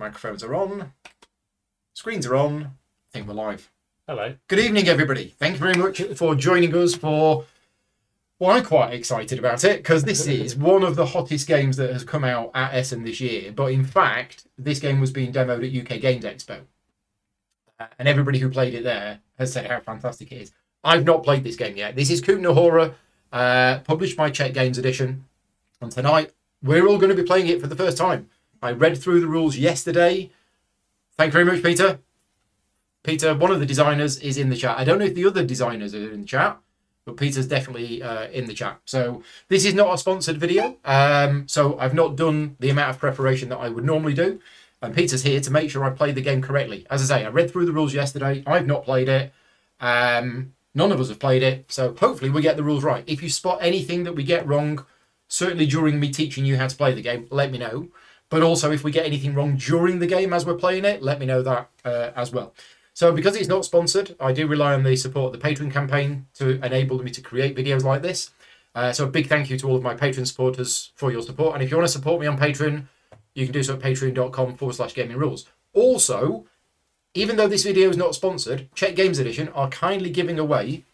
Microphones are on. Screens are on. I think we're live. Hello. Good evening, everybody. Thank you very much for joining us for... Well, I'm quite excited about it because this is one of the hottest games that has come out at Essen this year. But in fact, this game was being demoed at UK Games Expo. And everybody who played it there has said how fantastic it is. I've not played this game yet. This is Kupna Horror, published by Czech Games Edition. And tonight, we're all going to be playing it for the first time. I read through the rules yesterday. Thank you very much, Peter. Peter, one of the designers, is in the chat. I don't know if the other designers are in the chat, but Peter's definitely in the chat. So this is not a sponsored video. So I've not done the amount of preparation that I would normally do. And Peter's here to make sure I play the game correctly. As I say, I read through the rules yesterday. I've not played it. None of us have played it. So hopefully we get the rules right. If you spot anything that we get wrong, certainly during me teaching you how to play the game, let me know. But also if we get anything wrong during the game as we're playing it, let me know that as well. So because it's not sponsored, I do rely on the support of the Patreon campaign to enable me to create videos like this. So a big thank you to all of my Patreon supporters for your support. And if you want to support me on Patreon, you can do so at patreon.com/gamingrules. Also, even though this video is not sponsored, Czech Games Edition are kindly giving away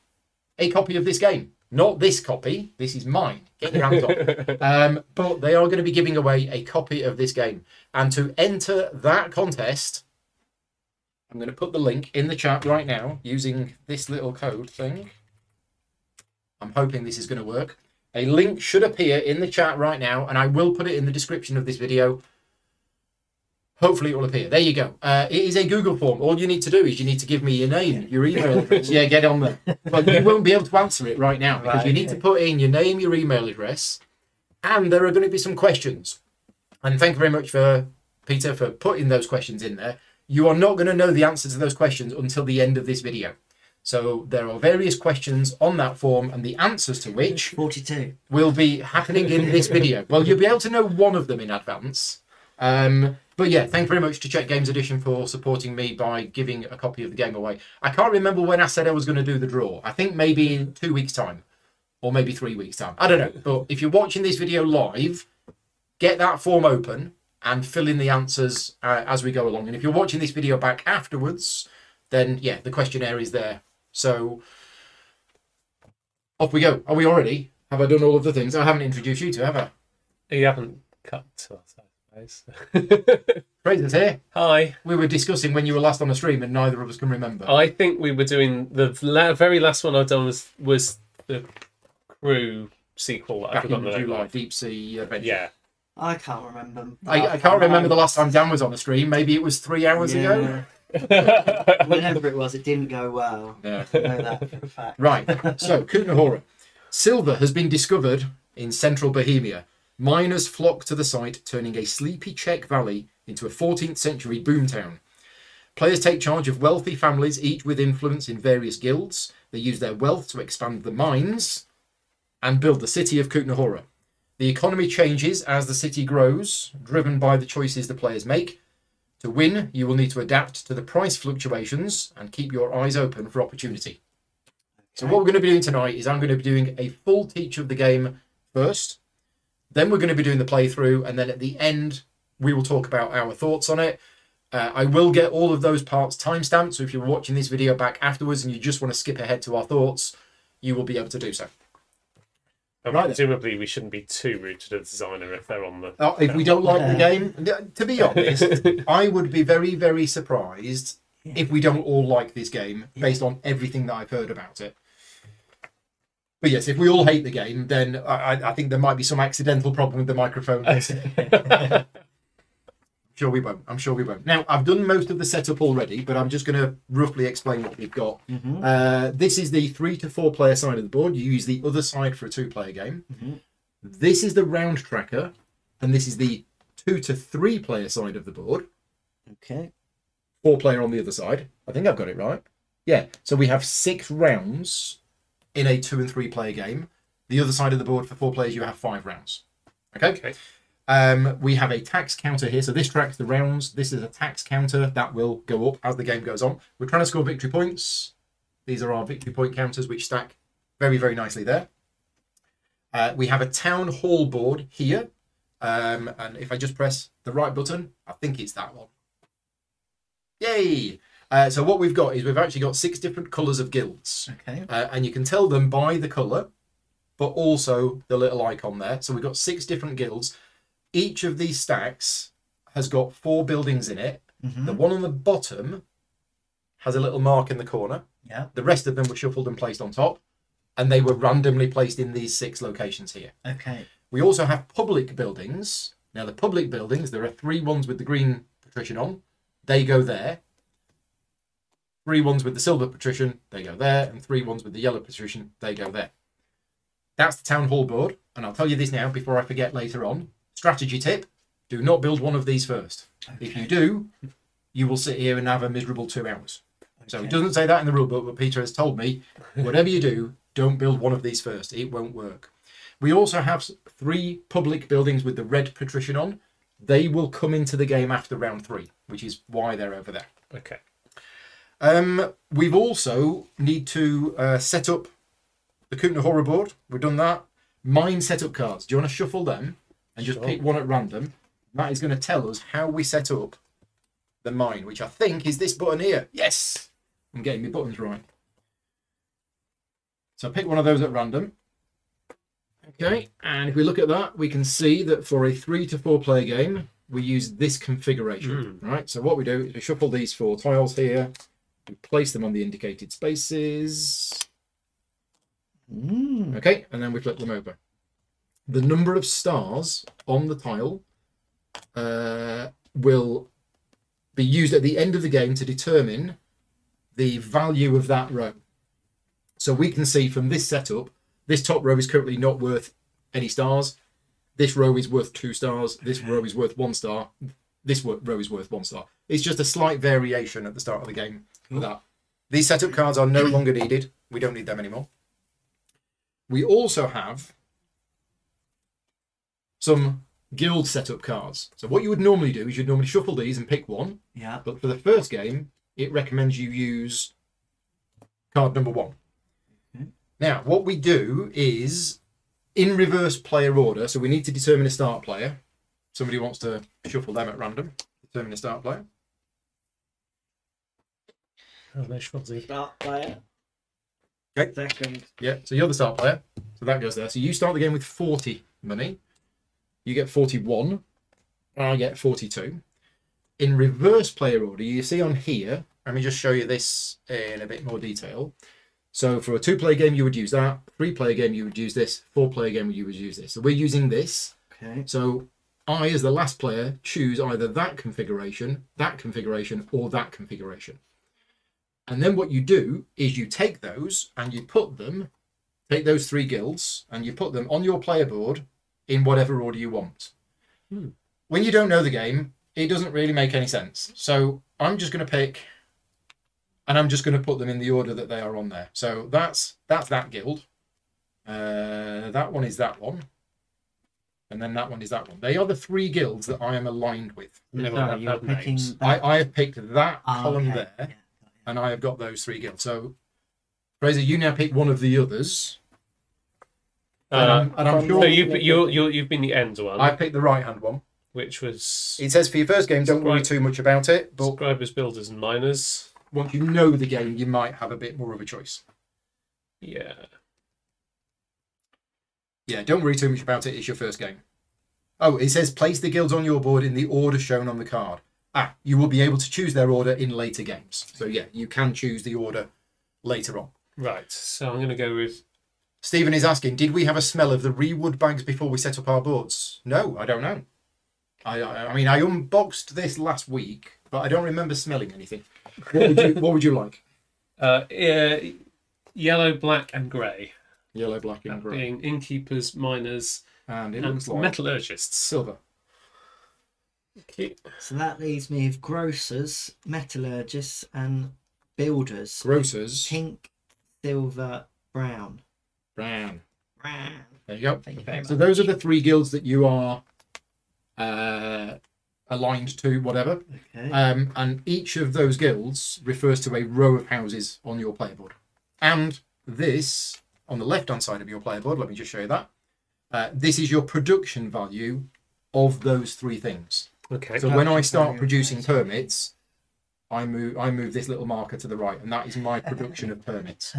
a copy of this game. Not this copy. This is mine. Get your hands off. But they are going to be giving away a copy of this game. And to enter that contest, I'm going to put the link in the chat right now using this little code thing. I'm hoping this is going to work. A link should appear in the chat right now, and I will put it in the description of this video. Hopefully it will appear. There you go. It is a Google form. All you need to do is you need to give me your name, your email address. Yeah, get on there. But you won't be able to answer it right now because you need to put in your name, your email address, and there are going to be some questions. And thank you very much for Peter for putting those questions in there. You are not going to know the answer to those questions until the end of this video. So there are various questions on that form, and the answers to which 42 will be happening in this video. Well, you'll be able to know one of them in advance. But yeah, thank you very much to Czech Games Edition for supporting me by giving a copy of the game away. I can't remember when I said I was going to do the draw. I think maybe in 2 weeks' time or maybe 3 weeks' time. I don't know. But if you're watching this video live, get that form open and fill in the answers as we go along. And if you're watching this video back afterwards, then yeah, the questionnaire is there. So off we go. Are we already? Have I done all of the things? I haven't introduced you to, have I? You haven't cut to us. Fraser's here. Hi. We were discussing when you were last on the stream and neither of us can remember. I think we were doing the very last one I've done was the Crew sequel. That back I forgot in the July name. Deep Sea Adventure. Yeah. I can't remember. I can't remember the last time Dan was on the stream. Maybe it was 3 hours ago. Whatever it was, it didn't go well. No. I know that for a fact. Right. So, Kupna Horror. Silver has been discovered in central Bohemia. Miners flock to the site, turning a sleepy Czech valley into a 14th century boomtown. Players take charge of wealthy families, each with influence in various guilds. They use their wealth to expand the mines and build the city of Kupna Horror. The economy changes as the city grows, driven by the choices the players make. To win, you will need to adapt to the price fluctuations and keep your eyes open for opportunity. So what we're going to be doing tonight is I'm going to be doing a full teach of the game first. Then we're going to be doing the playthrough, and then at the end, we will talk about our thoughts on it. I will get all of those parts timestamped, so if you're watching this video back afterwards and you just want to skip ahead to our thoughts, you will be able to do so. Right, presumably, then. We shouldn't be too rude to the designer if they're on the... if we don't like the game, to be honest, I would be very, very surprised if we don't all like this game, based on everything that I've heard about it. But yes, if we all hate the game, then I think there might be some accidental problem with the microphone. I'm sure we won't. I'm sure we won't. Now, I've done most of the setup already, but I'm just going to roughly explain what we've got. Mm-hmm. This is the 3 to 4 player side of the board. You use the other side for a 2-player game. Mm-hmm. This is the round tracker, and this is the 2 to 3 player side of the board. Okay. 4-player on the other side. I think I've got it right. Yeah. So we have 6 rounds. In a 2- and 3-player game. The other side of the board for 4 players, you have 5 rounds. Okay. We have a tax counter here. So this tracks the rounds. This is a tax counter that will go up as the game goes on. We're trying to score victory points. These are our victory point counters, which stack very, very nicely there. We have a town hall board here. And if I just press the right button, I think it's that one. Yay! So what we've got is we've actually got 6 different colours of guilds. Okay. And you can tell them by the colour, but also the little icon there. So we've got 6 different guilds. Each of these stacks has got 4 buildings in it. Mm-hmm. The one on the bottom has a little mark in the corner. Yeah. The rest of them were shuffled and placed on top, and they were randomly placed in these 6 locations here. Okay. We also have public buildings. Now, the public buildings, there are 3 ones with the green patrician on. They go there. 3 ones with the silver patrician, they go there, and 3 ones with the yellow patrician, they go there. That's the town hall board, and I'll tell you this now before I forget later on. Strategy tip, do not build one of these first. Okay. If you do, you will sit here and have a miserable 2 hours. Okay. So it doesn't say that in the rule book, but Peter has told me, whatever you do, don't build one of these first. It won't work. We also have 3 public buildings with the red patrician on. They will come into the game after round 3, which is why they're over there. Okay. We've also need to set up the Kutna Horror board. We've done that. Mine setup cards. Do you want to shuffle them and just pick one at random? That is going to tell us how we set up the mine, which I think is this button here. Yes! I'm getting my buttons right. So pick one of those at random. Okay, and if we look at that, we can see that for a 3 to 4 player game, we use this configuration, right? So what we do is we shuffle these 4 tiles here. We place them on the indicated spaces. Okay, and then we flip them over. The number of stars on the tile will be used at the end of the game to determine the value of that row. So we can see from this setup, this top row is currently not worth any stars. This row is worth 2 stars. This row is worth 1 star. This row is worth 1 star. It's just a slight variation at the start of the game. Cool. That. These setup cards are no longer needed. We don't need them anymore. We also have some guild setup cards. So what you would normally do is you'd normally shuffle these and pick one. Yeah. But for the first game, it recommends you use card number 1. Okay. Now, what we do is in reverse player order. So we need to determine a start player. Somebody wants to shuffle them at random. Determine a start player. Start player. Okay. Second. Yeah, so you're the start player. So that goes there. So you start the game with 40 money. You get 41. I get 42. In reverse player order, you see on here, let me just show you this in a bit more detail. So for a 2-player game, you would use that. 3-player game, you would use this. 4-player game, you would use this. So we're using this. Okay. So I, as the last player, choose either that configuration, or that configuration. And then what you do is you take those and you put them, take those 3 guilds and you put them on your player board in whatever order you want. When you don't know the game, it doesn't really make any sense. So I'm just going to pick and I'm just going to put them in the order that they are on there. So that's that guild. That one is that one. And then that one is that one. They are the 3 guilds that I am aligned with. I have picked that column there. Yeah. And I have got those 3 guilds. So, Fraser, you now pick one of the others. And I'm sure no, you've been the ends one. I picked the right-hand one, which was. It says for your first game, don't worry too much about it. But subscribers, builders, and miners. Once you know the game, you might have a bit more of a choice. Yeah. Yeah, don't worry too much about it. It's your first game. Oh, it says place the guilds on your board in the order shown on the card. Ah, you will be able to choose their order in later games. So, yeah, you can choose the order later on. Right, so I'm going to go with... Stephen is asking, did we have a smell of the rewood bags before we set up our boards? No, I don't know. I mean, I unboxed this last week, but I don't remember smelling anything. What would you like? Yellow, black and grey. Yellow, black and grey. Being innkeepers, miners and metallurgists. Silver. Okay. So that leaves me with grocers, metallurgists and builders. Grocers. Pink, silver, brown. Brown. There you go. Thank you very much. So those are the 3 guilds that you are aligned to, whatever. Okay. And each of those guilds refers to a row of houses on your player board. And this, on the left-hand side of your player board, let me just show you that. This is your production value of those 3 things. Okay. So when I start producing permits, I move this little marker to the right, and that is my production of permits.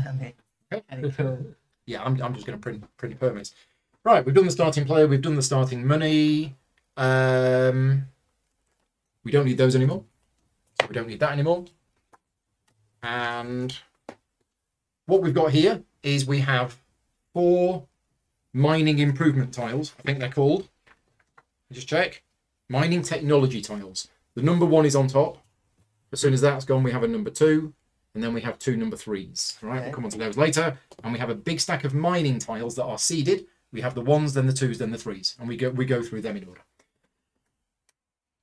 Okay. Cool. Yeah, I'm just going to print permits. Right, we've done the starting player, we've done the starting money. We don't need those anymore. So we don't need that anymore. And what we've got here is we have 4 mining improvement tiles, I think they're called. Just check. Mining technology tiles. The number 1 is on top. As soon as that's gone, we have a number 2, and then we have 2 number 3s. All right, we'll come on to those later. And we have a big stack of mining tiles that are seeded. We have the 1s, then the 2s, then the 3s, and we go through them in order.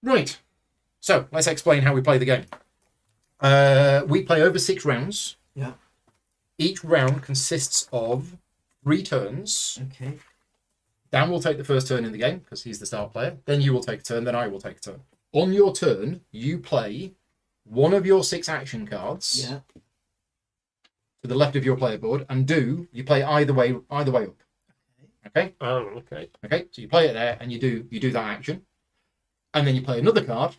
Right, so let's explain how we play the game. We play over 6 rounds. Yeah. Each round consists of 3 turns. Okay. Dan will take the first turn in the game because he's the start player. Then you will take a turn. Then I will take a turn. On your turn, you play 1 of your 6 action cards. Yeah. To the left of your player board, and you play either way up. Okay. Oh, okay. Okay. So you play it there, and you do that action, and then you play another card,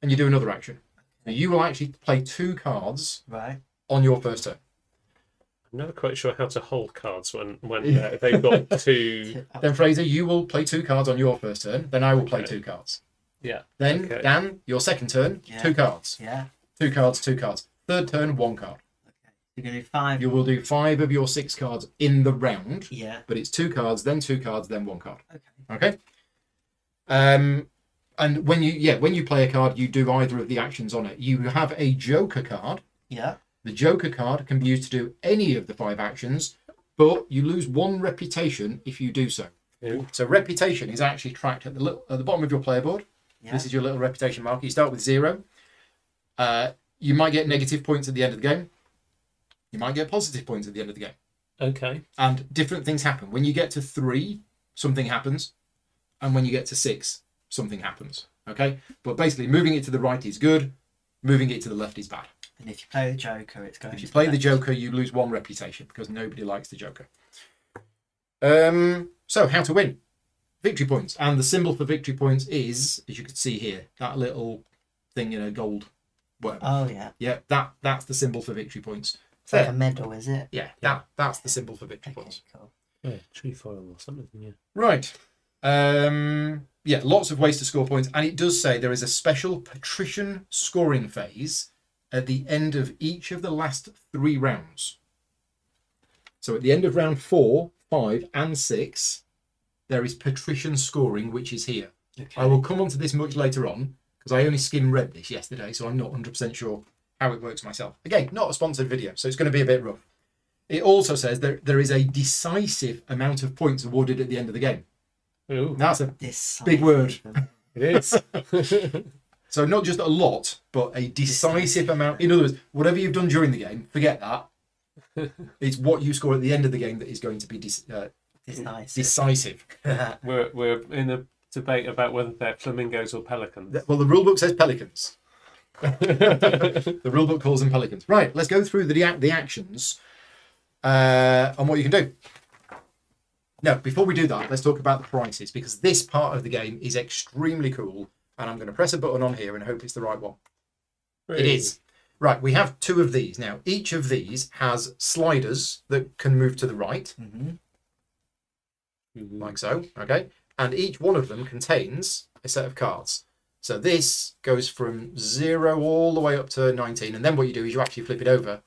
and you do another action. So you will actually play 2 cards. Right. On your first turn. I'm never quite sure how to hold cards when they've got 2. Then Fraser, you will play 2 cards on your first turn. Then I will play 2 cards. Yeah. Then Dan, your second turn, 2 cards. Yeah. 2 cards, 2 cards. Third turn, 1 card. Okay. You're gonna do 5. You will do 5 of your 6 cards in the round. Yeah. But it's 2 cards, then 2 cards, then 1 card. Okay. Okay. And when you play a card, you do either of the actions on it. You have a joker card. Yeah. The joker card can be used to do any of the 5 actions, but you lose 1 reputation if you do so. Ooh. So reputation is actually tracked at the bottom of your player board. Yeah. This is your little reputation marker. You start with 0. You might get negative points at the end of the game. You might get positive points at the end of the game. Okay. And different things happen. When you get to 3, something happens. And when you get to 6, something happens. Okay? But basically, moving it to the right is good. Moving it to the left is bad. And if you play the Joker, it's going to... If you play the Joker, you lose 1 reputation because nobody likes the Joker. So, how to win. Victory points. And the symbol for victory points is, as you can see here, that little thing, gold. Whatever. Oh, yeah. Yeah, that's the symbol for victory points. It's like a medal, is it? Yeah, that's the symbol for victory points. Cool. Yeah, trefoil or something, yeah. Right. Yeah, lots of ways to score points. And it does say there is a special patrician scoring phase at the end of each of the last 3 rounds. So at the end of round 4, 5, and 6, there is patrician scoring, which is here. Okay. I will come on to this much later on, because I only skim-read this yesterday, so I'm not 100% sure how it works myself. Again, not a sponsored video, so it's going to be a bit rough. It also says there is a decisive amount of points awarded at the end of the game. Ooh. That's a big word. It is. So not just a lot, but a decisive amount. In other words, whatever you've done during the game, forget that. It's what you score at the end of the game that is going to be decisive. We're in a debate about whether they're flamingos or pelicans. Well, the rule book says pelicans. The rule book calls them pelicans. Right, let's go through the actions on what you can do. No, before we do that, let's talk about the prices, because this part of the game is extremely cool. And I'm going to press a button on here and hope it's the right one. Really? It is. Right, we have 2 of these. Now, each of these has sliders that can move to the right. Mm-hmm. Like so, okay? And each one of them contains a set of cards. So this goes from 0 all the way up to 19. And then what you do is you actually flip it over.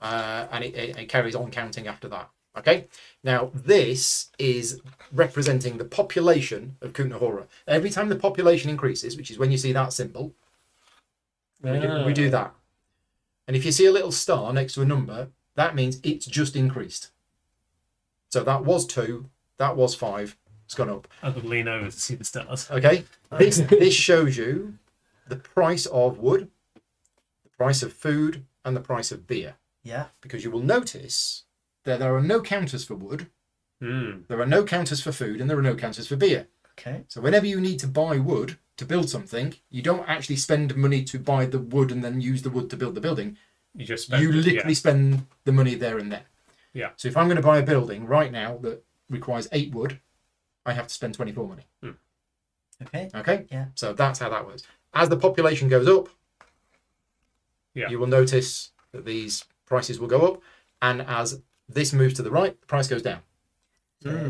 And it carries on counting after that. Okay, now this is representing the population of Kunahora. Every time the population increases, which is when you see that symbol, we do that. And if you see a little star next to a number, that means it's just increased. So that was 2, that was 5, it's gone up. I could lean over to see the stars. Okay, this shows you the price of wood, the price of food, and the price of beer. Yeah. Because you will notice... There are no counters for wood, there are no counters for food, and there are no counters for beer. Okay. So whenever you need to buy wood to build something, you don't actually spend money to buy the wood and then use the wood to build the building. You just spend you literally spend the money there and then. Yeah. So if I'm going to buy a building right now that requires 8 wood, I have to spend 24 money. Okay. Okay? Yeah. So that's how that works. As the population goes up, yeah. You will notice that these prices will go up, and as this moves to the right, the price goes down.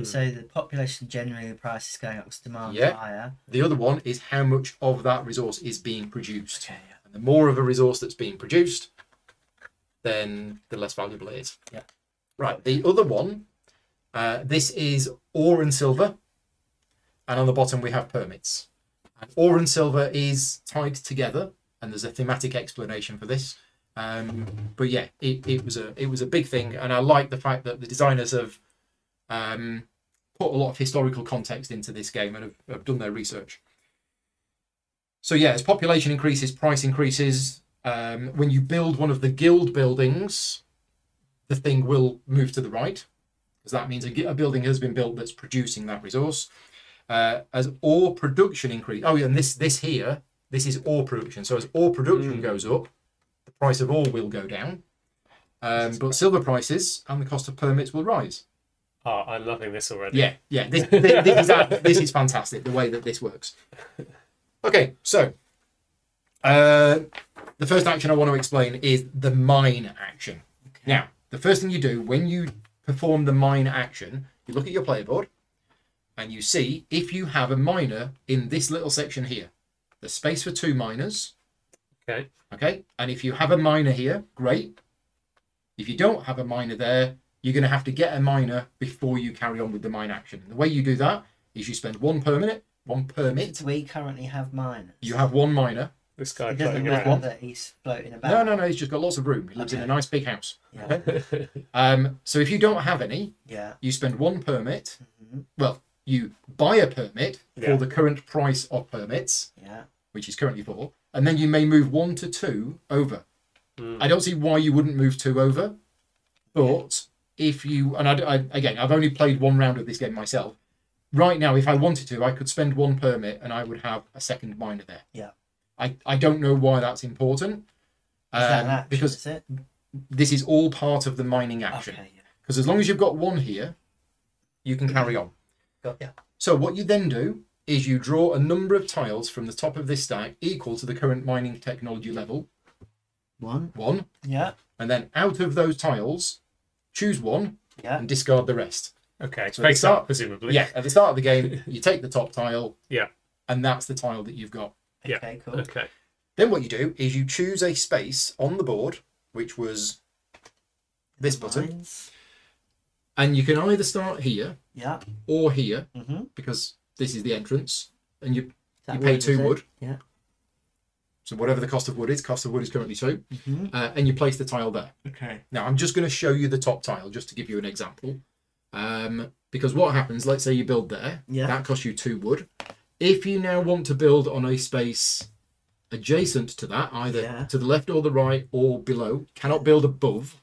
So the population generally, the price is going up because demand is higher. The other one is how much of that resource is being produced. Okay, yeah. And the more of a resource that's being produced, then the less valuable it is. Yeah. Right. The other one, this is ore and silver, and on the bottom we have permits. And ore and silver is tied together, and there's a thematic explanation for this. But yeah, it was a big thing, and I like the fact that the designers have put a lot of historical context into this game and have done their research. So yeah, as population increases, price increases. When you build one of the guild buildings, the thing will move to the right, because that means a building has been built that's producing that resource. As ore production increase, oh yeah, and this is ore production. So as ore production goes up, the price of ore will go down, but silver prices and the cost of permits will rise. Oh, I'm loving this already. Yeah, yeah. This is fantastic, the way that this works. Okay, so the first action I want to explain is the mine action. Okay. Now, the first thing you do when you perform the mine action, you look at your player board and you see if you have a miner in this little section here. There's space for 2 miners. Okay. Okay, and if you have a miner here, great. If you don't have a miner there, you're going to have to get a miner before you carry on with the mine action. And the way you do that is you spend 1 permit. We currently have miners. You have 1 miner. This guy doesn't know that he's floating about. No. He's just got lots of room. He lives in a nice big house. Yeah. Okay? So if you don't have any, you spend 1 permit. Mm-hmm. Well, you buy a permit for the current price of permits, which is currently 4, and then you may move 1 to 2 over. Mm. I don't see why you wouldn't move 2 over, but if you, and again, I've only played 1 round of this game myself. Right now, if I wanted to, I could spend 1 permit and I would have a second miner there. Yeah. I don't know why that's important. Is that an action, because is it? This is all part of the mining action. Because as long as you've got 1 here, you can carry on. Yeah. So what you then do is you draw a number of tiles from the top of this stack equal to the current mining technology level. One. Yeah. And then out of those tiles, choose 1 and discard the rest. Okay. So face up, presumably. Yeah. At the start of the game, you take the top tile. Yeah. And that's the tile that you've got. Yeah. Okay, cool. Okay. Then what you do is you choose a space on the board, which was this button, and you can either start here, or here, because this is the entrance, and you pay 2 wood. Yeah. So whatever the cost of wood is currently 2, and you place the tile there. Okay. Now I'm just going to show you the top tile just to give you an example, because what happens? Let's say you build there. Yeah. That costs you 2 wood. If you now want to build on a space adjacent to that, either to the left or the right or below, cannot build above.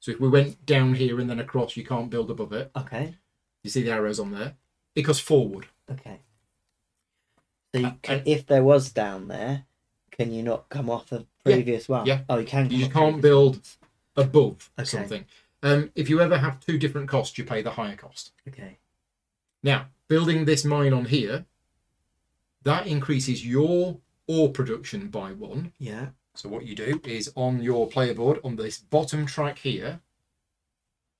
So if we went down here and then across, you can't build above it. Okay. You see the arrows on there? It costs 4 wood. Okay. So you can, if there was down there, can you not come off the previous one? Yeah. Oh, you can. You can't build above something. If you ever have 2 different costs, you pay the higher cost. Okay. Now, building this mine on here, that increases your ore production by 1. Yeah. So what you do is on your player board, on this bottom track here,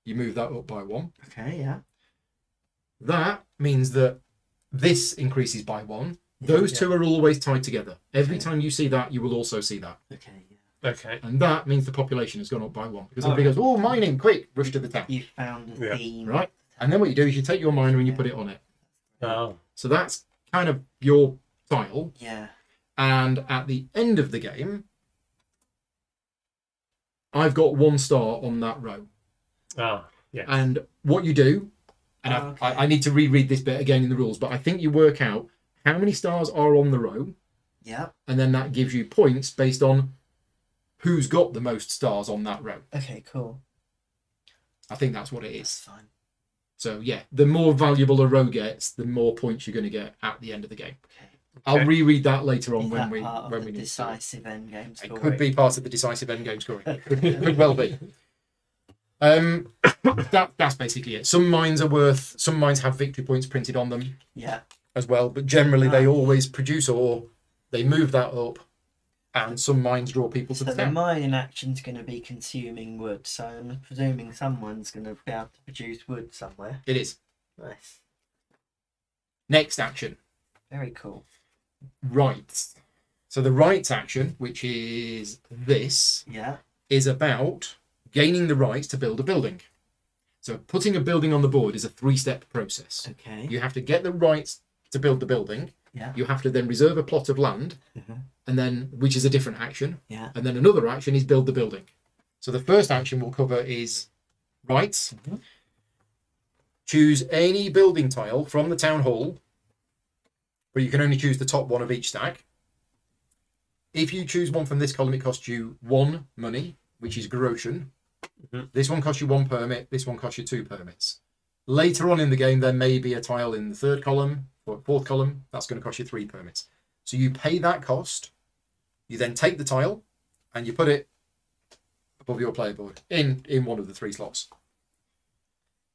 you move that up by 1. Okay, yeah. That means that this increases by 1. Those 2 are always tied together. Every time you see that, you will also see that. Okay, yeah. Okay. And that means the population has gone up by 1. Because everybody goes, oh, mining, quick, rush to the town. You found the theme. Right? And then what you do is you take your miner and you put it on it. Oh. So that's kind of your tile, and at the end of the game I've got 1 star on that row. And what you do, and I need to reread this bit again in the rules, but I think you work out how many stars are on the row, and then that gives you points based on who's got the most stars on that row. Okay, cool. I think that's what it is. That's fine. So yeah, the more valuable a row gets, the more points you're going to get at the end of the game. Okay. I'll reread that later on when we need decisive end game scoring. It could be part of the decisive end game scoring. Could well be. That's basically it. Some mines have victory points printed on them. Yeah. As well, but generally they always produce ore. They move that up, and some mines draw people to the town. So the mining action's going to be consuming wood, so I'm presuming someone's going to be able to produce wood somewhere. It is. Nice. Next action. Very cool. Rights. So the rights action, which is this, is about gaining the rights to build a building. So putting a building on the board is a three-step process. Okay. You have to get the rights to build the building. Yeah. You have to then reserve a plot of land, and then, which is a different action. Yeah. And then another action is build the building. So the first action we'll cover is rights. Choose any building tile from the town hall, but you can only choose the top one of each stack. If you choose one from this column, it costs you 1 money, which is groschen. This one costs you 1 permit. This one costs you 2 permits. Later on in the game, there may be a tile in the third column or fourth column. That's going to cost you 3 permits. So you pay that cost. You then take the tile and you put it above your player board in one of the 3 slots.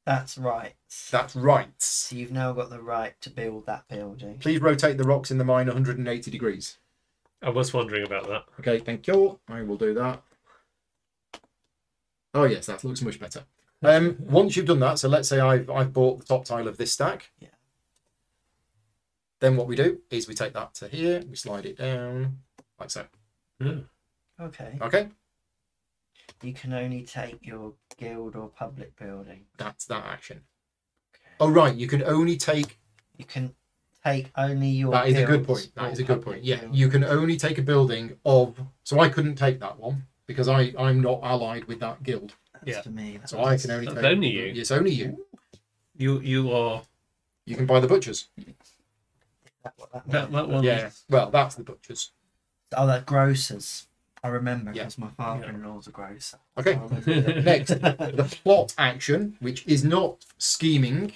That's rights. That's rights. So you've now got the right to build that building. Please rotate the rocks in the mine 180 degrees. I was wondering about that. Okay, thank you. I will do that. Oh yes, that looks much better. Once you've done that, so let's say I've bought the top tile of this stack. Yeah. Then what we do is we take that to here, we slide it down like so. Okay. Okay. You can only take your guild or public building. That's that action. Okay. Oh right, you can only take. You can take only your. That is a good point. That is a good point. Yeah, you can only take a building of. So I couldn't take that one because I'm not allied with that guild. That's to me. So I can only take. Only you. Yes, only you. You are. You can buy the butchers. That one. Yeah. Well, that's the butchers. Oh, they're grocers. I remember because my father-in-law's a grocer. Okay. Next, the plot action, which is not scheming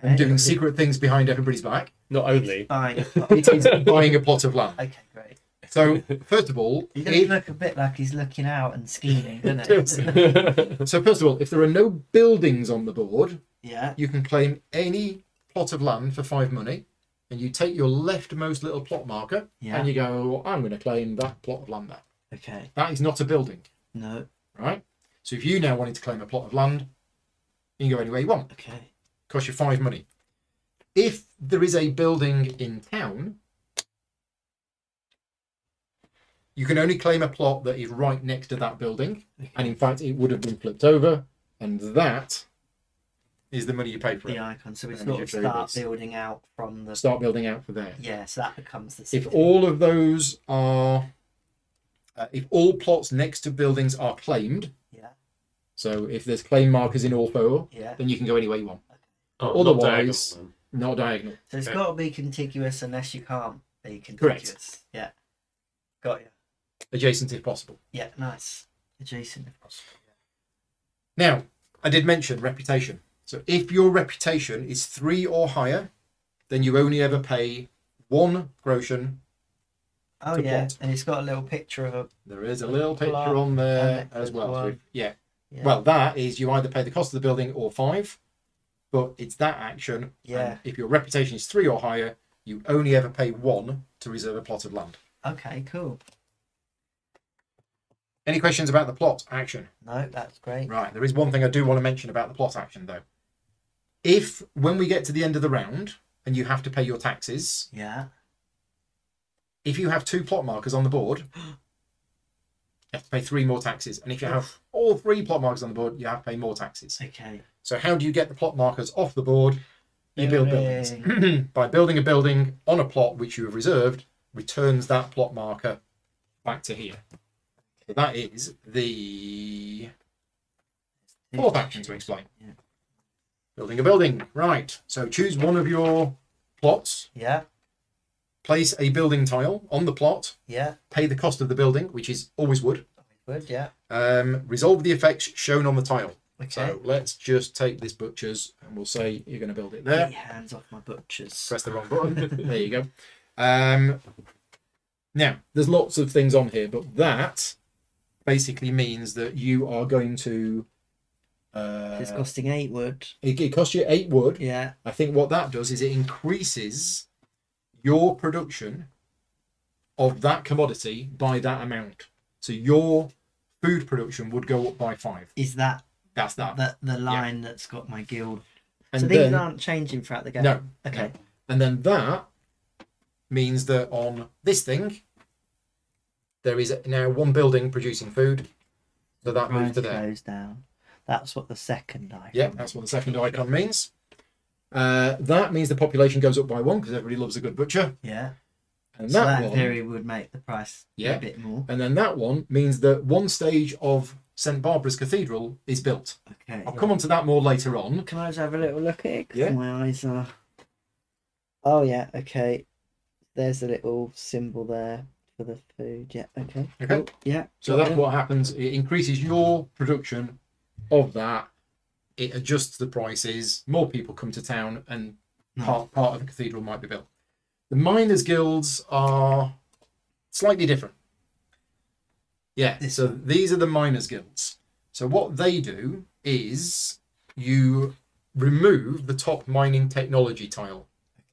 and doing secret things behind everybody's back. Not only. It is buying a plot of land. Okay, great. So, first of all... He does look a bit like he's looking out and scheming, doesn't it? So, first of all, if there are no buildings on the board, you can claim any plot of land for 5 money. And you take your leftmost little plot marker and you go, I'm going to claim that plot of land there. Okay. That is not a building. No. Right? So if you now wanted to claim a plot of land, you can go anywhere you want. Okay. Cost you 5 money. If there is a building in town, you can only claim a plot that is right next to that building. Okay. And in fact, it would have been flipped over. And that is the money you pay for it. The icon. So it's not start building out from the... Start building out for there. Yeah, so that becomes the... If all of those are... if all plots next to buildings are claimed, so if there's claim markers in all 4, then you can go any way you want. Okay. Otherwise, not diagonal. So it's got to be contiguous unless you can't be contiguous. Correct. Yeah. Got you. Adjacent if possible. Yeah, nice. Adjacent if possible. Yeah. Now, I did mention reputation. So if your reputation is 3 or higher, then you only ever pay 1 groschen. Oh yeah, plot. And it's got a little picture of a... There is a little picture on there as well. So well, that is you either pay the cost of the building or 5, but it's that action. Yeah. And if your reputation is 3 or higher, you only ever pay 1 to reserve a plot of land. Okay, cool. Any questions about the plot action? No, that's great. Right, there is one thing I do want to mention about the plot action though. If, when we get to the end of the round and you have to pay your taxes... Yeah. If you have 2 plot markers on the board, you have to pay 3 more taxes. And if you have all 3 plot markers on the board, you have to pay more taxes. Okay. So how do you get the plot markers off the board? You build buildings. By building a building on a plot which you have reserved, returns that plot marker back to here. So that is the 4th action to explain. Yeah. Building a building. Right. So choose one of your plots. Yeah. Place a building tile on the plot. Yeah. Pay the cost of the building, which is always wood. Always wood, yeah. Resolve the effects shown on the tile. Okay. So let's just take this butcher's and we'll say you're going to build it there. Get your hands off my butcher's. Press the wrong button. There you go. Now, there's lots of things on here, but that basically means that you are going to... it's costing 8 wood. It costs you 8 wood. Yeah. I think what that does is it increases... your production of that commodity by that amount. So your food production would go up by 5. Is that the line that's got my guild? And so these aren't changing throughout the game? No. Okay. No. And then that means that on this thing, there is now one building producing food. So that moves to there. Goes down. That's what the second icon. Yeah, that's what the second icon means. That means the population goes up by 1 because everybody loves a good butcher. Yeah. And so that one, theory would make the price a bit more. And then that one means that one stage of Saint Barbara's Cathedral is built. Okay. I'll come on to that more later on. Can I just have a little look at it? Yeah. My eyes are. Oh yeah. Okay. There's a little symbol there for the food. Yeah. Okay. Okay. Cool. Yeah. So that's what happens. It increases your production of that. It adjusts the prices. More people come to town, and part of the cathedral might be built. The miners' guilds are slightly different. Yeah, so these are the miners' guilds. So what they do is you remove the top mining technology tile.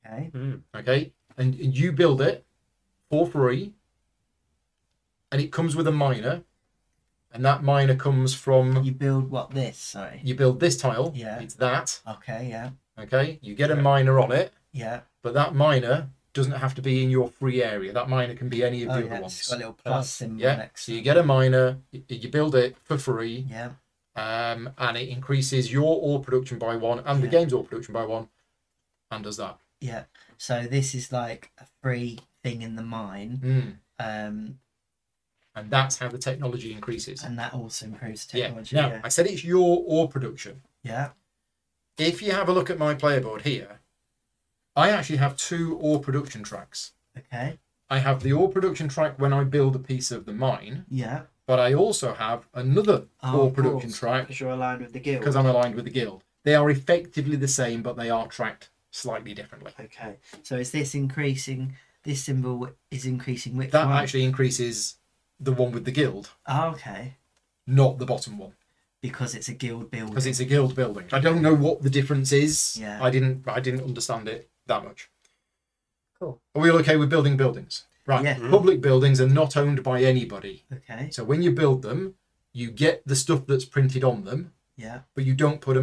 Okay. Okay, and you build it for free, and it comes with a miner, and that miner comes from... You build what, this? Sorry. You build this tile. Yeah. It's that. Okay, yeah. Okay, you get a miner on it. Yeah. But that miner doesn't have to be in your free area. That miner can be any of the other ones. It's got a little plus symbol next. So you get a miner, you build it for free, and it increases your ore production by 1 and the game's ore production by 1, and does that. Yeah. So this is like a free thing in the mine, and that's how the technology increases. And that also improves technology. Yeah. Now, I said it's your ore production. Yeah. If you have a look at my player board here, I actually have 2 ore production tracks. Okay. I have the ore production track when I build a piece of the mine. Yeah. But I also have another ore production track. Because you're aligned with the guild. Because I'm aligned with the guild. They are effectively the same, but they are tracked slightly differently. Okay. So is this increasing? This symbol is increasing which one? That actually increases the one with the guild. Oh, okay. Not the bottom one. Because it's a guild building. Because it's a guild building. I don't know what the difference is. Yeah. I didn't understand it that much. Cool. Are we all okay with building buildings? Right. Yeah. Public buildings are not owned by anybody. Okay. So when you build them, you get the stuff that's printed on them. Yeah. But you don't put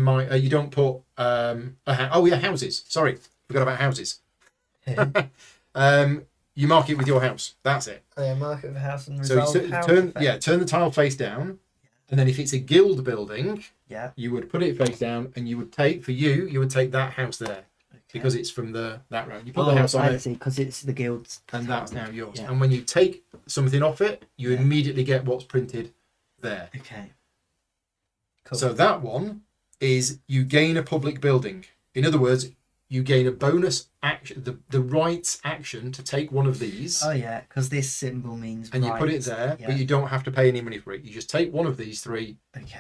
houses. Sorry, forgot about houses. Yeah. You mark it with your house. That's it. Yeah, mark it with a house and resolve. So turn the tile face down. And then if it's a guild building, you would put it face down, and you would take you would take that house there. Because it's from that round. You put the house on it. Because it's the guild's. And that's now yours. Yeah. And when you take something off it, you immediately get what's printed there. Okay. Cool. So that one is you gain a public building. In other words, you gain a bonus action, the rights action to take one of these. Oh yeah, because this symbol means and rights. You put it there, but you don't have to pay any money for it. You just take one of these 3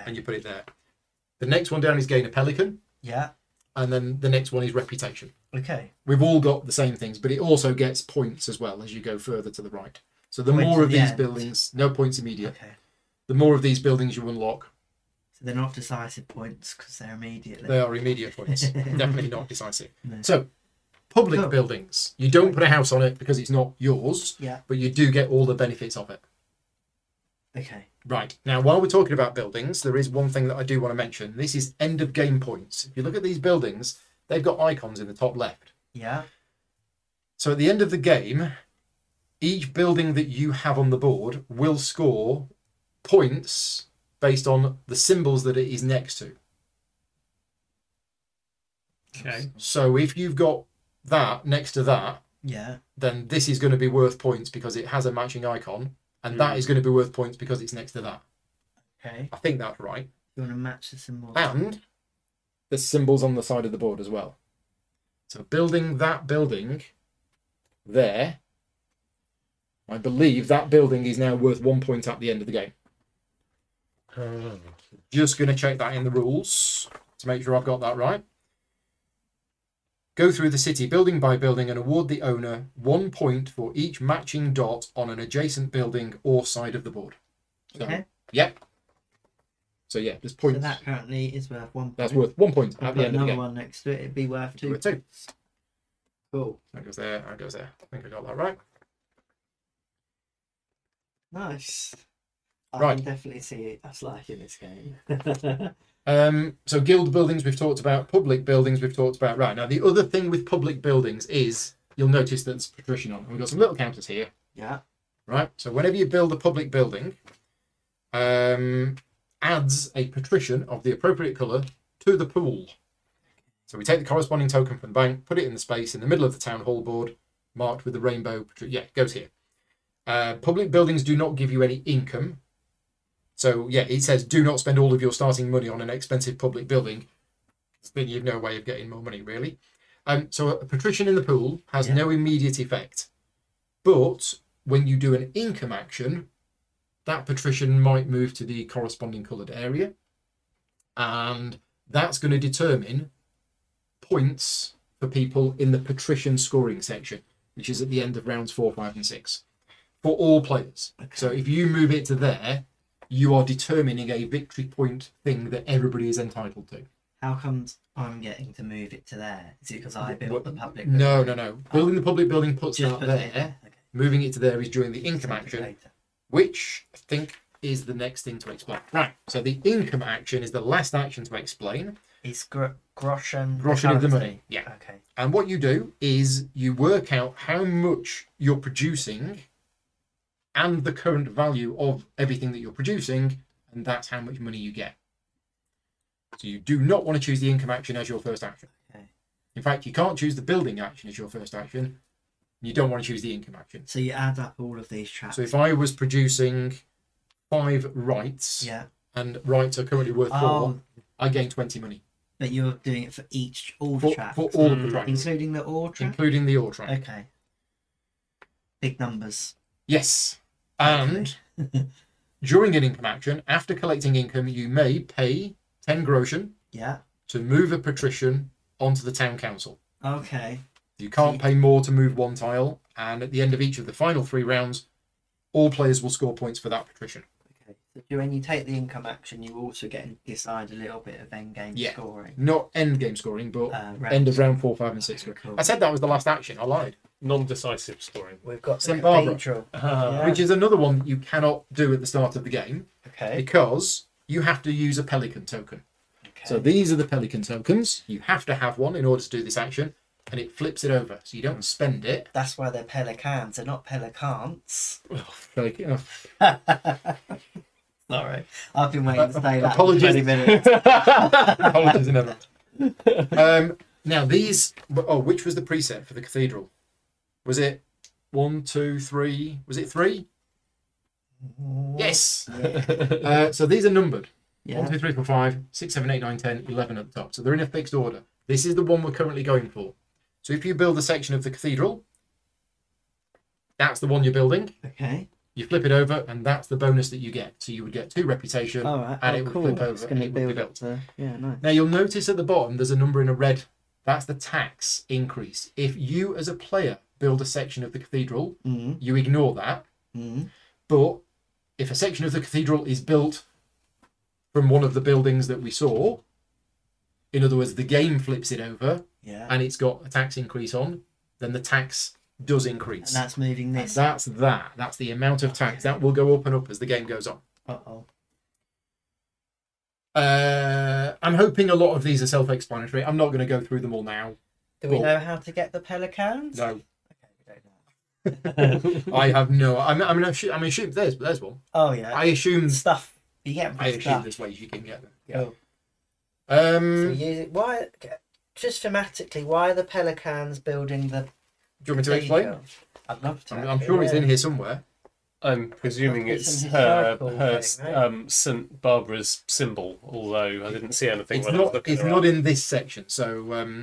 and you put it there. The next one down is gain a pelican. Yeah. And then the next one is reputation. Okay. We've all got the same things, but it also gets points as well as you go further to the right. So the more of these buildings, no points immediate. Okay. The more of these buildings you unlock. So they're not decisive points because they're immediate. They are immediate points. Definitely not decisive. No. So public buildings. You don't put a house on it because it's not yours, but you do get all the benefits of it. Okay. Right. Now, while we're talking about buildings, there is one thing that I do want to mention. This is end of game points. If you look at these buildings, they've got icons in the top left. Yeah. So at the end of the game, each building that you have on the board will score points based on the symbols that it is next to. Okay. So if you've got that next to that, then this is going to be worth points because it has a matching icon. And that is going to be worth points because it's next to that. Okay. I think that's right. You want to match the symbols. And the symbols on the side of the board as well. So building that building there, I believe that building is now worth 1 point at the end of the game. Just going to check that in the rules to make sure I've got that right. Go through the city building by building and award the owner 1 point for each matching dot on an adjacent building or side of the board. So, okay. Yep. Yeah. So yeah, there's points. So that currently is worth 1 point. That's worth 1 point at the end of the game. Another one next to it, it'd be worth 2. Cool. That goes there, I think I got that right. Nice. I can definitely see us liking this game. So guild buildings we've talked about, public buildings we've talked about. Right, now the other thing with public buildings is you'll notice that there's patrician on. And we've got some little counters here. Yeah. Right, so whenever you build a public building, adds a patrician of the appropriate colour to the pool. So we take the corresponding token from the bank, put it in the space in the middle of the town hall board, marked with the rainbow patrician. Yeah, it goes here. Public buildings do not give you any income. So, yeah, it says do not spend all of your starting money on an expensive public building. Then you've no way of getting more money, really. So a patrician in the pool has no immediate effect. But when you do an income action, that patrician might move to the corresponding coloured area. And that's going to determine points for people in the patrician scoring section, which is at the end of rounds 4, 5 and 6 for all players. Okay. So if you move it to there, you are determining a victory point thing that everybody is entitled to. How comes I'm getting to move it to there? Is it because I built the public building? No, no, no. Building the public building puts that there. Okay. Moving it to there is during the income action, which I think is the next thing to explain. Right, so the income action is the last action to explain. It's groschen. Groschen of the money, yeah. Okay. And what you do is you work out how much you're producing and the current value of everything that you're producing, and that's how much money you get. So you do not want to choose the income action as your first action. Okay. In fact, you can't choose the building action as your first action. You don't want to choose the income action. So you add up all of these traps. So if I was producing 5 rights, and rights are currently worth 4, I gain 20 money. But you're doing it for each all tracks? For all of the tracks. Including the ore track? Including the ore track. Okay. Big numbers. Yes. And during an income action, after collecting income, you may pay 10 groschen to move a patrician onto the town council. Okay. You can't pay more to move one tile, and at the end of each of the final 3 rounds, all players will score points for that patrician. Okay. So when you take the income action, you also get to decide a little bit of end game scoring. Not end game scoring, but end of round 4, 5 and 6. Okay, cool. I said that was the last action. I lied. Non-decisive scoring. We've got Saint Barbara, which is another one that you cannot do at the start of the game, because you have to use a pelican token. Okay. So these are the pelican tokens. You have to have one in order to do this action, and it flips it over, so you don't spend it. That's why they're pelicans. They're not pelicants. Oh, pelican. Sorry, I've been waiting to say that. Apologies. For 20 minutes. Apologies in advance. Now these. Oh, which was the preset for the cathedral? Was it 1, 2, 3? Was it 3? Yes. Yeah. So these are numbered. Yeah. 1, 2, 3, 4, 5, 6, 7, 8, 9, 10, 11 at the top. So they're in a fixed order. This is the one we're currently going for. So if you build a section of the cathedral, that's the one you're building. Okay. You flip it over, and that's the bonus that you get. So you would get 2 reputation, and it would flip over, and it would be built. Yeah, nice. Now you'll notice at the bottom there's a number in a red. That's the tax increase. If you, as a player, build a section of the cathedral, you ignore that. But if a section of the cathedral is built from one of the buildings that we saw, in other words, the game flips it over and it's got a tax increase on, then the tax does increase. And that's moving this. And that's that. That's the amount of tax. That will go up and up as the game goes on. I'm hoping a lot of these are self-explanatory. I'm not going to go through them all now. Do we know how to get the pelicans? No. Okay, we don't know. I have no. I mean, assume there's one. Oh yeah. I assume stuff. You get. I assume there's ways you can get them. Yeah. Oh. So why? Just thematically, why are the pelicans building the? Do you want me to explain? I'd love to. I'm sure it's in here somewhere. I'm presuming it's her thing, right? Saint Barbara's symbol, although I didn't see anything. It's not. It's not in this section. So.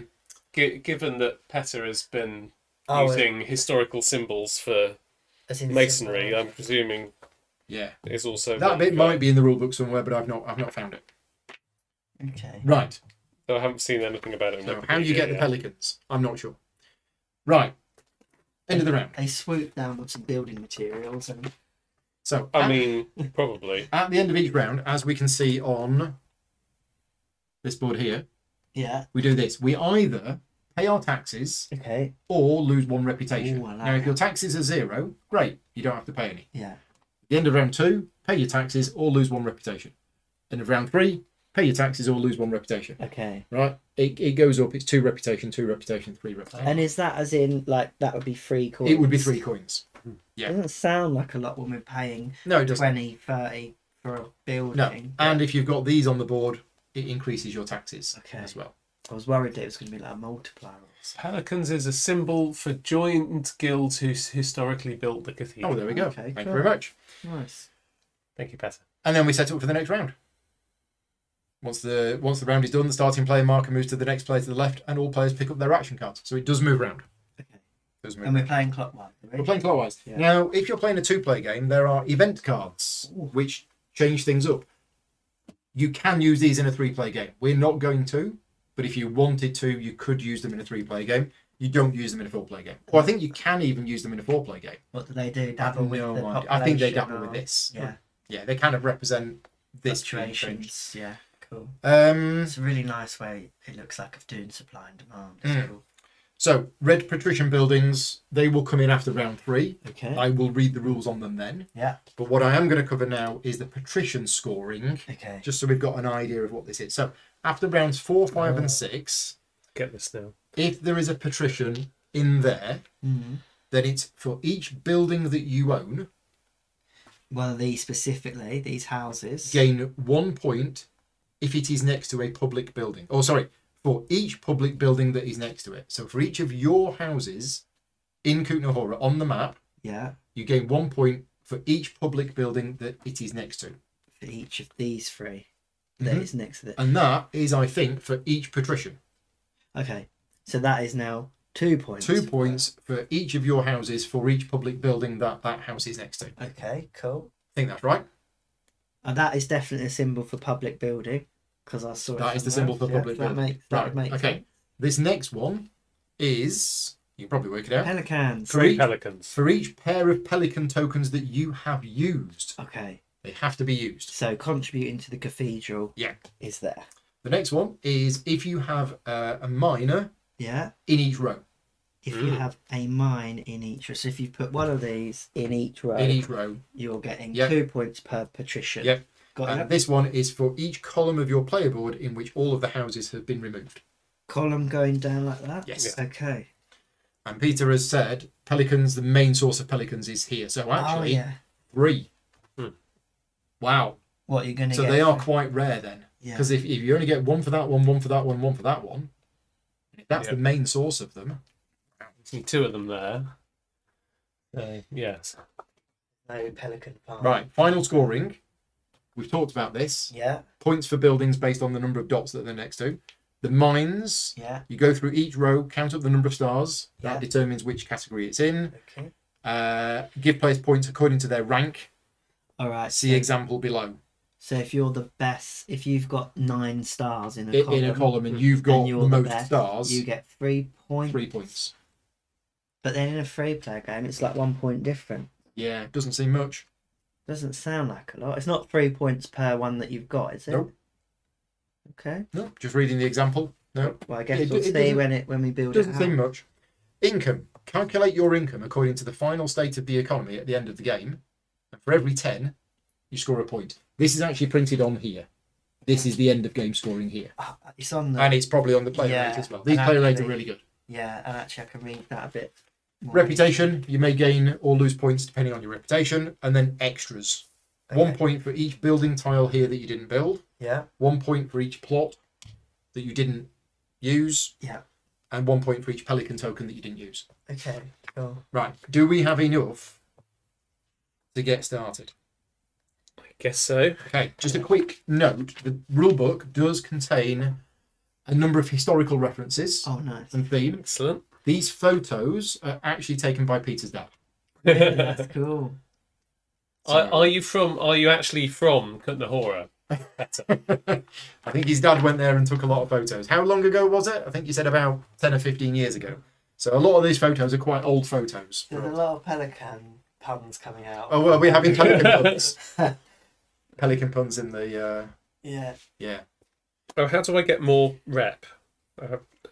Given that Petter has been using historical symbols for masonry, symbol. I'm presuming, it's also that bit might be in the rulebook somewhere, but I've not found it. Okay. Right. So I haven't seen anything about it. So how you get the pelicans? I'm not sure. Right. End of the round. They swoop down with some building materials, and so probably at the end of each round, as we can see on this board here. Yeah. We do this. We either pay our taxes or lose 1 reputation. Now, if your taxes are 0, great. You don't have to pay any. Yeah. If The end of round 2, pay your taxes or lose 1 reputation. End of round 3, pay your taxes or lose 1 reputation. Okay. Right? It goes up. It's 2 reputation, 2 reputation, 3 reputation. And is that as in, like, that would be 3 coins? It would be 3 coins. Yeah. It doesn't sound like a lot when we're paying 20, 30 for a building. No. Yeah. And if you've got these on the board, it increases your taxes as well. I was worried that it was going to be like a multiplier. Pelicans is a symbol for joined guilds who historically built the cathedral. Oh, there we go. Okay, Thank you very much. Nice. Thank you, Peter. And then we set up for the next round. Once the round is done, the starting player marker moves to the next player to the left, and all players pick up their action cards. So it does move round. Okay. We're playing clockwise. We're playing clockwise. Yeah. Now, if you're playing a 2-player game, there are event cards which change things up. You can use these in a 3-player game. We're not going to. But if you wanted to, you could use them in a 3-player game. You don't use them in a 4-player game. Well, I think you can even use them in a 4-player game. What do they do? Dabble with the population? I think they dabble with this. Yeah. Yeah, they kind of represent this change. Yeah, cool. It's a really nice way it looks like of doing supply and demand. It's cool. So, red patrician buildings, they will come in after round 3. Okay. I will read the rules on them then. Yeah. But what I am going to cover now is the patrician scoring. Okay. Just so we've got an idea of what this is. So, after rounds 4, 5, and 6, get this now. If there is a patrician in there, then it's for each building that you own. One of these specifically, these houses. Gain 1 point if it is next to a public building. Oh, sorry, for each public building that is next to it. So for each of your houses in Kutna Hora on the map, you gain 1 point for each public building that it is next to. For each of these 3. That is next to it, and that is, I think, for each patrician. Okay, so that is now 2 points. 2 points for each of your houses for each public building that that house is next to. Okay, cool. I think that's right. And that is definitely a symbol for public building because I saw that is the symbol for public building. That makes sense. Okay, this next one is you can probably work it out. Pelicans. 3 pelicans for each pair of pelican tokens that you have used. Okay. They have to be used. So contributing to the cathedral is there. The next one is if you have a miner in each row. If you have a mine in each row. So if you put one of these in each row, you're getting 2 points per patrician. Yep. Got it. And this one is for each column of your player board in which all of the houses have been removed. Column going down like that? Yes. Yeah. Okay. And Peter has said pelicans, the main source of pelicans is here. So actually, 3. Wow. What are you going to get? So they are quite rare then. Because if you only get 1 for that one, 1 for that one, 1 for that one, that's the main source of them. See 2 of them there. Yes. No pelican farm. Right. Final scoring. We've talked about this. Yeah. Points for buildings based on the number of dots that they're next to. The mines. Yeah. You go through each row, count up the number of stars. That determines which category it's in. Okay. Give players points according to their rank. All right. See example below. So if you're the best, if you've got 9 stars in a column, and you've got the most stars, you get 3 points. 3 points. But then in a 3-player game, it's like 1 point different. Yeah, doesn't seem much. Doesn't sound like a lot. It's not 3 points per one that you've got, is it? Nope. Okay. Nope. Just reading the example. Nope. Well, I guess we'll see when we build it. Doesn't seem much. Income. Calculate your income according to the final state of the economy at the end of the game. For every 10, you score a point. This is actually printed on here. This is the end of game scoring here. Oh, it's on the... And it's probably on the player rate as well. These player rates are really good. Yeah, and actually I can read that a bit more. Reputation, you may gain or lose points depending on your reputation. And then extras. Okay. 1 point for each building tile here that you didn't build. Yeah. 1 point for each plot that you didn't use. Yeah. And 1 point for each pelican token that you didn't use. Okay, cool. Right, do we have enough to get started? I guess so. Okay, just a quick note. The rule book does contain a number of historical references and themes. Excellent. These photos are actually taken by Peter's dad. Yeah, that's cool. So, are you actually from Kutna Hora? I think his dad went there and took a lot of photos. How long ago was it? I think you said about 10 or 15 years ago. So a lot of these photos are quite old photos. There's a lot of pelican puns coming out. Oh, well, we're having pelican puns. Pelican puns in the... Yeah. Oh, how do I get more rep?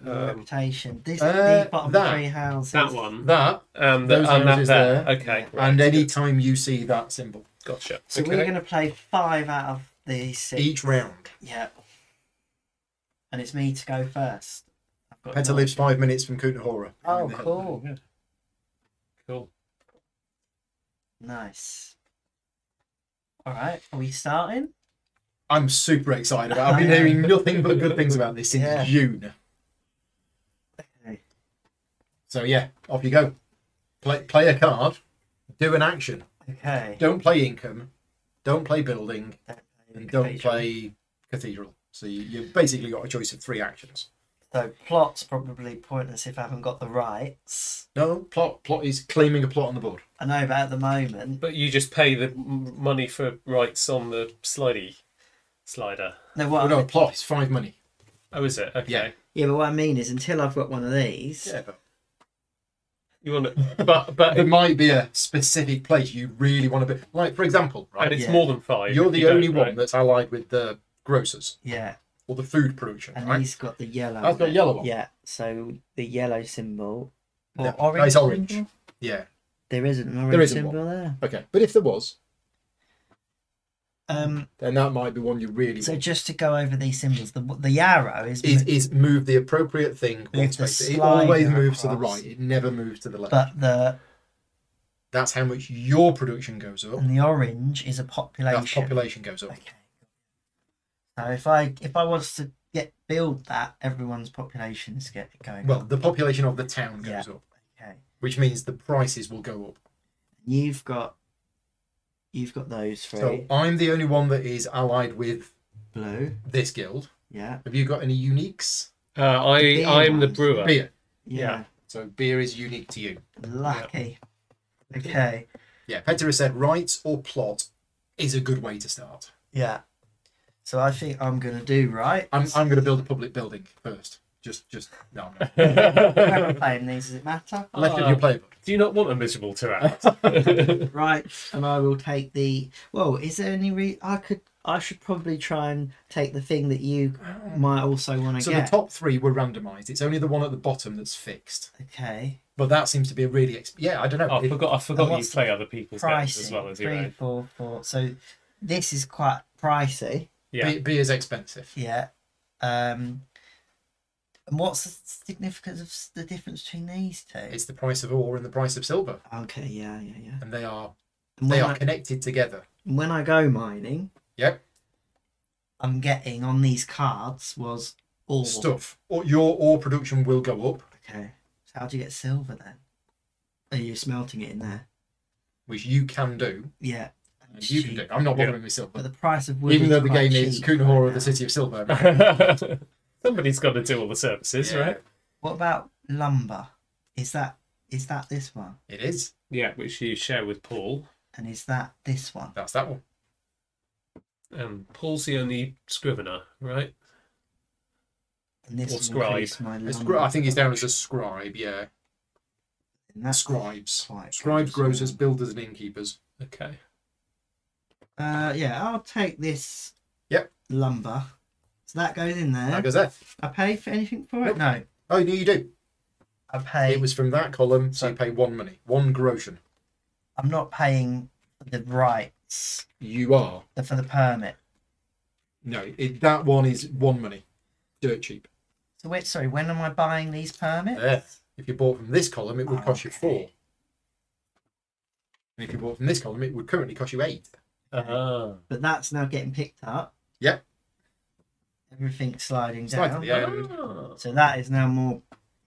Reputation. These bottom 3 houses. That one. That. And that there. Okay. Yeah. Right. And any time you see that symbol. Gotcha. So okay. We're going to play 5 out of the 6. Each round. Yeah. And it's me to go first. Petter lives 5 minutes from Kutna Hora. Oh, cool. Yeah. Cool. Nice. All right. Are we starting? I'm super excited about it. I've been hearing nothing but good things about this since June. Okay. So yeah, off you go. Play a card. Do an action. Okay. Don't play income. Don't play building. And don't play cathedral. So you've basically got a choice of 3 actions. So plot's probably pointless if I haven't got the rights. No, plot is claiming a plot on the board. I know, but at the moment... But you just pay the money for rights on the slider. No, what no, plot is 5 money. Oh, is it? Okay. Yeah. Yeah, but what I mean is until I've got one of these... Yeah, but... You want to... But there might be a specific place you really want to be... Like, for example, right? And it's more than 5. You're the only one that's allied with the grocers. Yeah. Or the food production, and right? He's got the yellow. I've got yellow one. Yeah, so the yellow symbol. Or no, orange. It's orange. Symbol? Yeah. There isn't an orange symbol there. Okay, but if there was, then that might be one you really. So want. Just to go over these symbols, the arrow is move the appropriate thing. It always moves across to the right. It never moves to the left. But that's how much your production goes up. And the orange is a population. That population goes up. Okay. So if I was to build that, everyone's population is going up. Well, the population of the town goes up. Okay. Which means the prices will go up. You've got those 3. So I'm the only one that is allied with blue. This guild. Yeah. Have you got any uniques? I'm the brewer. Beer. Yeah. So beer is unique to you. Lucky. Yep. Okay. Yeah, Petter has said rights or plot is a good way to start. Yeah. So I think I'm going to do right. I'm going to build a public building first. Just no. I'm not. Where I'm playing these, does it matter? Left of your playbook. Do you not want a miserable 2 hours? Right, and I will take the. Well, is there any I should probably try and take the thing that you might also want to get. So the top 3 were randomised. It's only the one at the bottom that's fixed. Okay. But that seems to be a really I don't know. Oh, I forgot you play other people's games as well as 3, 4, 4. So this is quite pricey. Yeah. Beer is expensive. Yeah. And what's the significance of the difference between these 2? It's the price of ore and the price of silver. Okay, yeah. And they are connected together. When I go mining, I'm getting on these cards was ore. Stuff. Or your ore production will go up. Okay. So how do you get silver then? Are you smelting it in there? Which you can do. Yeah. You can do. I'm not bothering with silver. But the price of wood, even though the game is Kutna Hora, the city of silver. Right? Somebody's got to do all the services, right? What about lumber? Is that this one? It is. Yeah, which you share with Paul. And is that this one? That's that one. Paul's the only scrivener, right? And this or scribe. I think he's down as a scribe. Yeah. Scribes, grocers, builders, and innkeepers. Okay. Yeah, I'll take this lumber. So that goes in there. That goes there. I pay for anything for it? No. Oh, no, you do. I pay. It was from that column, so you pay 1 money. 1 groschen. I'm not paying for the rights. You are. For the permit. No, that one is 1 money. Dirt cheap. So wait, sorry, when am I buying these permits? Yeah. If you bought from this column, it would cost you 4. And if you bought from this column, it would currently cost you 8. But that's now getting picked up. Yep. Everything's sliding down. So that is now more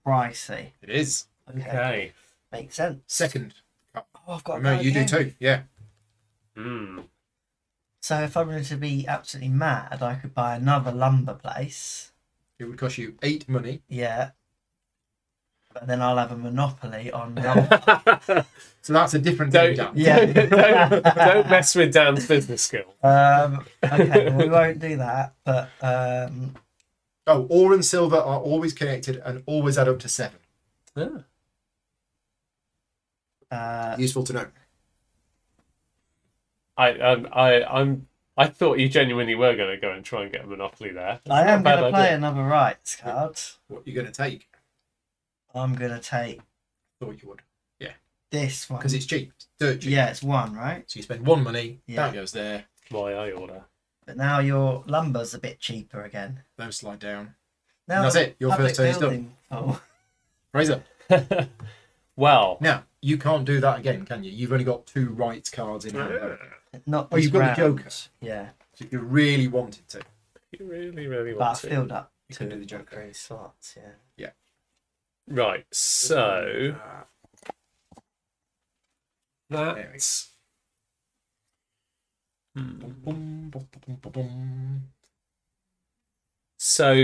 pricey. It is. Okay. Makes sense. Second. Oh, I've got. No, you do too. Yeah. So if I were to be absolutely mad, I could buy another lumber place. It would cost you 8 money. Yeah. But then I'll have a monopoly on lumber. So that's a different thing. Don't mess with Dan's business skill. Okay, well, we won't do that. But ore and silver are always connected and always add up to 7. Oh. Useful to know. I thought you genuinely were going to go and try and get a monopoly there. That's I am going to play another rights card. What are you going to take? I'm going to take... Thought you would. Yeah. This one. Because it's cheap. Dirt cheap. Yeah, it's one, right? So you spend one money, yeah. That goes there. Why I order. But now your lumber's a bit cheaper again. Those slide down. Now and that's it. Your first turn is done. Oh. Fraser. Well. Now, you can't do that again, can you? You've only got two rights cards in hand. Not this you've round. Got the Joker. Yeah. So you really wanted to. You really, really wanted to. But I filled up two of the Joker slots, yeah. Yeah. Right, so... That's... So,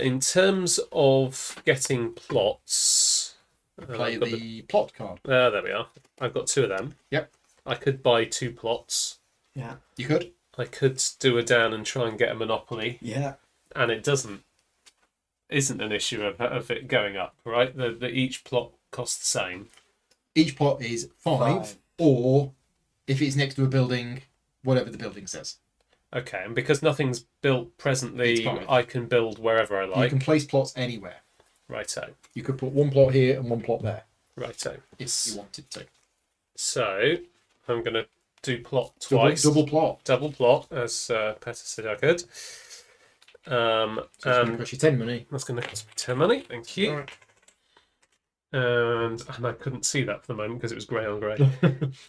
in terms of getting plots... Play the plot card. There we are. I've got two of them. Yep. I could buy two plots. Yeah. You could? I could do a down and try and get a Monopoly. Yeah. And it isn't an issue of it going up, right? The each plot costs the same. Each plot is five, or if it's next to a building, whatever the building says. Okay, and because nothing's built presently, I can build wherever I like. You can place plots anywhere. Righto. You could put one plot here and one plot there. Righto. If you wanted to. So, I'm going to do plot twice. Double plot, as Peter said I could. So that's going to cost you 10 money. That's going to cost me 10 money. Thank you. Right. And I couldn't see that for the moment because it was grey on grey.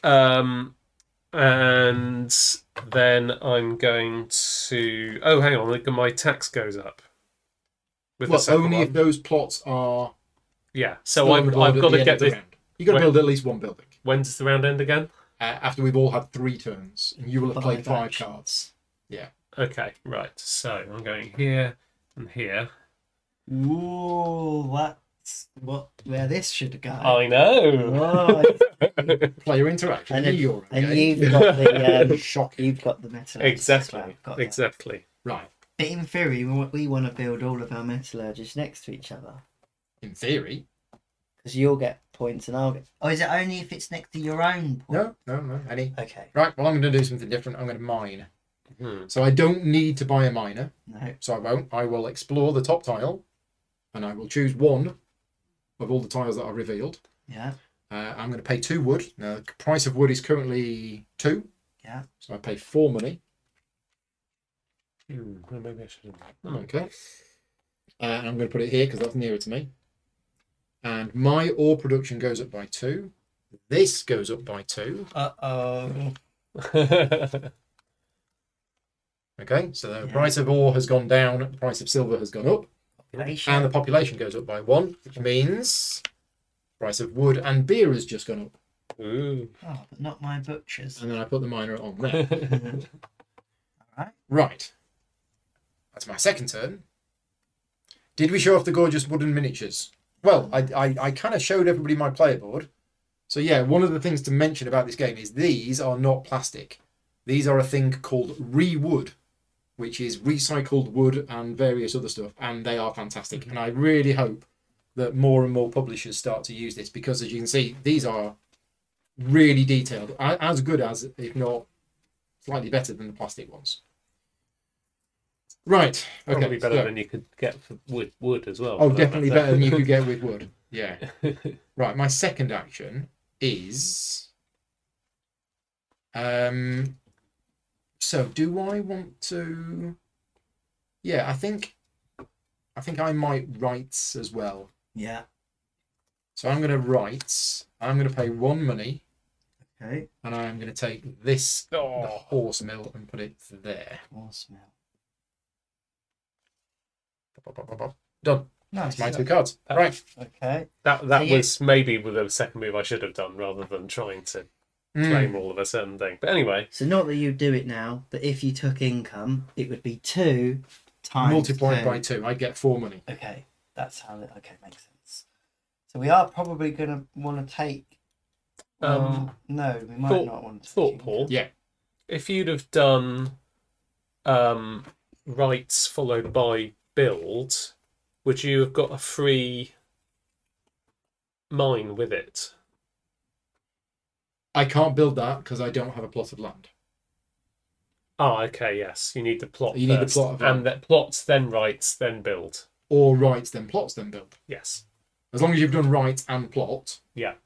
And then I'm going to... Oh, hang on. My tax goes up. Well, only if those plots are... Yeah, so I've got to get the... You've got to build at least one building. When does the round end again? After we've all had three turns, and you will have played five cards. Yeah. Okay, right. So I'm going here and here. Ooh, that's where this should go. I know. Player interaction. And you've got the shock. You've got the metal. Exactly. Exactly. Right. In theory, we want to build all of our metallurgists next to each other. In theory? Because you'll get points and I'll get... Oh, is it only if it's next to your own point? No. Any. Okay. Right, well, I'm going to do something different. I'm going to mine. Mm-hmm. So I don't need to buy a miner. No. So I won't. I will explore the top tile and I will choose one of all the tiles that are revealed. Yeah. I'm going to pay 2 wood. Now, the price of wood is currently 2. Yeah. So I pay 4 money. Well, maybe I shouldn't. Okay. And I'm going to put it here because that's nearer to me. And my ore production goes up by 2. This goes up by 2. Uh-oh. Okay, so the price of ore has gone down, the price of silver has gone up. Population. And the population goes up by 1, which means the price of wood and beer has just gone up. Ooh. Oh, but not my butchers. And then I put the miner on there. Right. That's my second turn. Did we show off the gorgeous wooden miniatures? Well, I kind of showed everybody my player board. So yeah, one of the things to mention about this game is these are not plastic. These are a thing called rewood, which is recycled wood and various other stuff, and they are fantastic. And I really hope that more and more publishers start to use this because, as you can see, these are really detailed, as good as, if not slightly better than the plastic ones. Right. Okay. Probably better than you could get for wood as well. Oh, definitely better than you could get with wood. Yeah. Right. My second action is. So do I want to? Yeah, I think I might write as well. Yeah. So I'm going to write. I'm going to pay 1 money. Okay. And I'm going to take this the horse mill and put it there. Horse mill. Done. Nice. That's my 2 cards. Right. Okay. That was maybe the second move I should have done rather than trying to claim all of a certain thing. But anyway. So not that you do it now, but if you took income, it would be 2 times. Multiplied by 2. I'd get 4 money. Okay. That's how it makes sense. So we are probably going to want to take. No, we might not want to. Thought, Paul. Yeah. If you'd have done rights followed by build, would you have got a free mine with it? I can't build that because I don't have a plot of land. Ah, okay, yes. You need the plot first. You need the plot of land. And that plots, then rights, then build. Or rights, then plots, then build. Yes. As long as you've done write and plot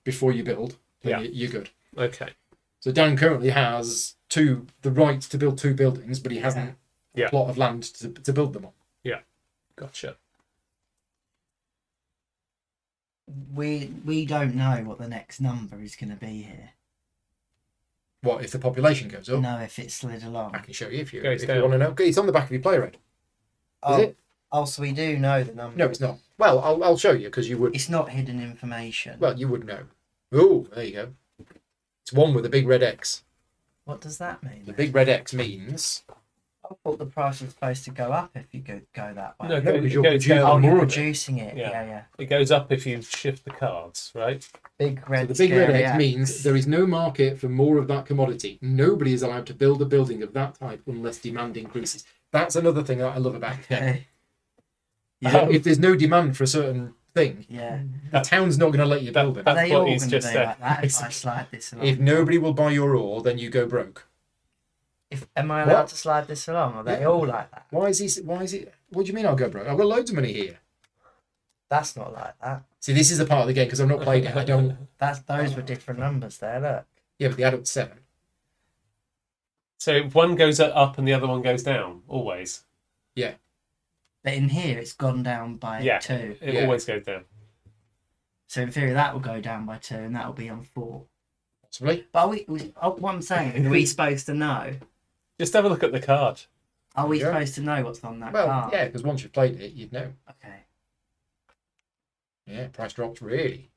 before you build, then you're good. Okay. So Dan currently has the right to build two buildings, but he hasn't a plot of land to build them on. Yeah. Gotcha. We don't know what the next number is going to be here. What if the population goes up? No, if it slid along. I can show you if you want to know. It's on the back of your play red. Is it? Oh, so we do know the number. No, it's not. Well, I'll show you because you would. It's not hidden information. Well, you would know. Oh, there you go. It's one with a big red X. What does that mean? The big red X means. I thought the price was supposed to go up if you go that way. No, because you're reducing it. Yeah. It goes up if you shift the cards, right? Big red. So the big red X means there is no market for more of that commodity. Nobody is allowed to build a building of that type unless demand increases. That's another thing that I love about it. If there's no demand for a certain thing, the town's not going to let you build it. That's what he's just said. If I slide this along. If nobody will buy your ore, then you go broke. Am I allowed to slide this along? Are they all like that? Why is it? What do you mean I'll go broke? I've got loads of money here. That's not like that. See, this is the part of the game because I've not played it. I don't. Those were different numbers there. Look. Yeah, but they add up to 7. So one goes up and the other one goes down always. Yeah. But in here, it's gone down by 2. It always goes down. So in theory, that will go down by 2, and that will be on 4. Possibly. But what I'm saying, are we supposed to know? Just have a look at the card. Are we supposed to know what's on that card? Well, yeah, because once you've played it, you'd know. Okay. Yeah, price drops really.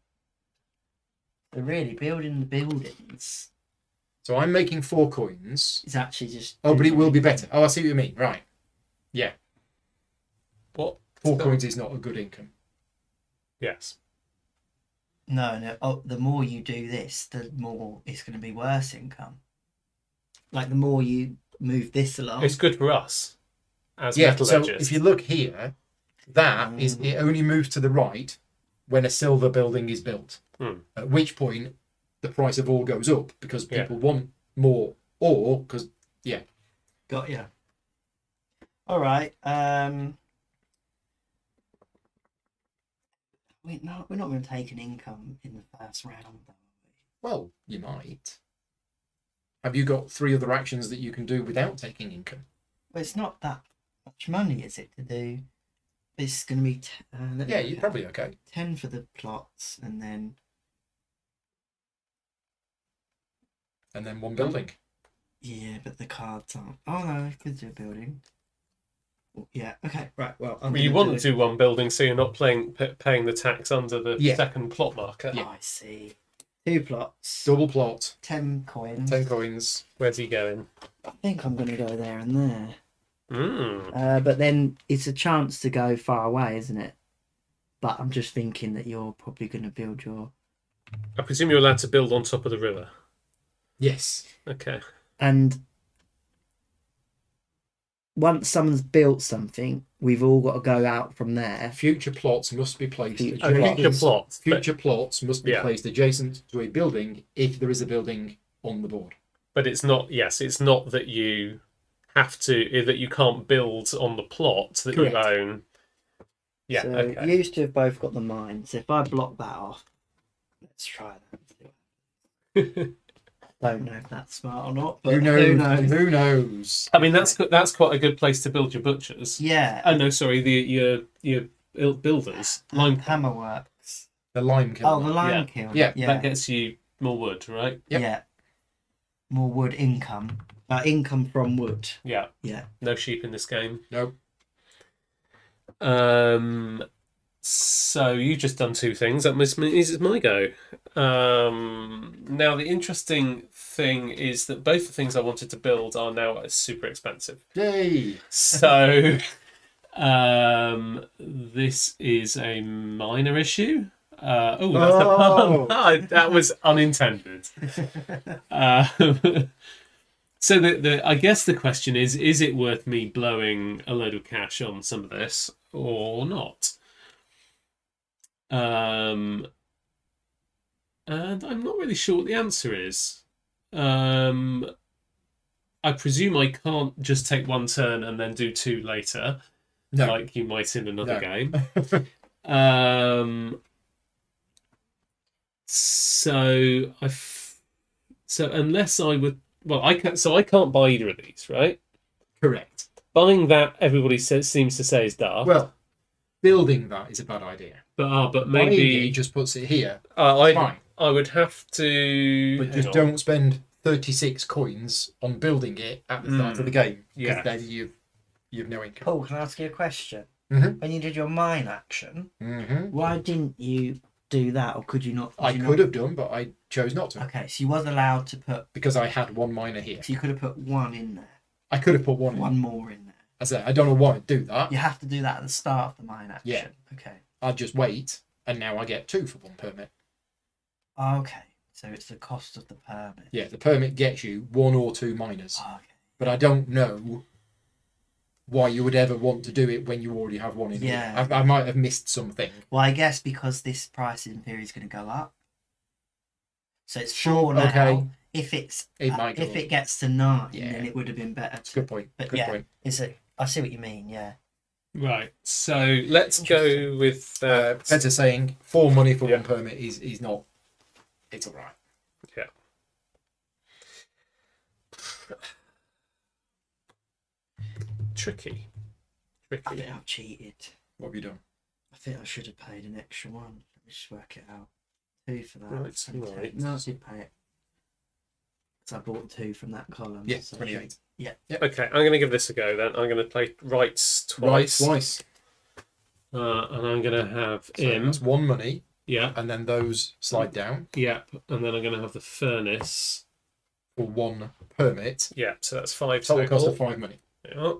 They're really building the buildings. So I'm making 4 coins. It's actually just... Oh, but it will be better. Oh, I see what you mean. Right. Yeah. What? 4 coins is not a good income. Yes. No. Oh, the more you do this, the more it's going to be worse income. Like the more you move this along, it's good for us as metal edges. So if you look here, that is it only moves to the right when a silver building is built. At which point the price of ore goes up because people want more ore. Because got you. All right. We're not going to take an income in the first round. Well, you might. Have you got 3 other actions that you can do without taking income? Well, it's not that much money, is it, to do? It's going to be... you're probably okay. 10 for the plots, and then... And then 1 building. Yeah, but the cards aren't... Oh, no, I could do a building. Yeah, okay, right, well... you want to do 1 building, so you're not paying the tax under the second plot marker. Yeah. Oh, I see. 2 plots. Double plot. 10 coins. 10 coins. Where's he going? I think I'm going to go there and there. But then it's a chance to go far away, isn't it? But I'm just thinking that you're probably going to build your... I presume you're allowed to build on top of the river. Yes. Okay. And once someone's built something, we've all got to go out from there. Future plots must be placed adjacent. Future plots must be placed adjacent to a building if there is a building on the board. But it's not. Yes, it's not that you have to. That you can't build on the plot that you own. Yeah. So you used to have both got the mine. So if I block that off, let's try that. Don't know if that's smart or not, but who knows? I mean, that's quite a good place to build your butchers. Yeah. Oh no, sorry, your builders. Lime hammer works. The lime kiln. Oh, the lime kiln. Yeah. That gets you more wood, right? Yep. Yeah. More wood income. Income from wood. Yeah. Yeah. No sheep in this game. No. So you've just done 2 things. That means it's my go. Now the interesting thing is that both the things I wanted to build are now super expensive. Yay! So this is a minor issue. That was unintended. So I guess the question is it worth me blowing a load of cash on some of this or not? And I'm not really sure what the answer is. I presume I can't just take 1 turn and then do 2 later, like you might in another game. So unless I would, well, I can't buy either of these, right? Correct. Buying that, everybody seems to say, is daft. Well, building that is a bad idea. But maybe he just puts it here. I would have to. But just don't spend 36 coins on building it at the start of the game. Yeah. Because then you've no income. Paul, can I ask you a question? Mm-hmm. When you did your mine action, why didn't you do that, or could you not? I could have done, but I chose not to. Okay, so you was allowed to put, because I had one miner here. So you could have put one in there. I could have put one more in there. I said I don't know why I'd do that. You have to do that at the start of the mine action. Yeah. Okay. I'll just wait, and now I get two for one permit. Okay, so it's the cost of the permit. Yeah, the permit gets you one or two miners. Okay. But I don't know why you would ever want to do it when you already have one in here. Yeah. I might have missed something. Well, I guess because this price in theory is going to go up. So it's sure now. Okay. If it gets to 9, then it would have been better. Good point. But good point. I see what you mean, yeah. Right. So let's go with better saying 4 money for one permit is not, it's all right. Yeah. Tricky. I think I've cheated. What have you done? I think I should have paid an extra one. Let me just work it out. 2 for that. Right. No, I did pay it. So I bought 2 from that column. Yeah, so 28. Yeah. Yep. Okay, I'm going to give this a go then. I'm going to play rights twice. And I'm going to have that's 1 money. Yeah. And then those slide down. Yep. And then I'm going to have the furnace. For 1 permit. Yeah, so that's 5 total. Total cost of 5 money. Yeah.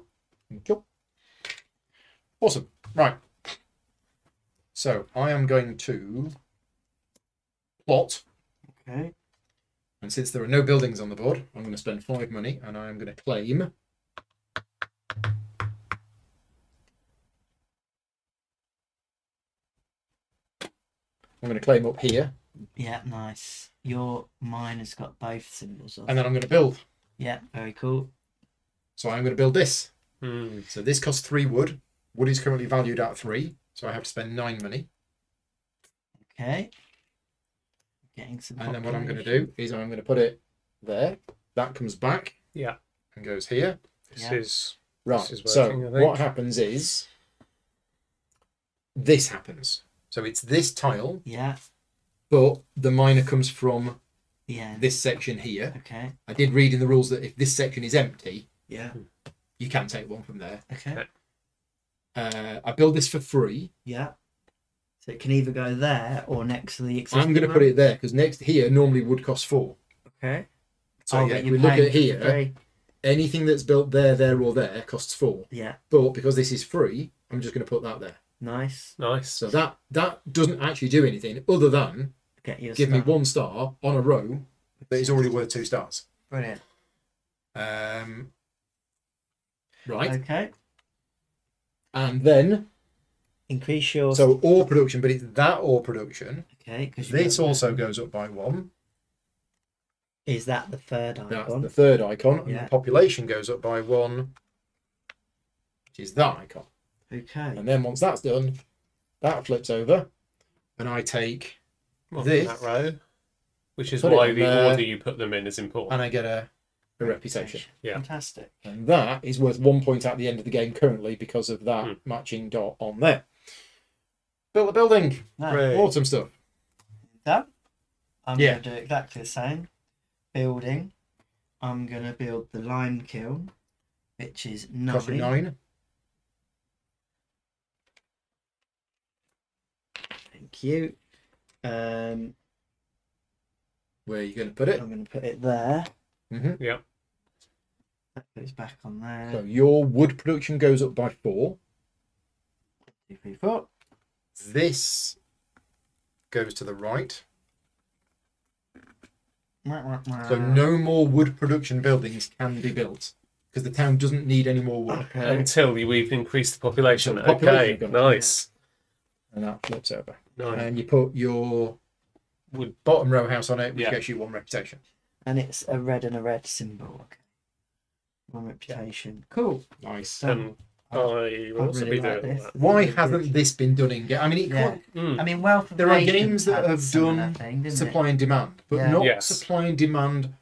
Cool. Awesome. Right. So I am going to plot. Okay. And since there are no buildings on the board, I'm going to spend 5 money, and I am going to claim up here. Yeah, nice. Your mine has got both symbols on. And then I'm going to build. Yeah, very cool. So I'm going to build this. So this costs 3 wood. Wood is currently valued at 3, so I have to spend 9 money. Okay. Getting some. And then what I'm going to do is I'm going to put it there. That comes back. Yeah. And goes here. This is right. This is working, so what happens is this happens. So it's this tile. Yeah. But the miner comes from this section here. Okay. I did read in the rules that if this section is empty, you can take one from there. Okay. I build this for free. Yeah. So it can either go there or next to the existing. I'm going to put it there because next here normally would cost 4. Okay. So yeah, if we look at here, anything that's built there, or there costs 4. Yeah. But because this is free, I'm just going to put that there. Nice. Nice. So that doesn't actually do anything other than give me 1 star on a row that is already worth 2 stars. Brilliant. Right. Okay. And then increase your ore production, but it's that ore production. Okay, because this also goes up by 1. Is that the third icon? That's the third icon. Yeah. And the population goes up by 1, which is that icon. Okay. And then once that's done, that flips over, and I take this from that row, which is why the order you put them in is important. And I get a reputation. Yeah. Fantastic. And that is worth 1 point at the end of the game currently because of that matching dot on there. Built a building. Nice. Awesome stuff. That I'm going to do exactly the same. Building. I'm going to build the lime kiln, which is 9. 9. Thank you. Where are you going to put it? I'm going to put it there. Mm-hmm. Yeah. That goes back on there. So your wood production goes up by 4. 2, 3, 4. This goes to the right. So no more wood production buildings can be built because the town doesn't need any more wood. Okay. Until we've increased the population. Okay, nice. And that flips over. Nice. And you put your wood bottom row house on it, which gets you 1 reputation. And it's a red symbol. 1 reputation. Cool. Nice. I will also really be like doing that. Why hasn't this been done in games? I mean, I mean, there are games that have done supply and demand, but not supply and demand.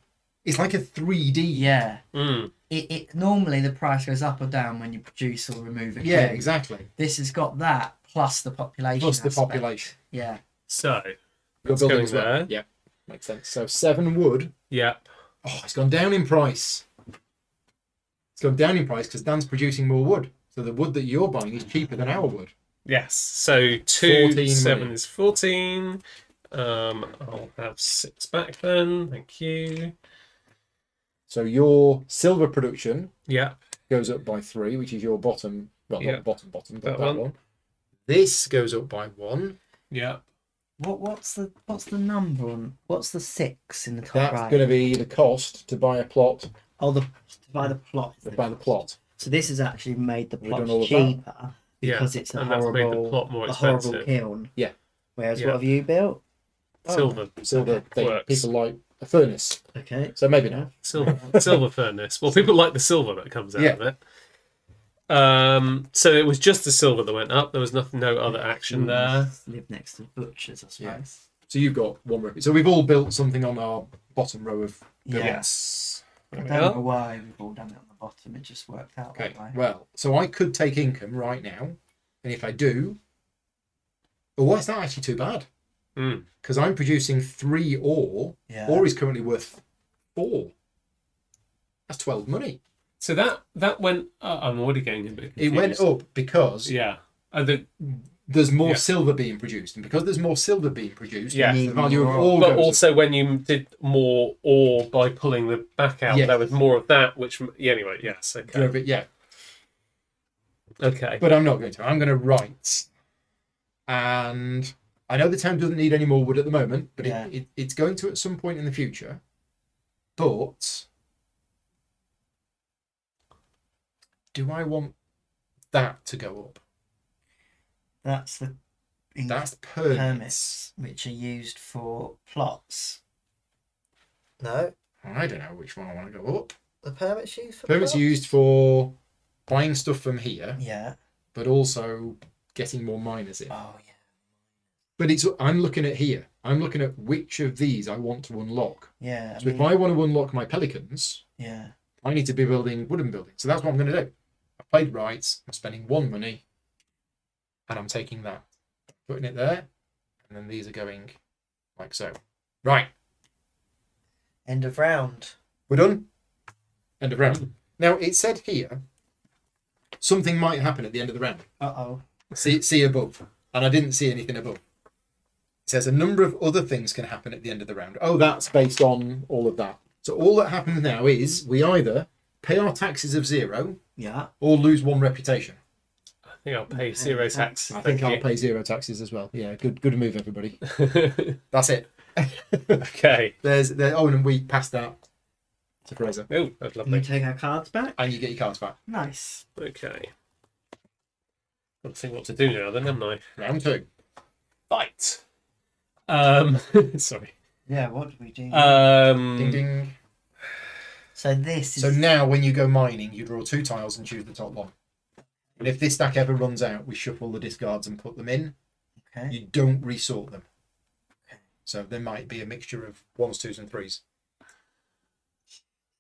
It's like a 3D. Yeah. Mm. It normally the price goes up or down when you produce or remove it. Yeah, exactly. This has got that plus the population. Plus the population. Yeah. So you're building there. Well. Yeah, makes sense. So 7 wood. Yeah. Oh, it's gone down in price. It's gone down in price because Dan's producing more wood. So the wood that you're buying is cheaper than our wood. Yes. So 2, 7 is 14. I'll have 6 back then. Thank you. So your silver production goes up by 3, which is your bottom. Well, not bottom, but that one. This goes up by 1. Yeah. What's the number on? What's the 6 in the top right? That's going to be the cost to buy a plot. Oh, to buy the plot. So this has actually made the plot cheaper because it's a horrible kiln. Yeah. Whereas what have you built? Silver. People like a furnace. Okay. So maybe not. Silver furnace. Well, people like the silver that comes out of it. So it was just the silver that went up. There was no other action there. Live next to butchers, I suppose. Yeah. So you've got 1 row. So we've all built something on our bottom row of buildings. Yes. I don't know why we've all done it on the bottom. It just worked out that way. Well, so I could take income right now, and if I do, well, it's not actually too bad. Because I'm producing 3 ore. Yeah. Ore is currently worth 4. That's 12 money. So that went up. I'm already getting a bit confused. It went up because there's more silver being produced. And because there's more silver being produced, the value of ore goes up. But also when you did more ore by pulling the back out, there was more of that, which... Anyway, yes. Okay. Yeah, but okay. But I'm not going to. I'm going to write. And... I know the town doesn't need any more wood at the moment, but it's going to at some point in the future. But do I want that to go up? That's the permits which are used for plots. No, I don't know which one I want to go up. The permits used for plots? Are used for buying stuff from here. Yeah, but also getting more miners in. Oh yeah. But I'm looking at here. I'm looking at which of these I want to unlock. Yeah. So if I want to unlock my pelicans, I need to be building wooden buildings. So that's what I'm going to do. I've played rights. I'm spending 1 money, and I'm taking that, putting it there, and then these are going like so. Right. End of round. We're done. End of round. Now it said here something might happen at the end of the round. See above, and I didn't see anything above. It says a number of other things can happen at the end of the round. Oh, that's based on all of that. So all that happens now is we either pay our taxes of 0 or lose 1 reputation. I think I'll pay 0 tax. I think I'll pay 0 taxes as well. Yeah, good move, everybody. That's it. Okay. Oh, and we passed that to Fraser. Oh, that's lovely. And you take our cards back? And you get your cards back. Nice. Okay. Got to think what to do now then, haven't I? Round 2. Fight. Sorry. Yeah, what do we do? Ding ding. So this is... So now when you go mining, you draw 2 tiles and choose the top 1. And if this stack ever runs out, we shuffle the discards and put them in. Okay. You don't resort them. Okay. So there might be a mixture of 1s, 2s and 3s.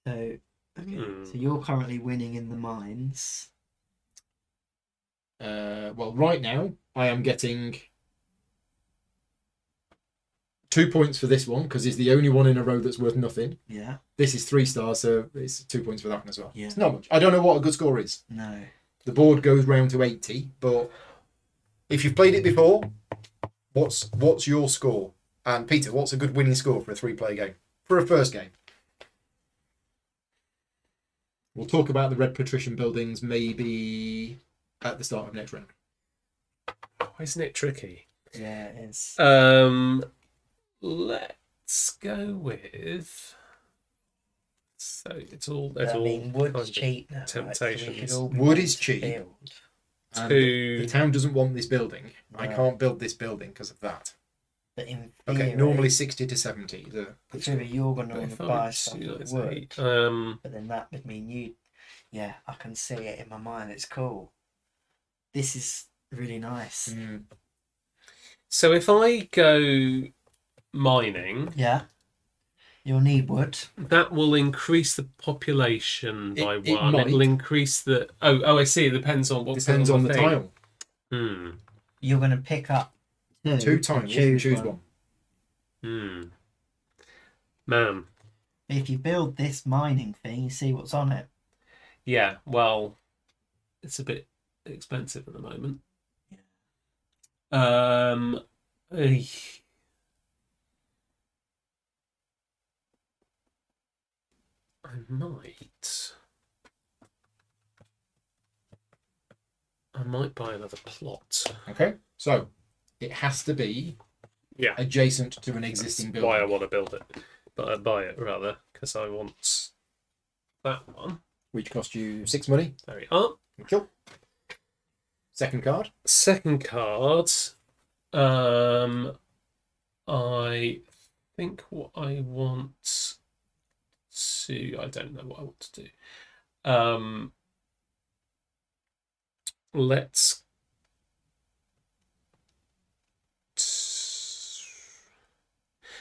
So, okay. So you're currently winning in the mines. Well, right now I am getting 2 points for this one because it's the only one in a row that's worth nothing. Yeah. This is 3 stars, so it's 2 points for that one as well. Yeah. It's not much. I don't know what a good score is. No. The board goes round to 80, but if you've played it before, what's your score? And Peter, what's a good winning score for a 3-player game? For a first game? We'll talk about the Red Patrician buildings maybe at the start of next round. Oh, isn't it tricky? Yeah, it is. Let's go with. So it's all. Wood's cheap now. Temptations. Right? Wood is cheap. The town doesn't want this building. No. I can't build this building because of that. But in theory, okay, normally 60 to 70. You're going to want to buy stuff with wood. But then that would mean you. Yeah, I can see it in my mind. It's cool. this is really nice. Mm. So if I go mining... Yeah. You'll need wood. That will increase the population by one. It'll increase the... Oh, I see. It depends on what... Depends on the tile. Hmm. You're going to pick up two tiles. Choose one. Hmm. Man. If you build this mining thing, you see what's on it. Yeah, well, it's a bit expensive at the moment. Yeah. I might buy another plot. Okay, so it has to be adjacent to an existing building. That's why I want to build it, but I buy it rather because I want that one, which cost you 6 money. There we are. Sure. Second card. Second card. I think what I want. I don't know what I want to do. Let's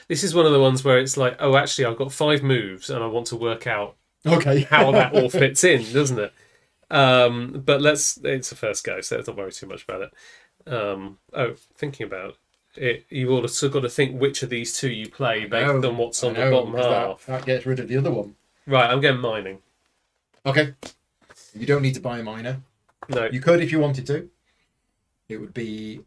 this is one of the ones where it's like, oh, actually I've got 5 moves and I want to work out how that all fits in, doesn't it? But it's a first go, so let's not worry too much about it. Oh, thinking about it, you've also got to think which of these two you play based on what's on the bottom half. That gets rid of the other one. Right, I'm getting mining. Okay. You don't need to buy a miner. No. You could if you wanted to. It would be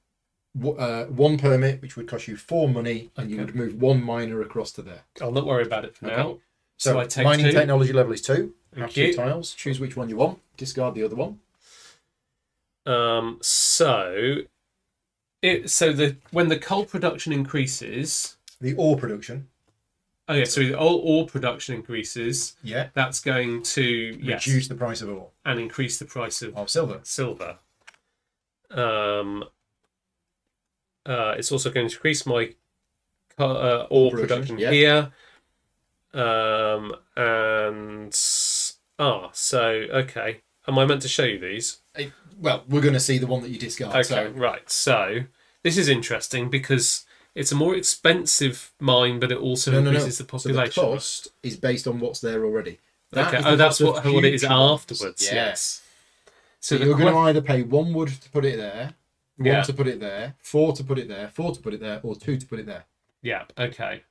one permit, which would cost you 4 money, and you would move 1 miner across to there. I'll not worry about it for now. So I take mining technology level is 2. Have 2 tiles. Choose which one you want. Discard the other one. When the coal production increases, the ore production. Oh yeah, so the ore production increases. Yeah, that's going to reduce the price of ore and increase the price of silver. Silver. It's also going to increase my ore production here. Am I meant to show you these? Well, we're going to see the one that you discard. Okay, so. Right. So this is interesting because it's a more expensive mine, but it also increases the population. So the cost is based on what's there already. That's what it is afterwards. Yeah. Yes. So you're going to either pay 1 wood to put it there, 1 to put it there, 4 to put it there, 4 to put it there, or 2 to put it there. Yeah. Okay.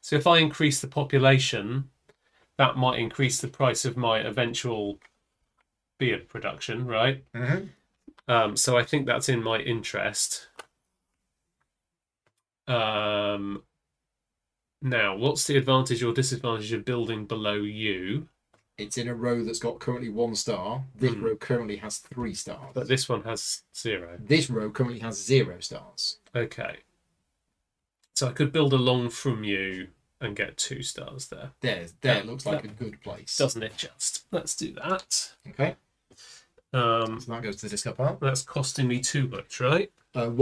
So if I increase the population, that might increase the price of my eventual beer production, right? Mm-hmm. So I think that's in my interest. Now, what's the advantage or disadvantage of building below you? It's in a row that's got currently 1 star. This row currently has 3 stars. But this one has 0. This row currently has 0 stars. Okay. So I could build along from you and get 2 stars there. That looks like a good place. Doesn't it just? Let's do that. Okay. So that goes to the discard pile. That's costing me 2 much, right? 1.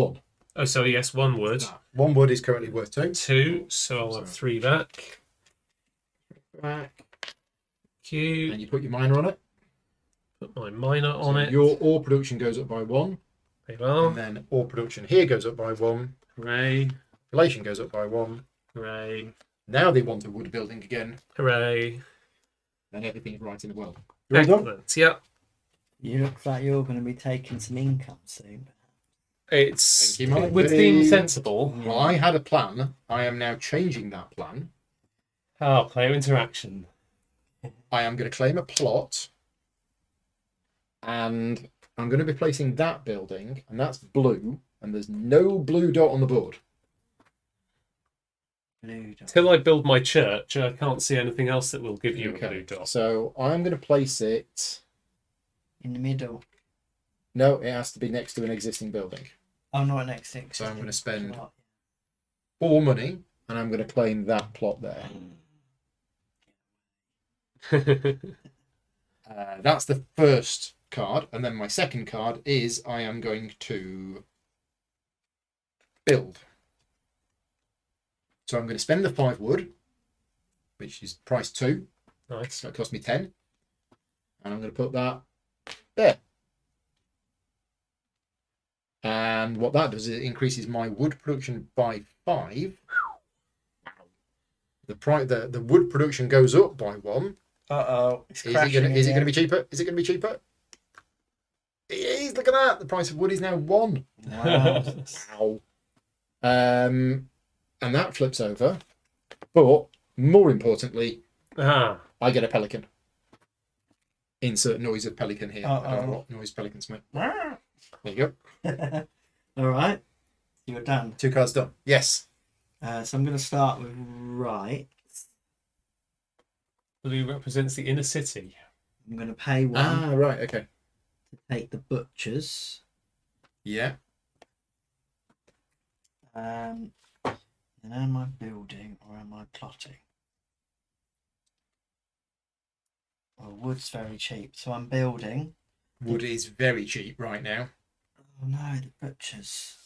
Oh, so yes, 1 wood. 1 wood is currently worth 2. 2, so I'll have 3 back. Q. And you put your miner on it. Put my miner on it. Your ore production goes up by 1. There you are. And then ore production here goes up by 1. Hooray. Population goes up by 1. Hooray. Now they want a wood building again. Hooray. Then everything's right in the world. Excellent, yep. You look like you're going to be taking some income soon. It would seem sensible. Well, I had a plan. I am now changing that plan. Oh, player interaction. I am going to claim a plot. And I'm going to be placing that building. And that's blue. And there's no blue dot on the board. Until I build my church, I can't see anything else that will give you a blue dot. So I'm going to place it... in the middle. No, it has to be next to an existing building. Oh, not an existing. So I'm going to spend 4 money, and I'm going to claim that plot there. That's the first card, and then my second card is I am going to build. So I'm going to spend the 5 wood, which is price 2. Nice. That cost me 10. And I'm going to put that there. And what that does is it increases my wood production by 5. The wood production goes up by 1. Uh-oh. Is it going to be cheaper? Is it going to be cheaper? It is. Look at that. The price of wood is now 1. Wow. Ow. And that flips over. But more importantly, I get a pelican. Insert noise of pelican here. Uh-oh. I don't know what noise pelicans make. There you go. All right. You're done. 2 cards done. Yes. So I'm going to start with right. Blue represents the inner city. I'm going to pay 1. Ah, right. Okay. To take the butchers. Yeah. And am I building or am I plotting? Well, wood's very cheap, so I'm building. Wood is very cheap right now. Oh no, the butchers.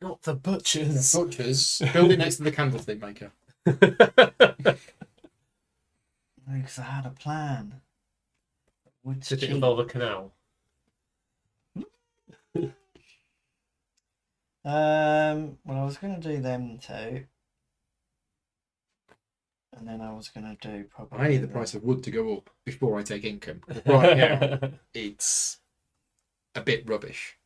Not the butchers. The butchers. Building next to the candlestick maker. No, because I had a plan. Wood's cheap. Did it involve a canal? Well, I was going to do them 2. And then I was going to do probably... I need the price of wood to go up before I take income. Right now, it's a bit rubbish.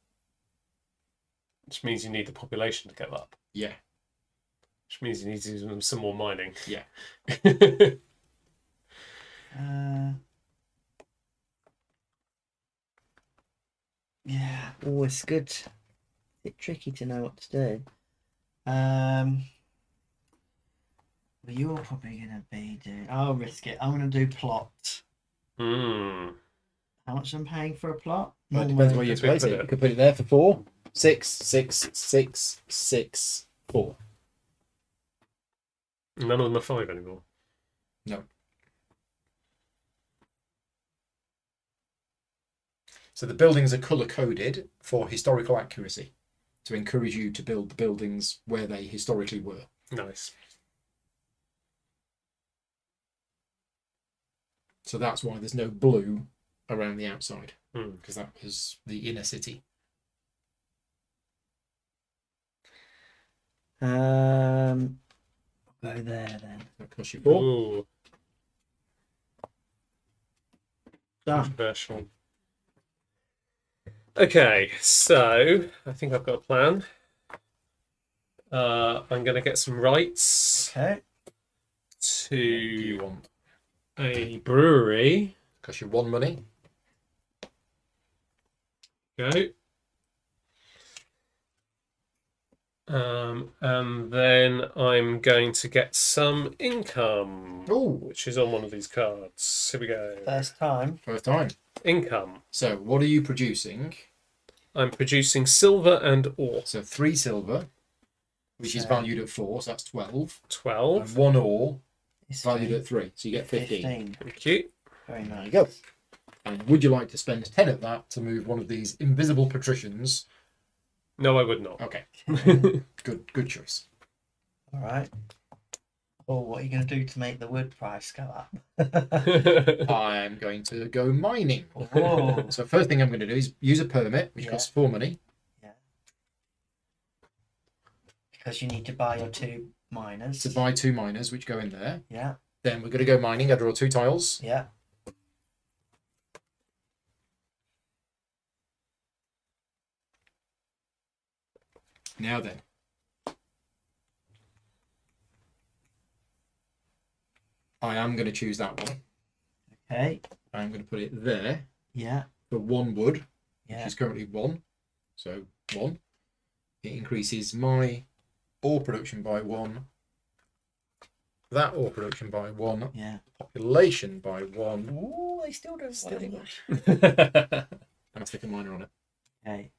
Which means you need the population to go up. Yeah. Which means you need to do some more mining. Yeah. Yeah. Oh, it's good. It's a bit tricky to know what to do. But you're probably going to be doing... I'll risk it. I'm going to do plot. Mm. How much I'm paying for a plot? Well, it depends where you place it. You could put it there for 4. 6, 6, 6, 6, 4. None of them are 5 anymore. No. So the buildings are colour-coded for historical accuracy to encourage you to build the buildings where they historically were. Nice. So that's why there's no blue around the outside, because that was the inner city. Go there then. That costs you 4. Controversial. Okay, so I think I've got a plan. I'm going to get some rights. Okay. To... What do you want? A brewery. Cost you 1 money. Go. And then I'm going to get some income. Ooh. Which is on one of these cards. Here we go. First time. First time. Income. So what are you producing? I'm producing silver and ore. So 3 silver, which is valued at 4, so that's 12. 12. And 1 ore. It's valued at 3, so you get 15. 15. Thank you. Very nice. There you go. And would you like to spend 10 of that to move one of these invisible patricians? No, I would not. Okay. Good choice. All right. Well, what are you going to do to make the wood price go up? I'm going to go mining. Oh. So first thing I'm going to do is use a permit, which costs 4 money. Yeah. Because you need to buy your 2... miners. To buy 2 miners, which go in there. Yeah. Then we're going to go mining. I draw 2 tiles. Yeah. Now then. I am going to choose that one. Okay. I'm going to put it there. Yeah. For 1 wood, which is currently 1. So 1. It increases my... ore production by 1, that ore production by 1, population by 1. Ooh, they still don't do much. I'm sticking miner on it. Okay,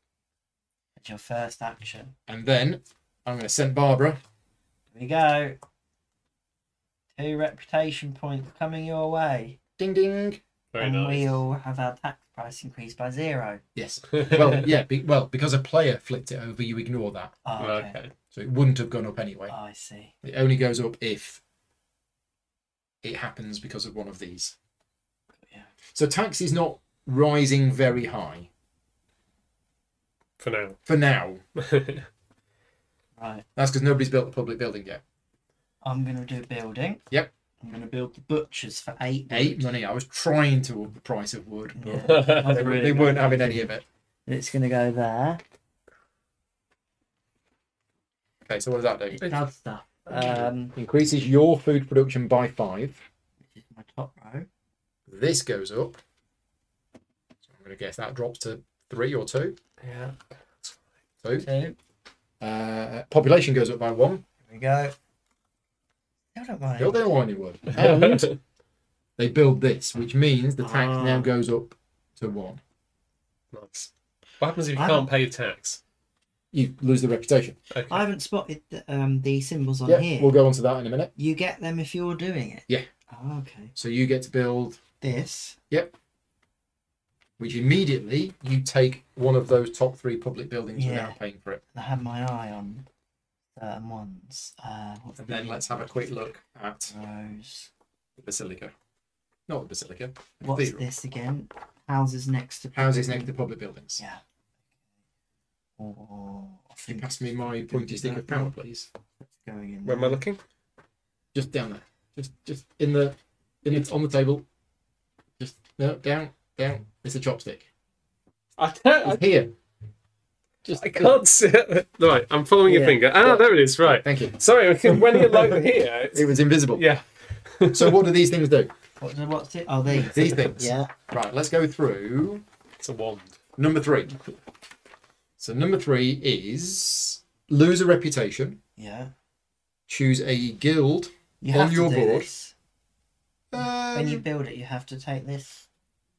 that's your first action. And then I'm going to Saint Barbara. There we go. 2 reputation points coming your way. Ding ding. Very nice. We'll have our tax price increased by 0. Yes. Well, yeah. Because a player flipped it over, you ignore that. Oh, okay. So it wouldn't have gone up anyway. Oh, I see. It only goes up if it happens because of one of these. Yeah. So tax is not rising very high. For now. For now. Right. That's because nobody's built a public building yet. I'm going to do a building. Yep. I'm going to build the butchers for eight money. I was trying to up the price of wood, but yeah, they weren't having any of it. It's going to go there. Okay, so what does that do? It does stuff. Increases your food production by 5. Which is my top row. This goes up. So I'm going to guess that drops to 3 or 2. Yeah. 2. Population goes up by 1. There we go. I don't mind. They don't want any wood. And they build this, which means the tax now goes up to 1. Nice. What happens if you can't pay the tax? You lose the reputation. Okay. I haven't spotted the symbols on here. We'll go on to that in a minute. You get them if you're doing it. Yeah. Oh, okay. So you get to build this. Yep. Which immediately you take one of those top 3 public buildings without paying for it. I had my eye on certain ones. And then let's have a quick look at the basilica. Not the basilica. The What's cathedral. This again? Houses next to public public buildings. Yeah. Oh, can you pass me my pointy stick of power, please? Going in. Where am I looking? Just down there. Just in the on the table. Just down. It's a chopstick. I can't. It's here. Just I can't see it. Right, I'm following your finger. Ah, there it is. Right. Thank you. Sorry, when you looked here, it was invisible. Yeah. So what do these things do? What's it? Oh, these things. Yeah. Right. Let's go through. It's a wand. Number 3. So number 3 is lose a reputation. Yeah. Choose a guild on your board. When you build it, you have to take this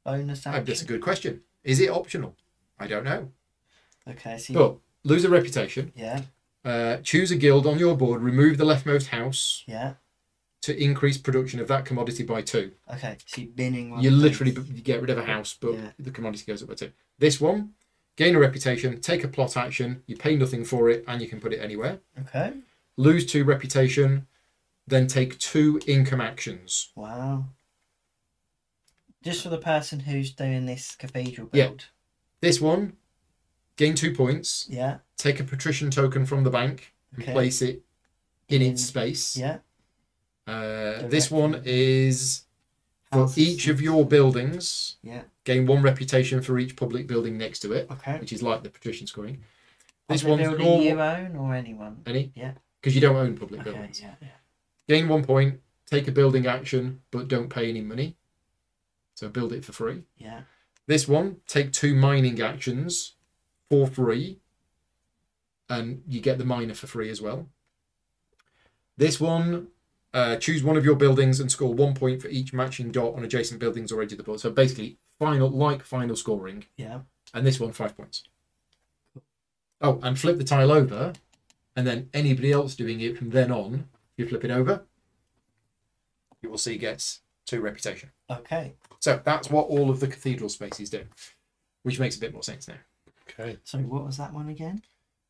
bonus action. That's a good question. Is it optional? I don't know. Okay. So lose a reputation. Yeah. Choose a guild on your board. Remove the leftmost house. Yeah. To increase production of that commodity by 2. Okay. So you're binning one. You literally get rid of a house, but the commodity goes up by 2. This one. Gain a reputation, take a plot action, you pay nothing for it, and you can put it anywhere. Okay. Lose 2 reputation, then take 2 income actions. Wow. Just for the person who's doing this cathedral build. Yeah. This one, gain 2 points. Yeah. Take a patrician token from the bank and place it in its space. Yeah. This one is... For each of your buildings, gain 1 reputation for each public building next to it, which is like the patrician scoring. This one's building you own or anyone? Any? Yeah. Because you don't own public buildings. Yeah, yeah. Gain 1 point, take a building action, but don't pay any money. So build it for free. Yeah. This one, take 2 mining actions for free, and you get the miner for free as well. This one... choose one of your buildings and score 1 point for each matching dot on adjacent buildings or edge of the board. So basically, final scoring. Yeah. And this one, 5 points. Oh, and flip the tile over, and then anybody else doing it from then on, if you flip it over, you will see gets 2 reputation. Okay. So that's what all of the cathedral spaces do, which makes a bit more sense now. Okay. So what was that one again?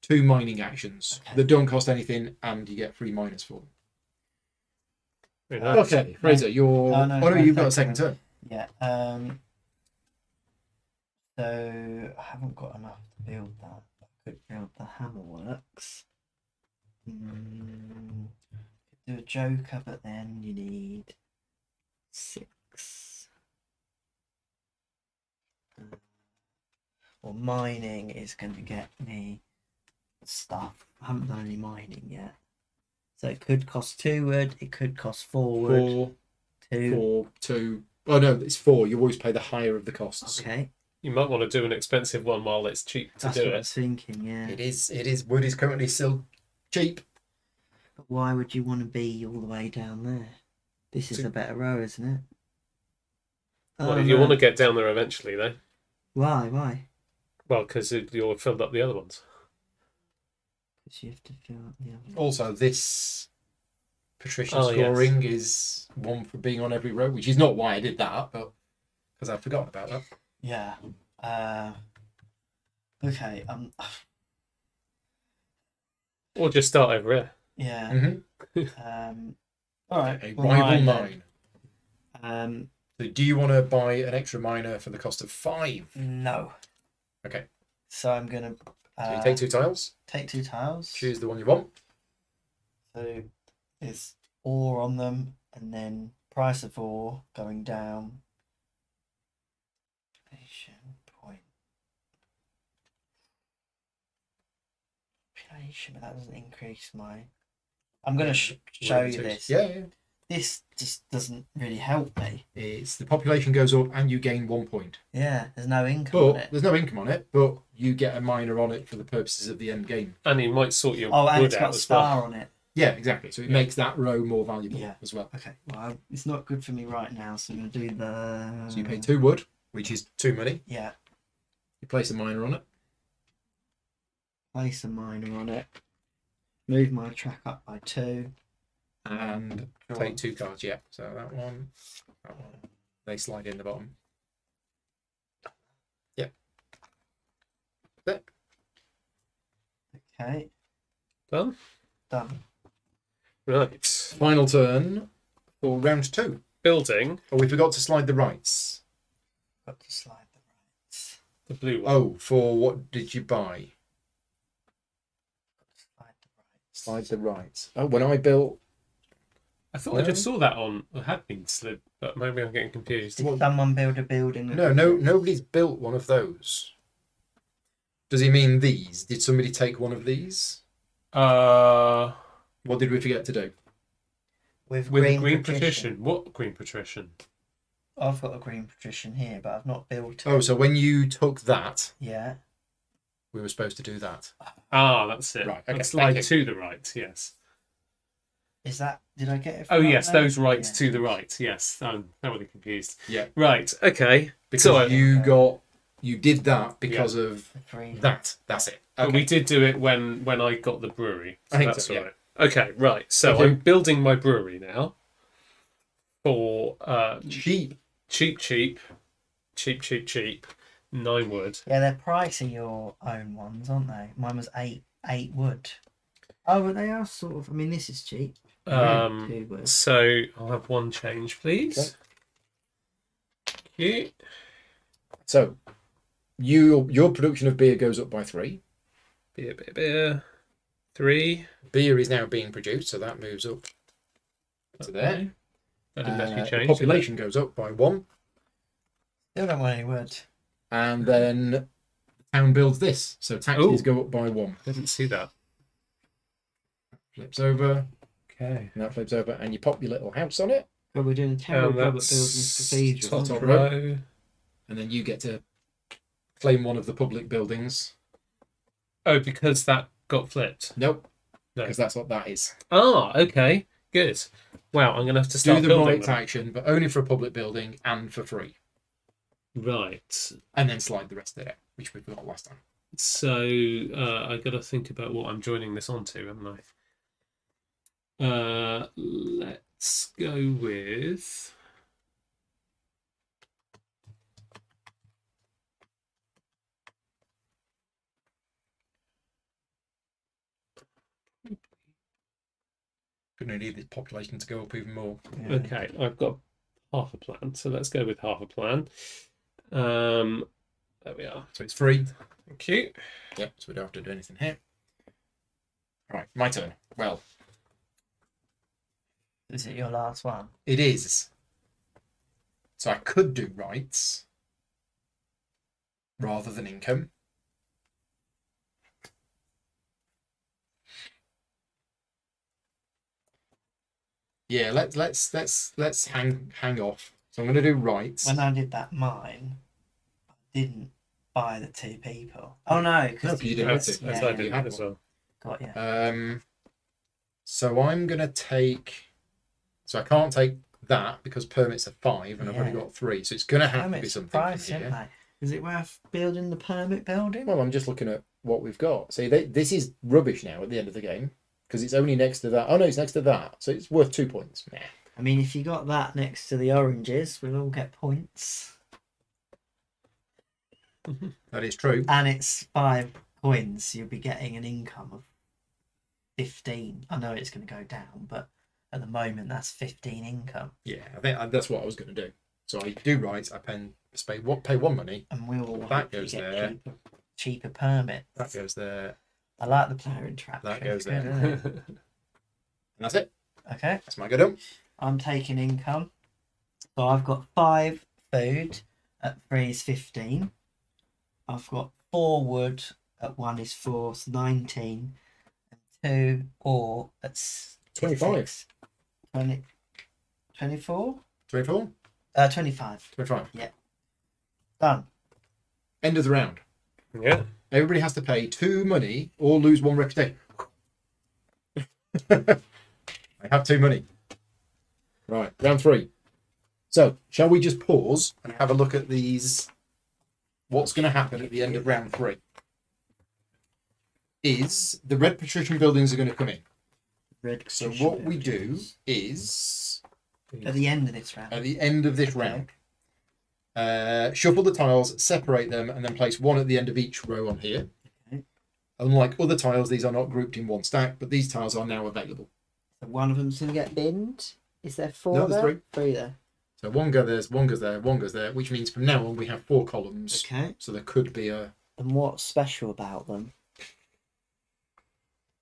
2 mining actions that don't cost anything, and you get free miners for them. Nice. Okay, Fraser, you're. You've got a second turn. Yeah. So I haven't got enough to build that. I could build the hammerworks. Do a joker, but then you need 6. Well, mining is going to get me stuff. I haven't done any mining yet. So it could cost 2 wood, it could cost 4 wood. 4, 2. Oh no, it's 4. You always pay the higher of the costs. Okay. You might want to do an expensive one while it's cheap to do it. That's what I was thinking, yeah. It is. Wood is currently still cheap. But why would you want to be all the way down there? This is a better row, isn't it? Well, you want to get down there eventually, though. Why? Well, because you'll fill up the other ones. You have to fill up the other. Also, this patrician scoring is 1 for being on every row, which is not why I did that, but because I've forgotten about that. Yeah. Okay. Or just start over here. Yeah. All right. A rival mine. So, do you want to buy an extra miner for the cost of 5? No. Okay. So I'm gonna. So you take two tiles. Take two tiles. Choose the one you want. So it's ore on them, and then price of ore going down. Patient point. But that doesn't increase my... I'm going to show you this. Yeah, yeah. This just doesn't really help me. It's the population goes up and you gain 1 point. Yeah, there's no income on it. There's no income on it, but you get a miner on it for the purposes of the end game. And it might sort your wood out as well. Oh, and it's got a star on it. Yeah, exactly. So it makes that row more valuable as well. Okay, well, it's not good for me right now, so I'm going to do the... So you pay 2 wood, which is 2 money. Yeah. You place a miner on it. Place a miner on it. Move my track up by 2. And take 2 cards, yeah. So that one, they slide in the bottom. Yep. There. Okay. Done? Done. Right. Final turn for round 2. Building. Oh, we forgot to slide the rights. Got to slide the rights. The blue one. Oh, for what did you buy? Slide the rights. Oh, when I built... I thought I just saw that on happening slip, but maybe I'm getting confused. Did someone build a building? No, nobody's built one of those. Does he mean these? Did somebody take one of these? What did we forget to do? With green patrician. What green patrician? I've got a green patrician here, but I've not built it. Oh, so when you took that, yeah, we were supposed to do that. Ah, that's it. Right, okay. Slide to the right. Yes. Is that? Did I get it? Oh yes, those rights to the right. Yes, I'm really confused. Yeah. Right. Okay. Because you did that because of that. That's it. Okay. But we did do it when I got the brewery. So I think that's so, right. Yeah. Okay. Right. So I'm building my brewery now. For cheap. 9 wood. Yeah, they're pricing your own ones, aren't they? Mine was 8 wood. Oh, but they are sort of. I mean, this is cheap. So I'll have 1 change, please. Okay. So your production of beer goes up by 3. Beer. 3. Beer is now being produced, so that moves up to there. The population goes up by 1. Still don't want any words. And then the town builds this, so taxes go up by 1. I didn't see that. Flips over. Okay. And that flips over, and you pop your little house on it. Well, we're doing a terrible job at building cathedral. Top row. And then you get to claim one of the public buildings. Oh, because that got flipped? Nope. No. Because that's what that is. Ah, okay. Good. Wow, I'm going to have to start building. Do the right action, but only for a public building and for free. Right. And then slide the rest of it, which we got last time. So I've got to think about what I'm joining this onto, haven't I? Let's go with gonna need the population to go up even more. Yeah. Okay, I've got half a plan, so let's go with half a plan. There we are. So it's free. Thank you. Yep, so we don't have to do anything here. All right, my turn. Well, is it your last one? It is. So I could do rights rather than income. Yeah, let's hang off. So I'm going to do rights. When I did that mine, I didn't buy the 2 people. Oh no, because you didn't have to. Yeah, I did as well. Got you. So I'm going to take. So I can't take that because permits are 5 and I've only got 3. So it's going to have to be something. Price, is it worth building the permit building? Well, I'm just looking at what we've got. See, this is rubbish now at the end of the game because it's only next to that. Oh, no, it's next to that. So it's worth 2 points. Nah. I mean, if you got that next to the oranges, we'll all get points. That is true. And it's 5 coins. So you'll be getting an income of 15. I know it's going to go down, but... At the moment, that's 15 income. Yeah, I think that's what I was going to do. So I do rights. I pay 1 money, and that goes there. cheaper permit. That goes there. I like the player interaction. That goes there. And that's it. Okay. That's my good one. I'm taking income. So I've got 5 food at 3 is 15. I've got 4 wood at 1 is 4, so 19. And 2 ore at 25. 20, 24? 24? 25. 25. Yeah. Done. End of the round. Yeah. Everybody has to pay 2 money or lose 1 reputation. I have 2 money. Right, round 3. So, shall we just pause and have a look at these? What's going to happen at the end of round 3 is the red patrician buildings are going to come in. Red so what buildings. We do is at the end of this round. At the end of this round. Shuffle the tiles, separate them, and then place 1 at the end of each row on here. Okay. Unlike other tiles, these are not grouped in 1 stack, but these tiles are now available. So 1 of them's going to get binned. Is there 4 no, there? 3 there. So 1 goes there, 1 goes there, 1 goes there, which means from now on we have 4 columns. Okay. So there could be a... And what's special about them?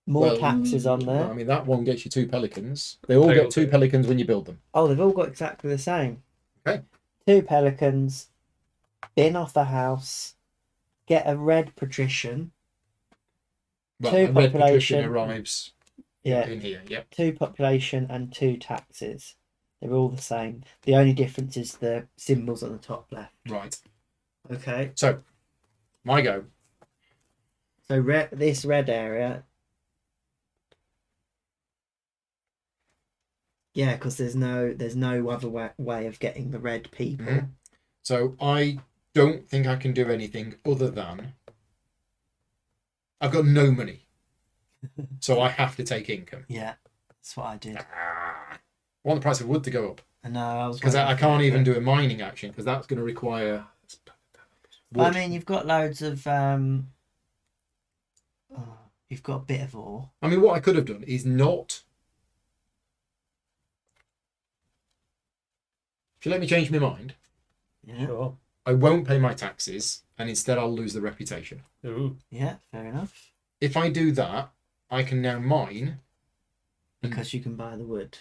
More taxes on there. I mean, that one gets you 2 pelicans. They all get 2 pelicans when you build them. Oh, they've all got exactly the same. Okay. 2 pelicans, bin off the house, get a red patrician. Well, 2 population. Red patrician arrives in here. Yep. 2 population and 2 taxes. They're all the same. The only difference is the symbols on the top left. Right. Okay. So, my go. So this red area. Yeah, because there's no other way of getting the red people. Mm-hmm. So I don't think I can do anything other than I've got no money, so I have to take income. Yeah, that's what I did. I want the price of wood to go up. I know, because I can't even do a mining action because that's going to require wood. I mean, you've got loads of you've got a bit of ore. I mean, what I could have done is not. If you let me change my mind, sure. I won't pay my taxes, and instead I'll lose the reputation. Ooh. Yeah, fair enough. If I do that, I can now mine. Because you can buy the wood.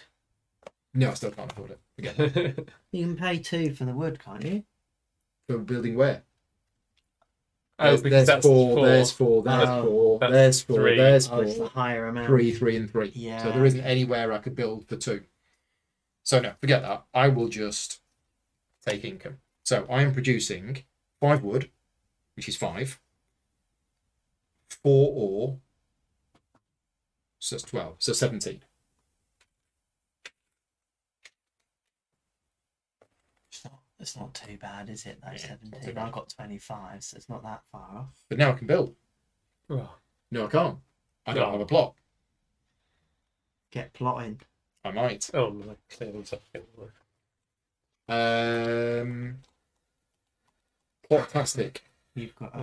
No, I still can't afford it. Again. You can pay 2 for the wood, can't you? For building where? Oh, there's four, there's 4. It's the higher amount. 3, 3, and 3. Yeah. So there isn't anywhere I could build for 2. So no, forget that. I will just take income. So I am producing 5 wood, which is 5. 4 ore, so that's 12, so 17. It's not too bad, is it? That's 17. I've got 25, so it's not that far off. But now I can build. Oh. No, I can't. I don't have a plot. Get plotting. I might. Oh, fantastic. You've got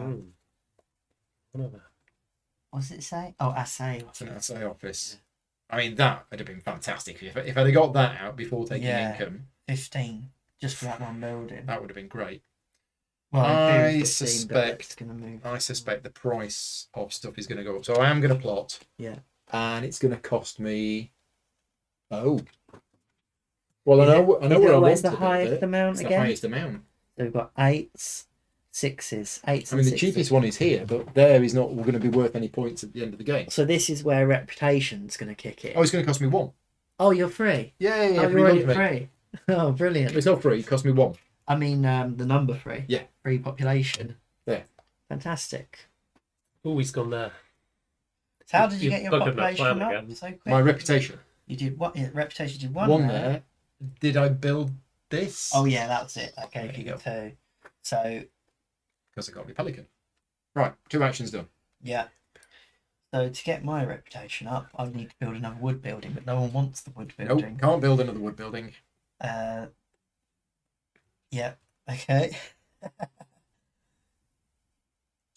what's it say? Oh, assay. It's an assay office. Yeah. I mean, that would have been fantastic if I'd have got that out before taking income. 15, just for that one building. That would have been great. Well, I suspect the price of stuff is going to go up. So I am going to plot. Yeah. And it's going to cost me. Oh. Well, I know where I want to do it. Where's the highest amount again? The highest amount. So we've got 8s, 6s. I mean, the cheapest one is here, but there is not going to be worth any points at the end of the game. So this is where reputation's going to kick in. Oh, it's going to cost me 1. Oh, you're free? Yeah, yeah, you're already free. Oh, brilliant. It's not free. It cost me 1. I mean, the number 3. Yeah. Free population. There. Fantastic. Oh, he's gone there. So how did you get your population up so quick? My reputation. You did what? Yeah, reputation. Did 1 there. Did I build this? Oh yeah, that's it. Okay, there you go. 2. So because I got my pelican. Right, 2 actions done. Yeah. So to get my reputation up, I need to build another wood building, but no one wants the wood building. Nope, can't build another wood building. Yeah. Okay.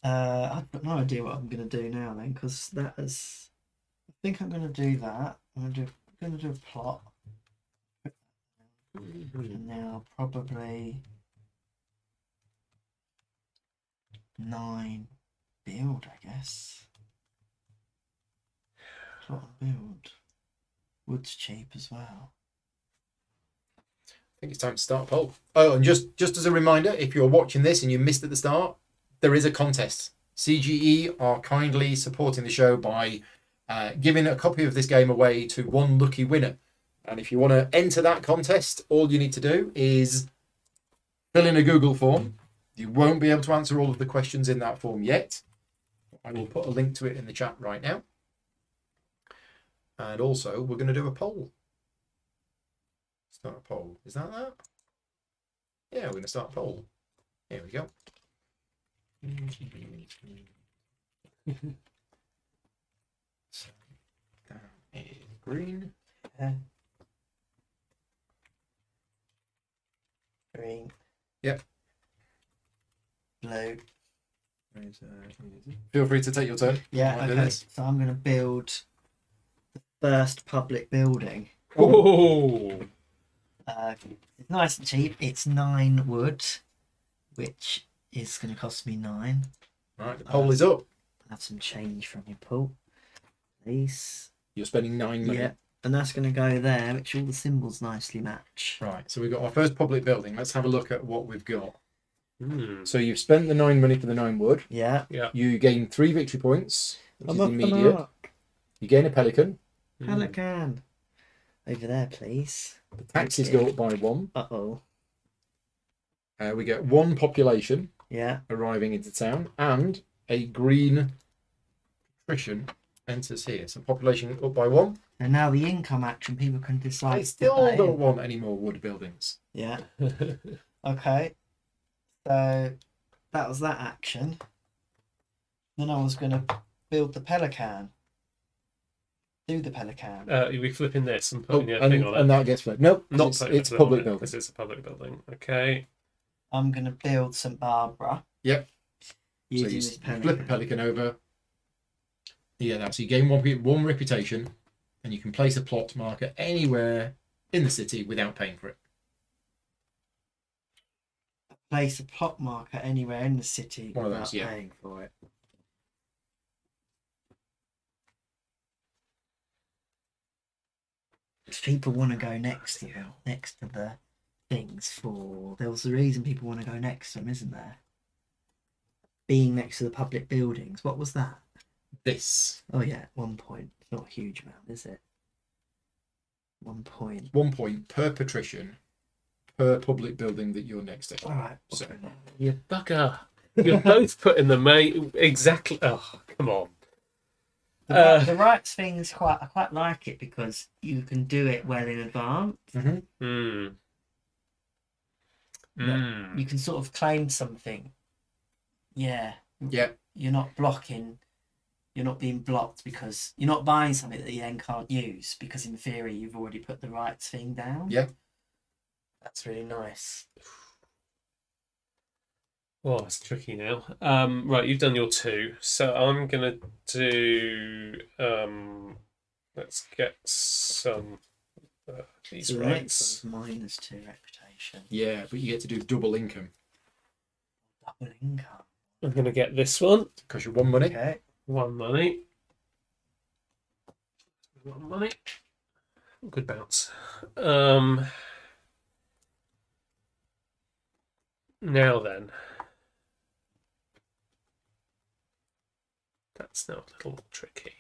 I've got no idea what I'm going to do now then, because that is. I think I'm going to do that. I'm going to do a plot, and now probably 9 build, I guess. Plot and build. Wood's cheap as well. I think it's time to start a poll. Oh, and just as a reminder, if you're watching this and you missed at the start, there is a contest. CGE are kindly supporting the show by giving a copy of this game away to one lucky winner. And if you want to enter that contest, all you need to do is fill in a Google form. You won't be able to answer all of the questions in that form yet. I will put a link to it in the chat right now. And also, we're going to do a poll. Start a poll. Is that? Yeah, we're going to start a poll. Here we go. So, that is green. Green. Yep. Blue. Feel free to take your turn. Yeah, okay. So I'm going to build the first public building. Oh! It's nice and cheap. It's 9 wood, which is going to cost me 9. Right, the poll is up. Have some change from your pool, please. You're spending 9 money. Yeah, and that's going to go there, which all the symbols nicely match. Right, so we've got our first public building. Let's have a look at what we've got. So you've spent the 9 money for the 9 wood. Yeah. You gain 3 victory points, which is immediate. You gain a pelican. Pelican. Over there, please. The taxes go up by 1. Uh-oh. We get 1 population. Yeah. Arriving into town. And a green patrician enters here. So population up by 1. And now the income action, people can decide. I still don't want any more wood buildings. Yeah. Okay. So that was that action. Then I was going to build the pelican. Do the pelican. You'll be flipping this and putting the other thing on it. And that gets flipped. Nope, it's public building. Because it's a public building. Okay. I'm going to build Saint Barbara. Yep. So you flip a pelican over. Yeah, so you gain 1 reputation, and you can place a plot marker anywhere in the city without paying for it. Place a plot marker anywhere in the city without paying for it. People want to go next to them, next to the things for. There was a reason people want to go next to them, isn't there? Being next to the public buildings. What was that? This. Oh yeah, 1 point. It's not a huge amount, is it? 1 point. 1 point per patrician, per public building that you're next to. All right. So you bugger. You're both putting the exactly. Oh, come on. The rights thing is I quite like it because you can do it well in advance. You can sort of claim something. Yeah. Yeah. You're not blocking. You're not being blocked because you're not buying something that you then can't use because in theory you've already put the rights thing down. Yeah. That's really nice. Oh, it's tricky now. Right, you've done your 2, so I'm gonna do. Let's get some these rights. -2 reputation. Yeah, but you get to do double income. Double income. I'm gonna get this one because you're 1 money. Okay. 1 money. 1 money. Good bounce. Now then. That's now a little tricky.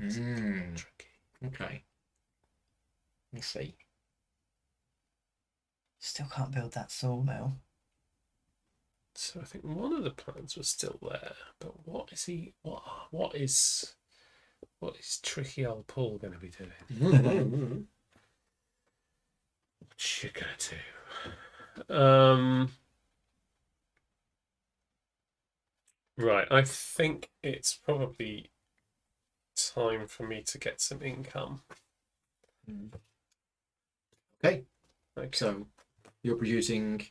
Okay. Let's see. Still can't build that sawmill. So I think one of the plans was still there, but what is he? What is tricky old Paul going to be doing? What's you gonna do? Right, I think it's probably time for me to get some income. Okay. So you're producing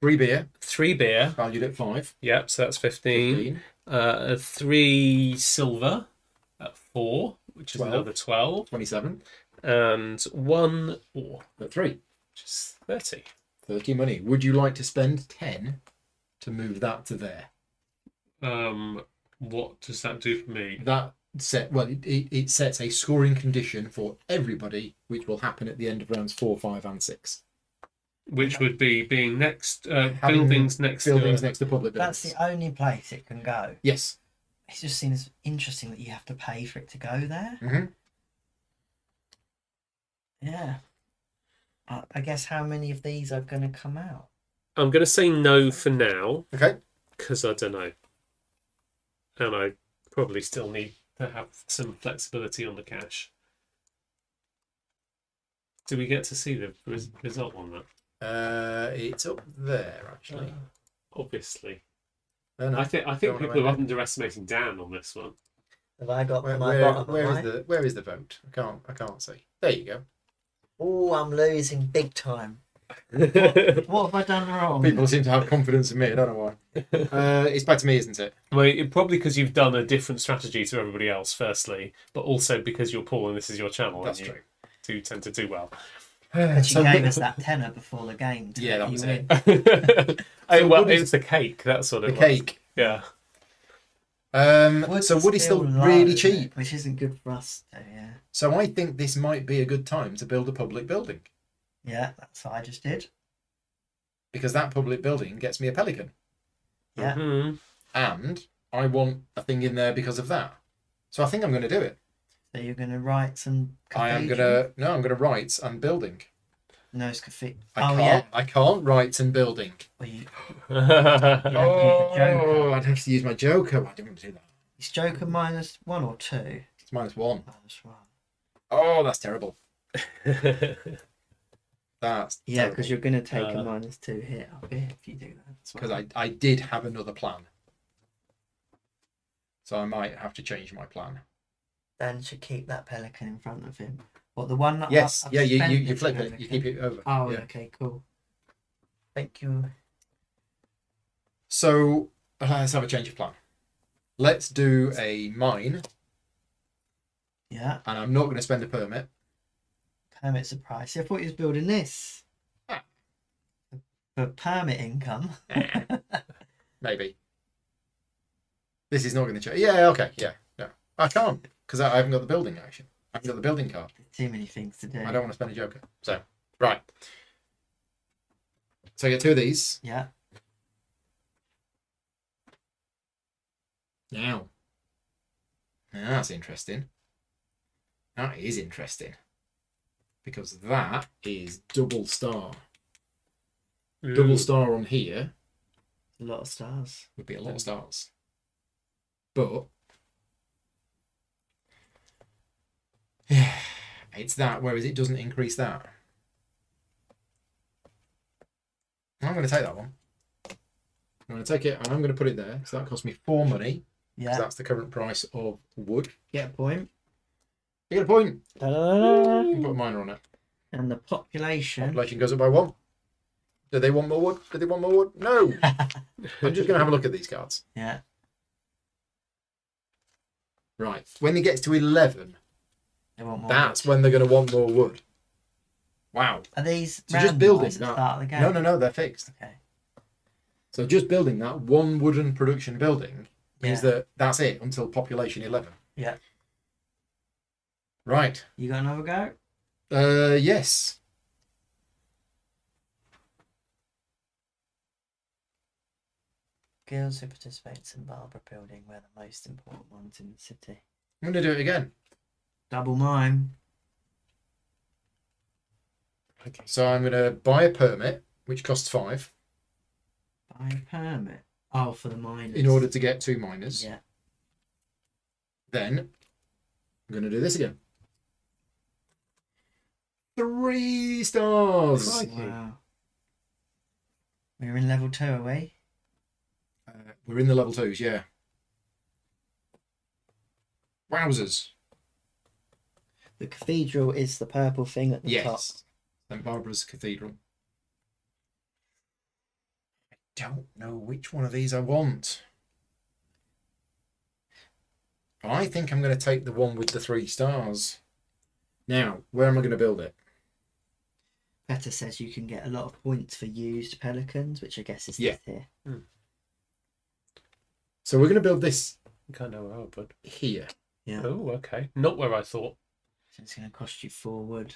3 beer. 3 beer. Valued at 5. Yep, so that's 15. 15. 3 silver at 4, which is 12. Another 12. 27. And 1 ore at 3. Which is 30. 30 money. Would you like to spend 10? to move that to there. What does that do for me? That set, well, it sets a scoring condition for everybody, which will happen at the end of rounds 4, 5, and 6. Which would be being next, buildings next to public buildings. That's the only place it can go. Yes. It just seems interesting that you have to pay for it to go there. Mm-hmm. Yeah. I guess how many of these are going to come out? I'm going to say no for now. Okay. Because I don't know. And I probably still need to have some flexibility on the cash. Do we get to see the result on that? It's up there, actually. Obviously. I think people are underestimating Dan on this one. Have I got my bottom? Where is the vote? I can't see. There you go. Oh, I'm losing big time. What have I done wrong? People seem to have confidence in me. I don't know why. It's back to me, isn't it? Well, probably because you've done a different strategy to everybody else, firstly, but also because you're Paul and this is your channel. That's true. You tend to do well. But you gave us that tenner before the game. Yeah, that was it. So well, it's the cake. That's what it was. The cake. Yeah. So Woody's still low, really cheap, which isn't good for us. Though, yeah. So I think this might be a good time to build a public building. Yeah, that's what I just did. Because that public building gets me a pelican. Yeah. Mm-hmm. And I want a thing in there because of that. So I think I'm going to do it. So you're going to write some. I'm going to write and building. No, it's cafe. I can't write and building. Well, you I'd have to use my joker. I didn't want to do that. It's joker -1 or 2. It's -1. -1. Oh, that's terrible. That's yeah, because you're going to take a -2 hit if you do that. Because I did have another plan, so I might have to change my plan. Dan should keep that pelican in front of him. What, the one that yes, yeah, you flip it, you keep it over. Oh, yeah. Okay, cool. Thank you. So let's have a change of plan. Let's do a mine. Yeah. And I'm not going to spend a permit. Permit's a price. I thought he was building this for permit income. Maybe. This is not going to change. Yeah. Okay. Yeah. No, I can't. Because I haven't got the building action. I haven't got the building card. Too many things to do. I don't want to spend a joker. So, right. So I get 2 of these. Yeah. Now. Now that's interesting. That is interesting. Because that is double star. Ooh. Double star on here. A lot of stars. Would be a lot of stars. But... yeah, it's that, whereas it doesn't increase that. I'm going to take that one. I'm going to take it and I'm going to put it there. So that cost me 4 money. Yeah. That's the current price of wood. Get a point. You get a point. You can put a miner on it. And the population. Population goes up by 1. Do they want more wood? Do they want more wood? No. I'm just going to have a look at these cards. Yeah. Right. When it gets to 11... that's wood. When they're going to want more wood. Wow. Are these so just building that? Start of the game? No, they're fixed. Okay. So just building that 1 wooden production building means that that's it until population 11. Yeah. Right. You got another go? Yes. Guilds who participate in Saint Barbara building were the most important ones in the city. I'm going to do it again. Double mine. Okay. So I'm going to buy a permit, which costs 5. Buy a permit? Oh, for the miners. In order to get 2 miners. Yeah. Then I'm going to do this again. 3 stars. Wow. We're in level 2, are we? We're in the level 2s, yeah. Wowzers. The cathedral is the purple thing at the top. Yes, Saint Barbara's Cathedral. I don't know which one of these I want. I think I'm going to take the one with the 3 stars. Now, where am I going to build it? Petter says you can get a lot of points for used pelicans, which I guess is this here. Mm. So we're going to build this. I can't know where I would. Here. Yeah. Oh, okay. Not where I thought. So it's going to cost you 4 wood.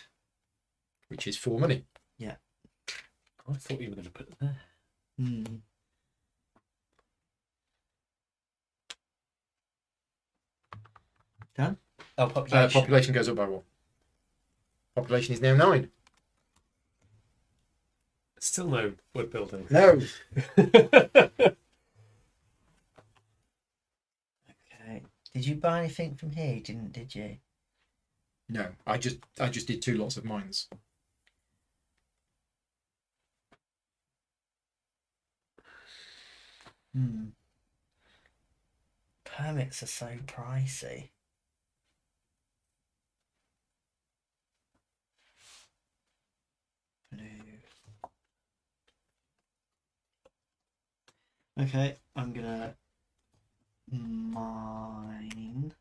Which is 4 money. Yeah. I thought you were going to put it there. Mm. Dan? Oh, population. Population goes up by 1. Population is now 9. Still no wood building. No. Okay. Did you buy anything from here? You didn't, did you? No, I just did 2 lots of mines. Hmm. Permits are so pricey. Blue. Okay, I'm gonna mine.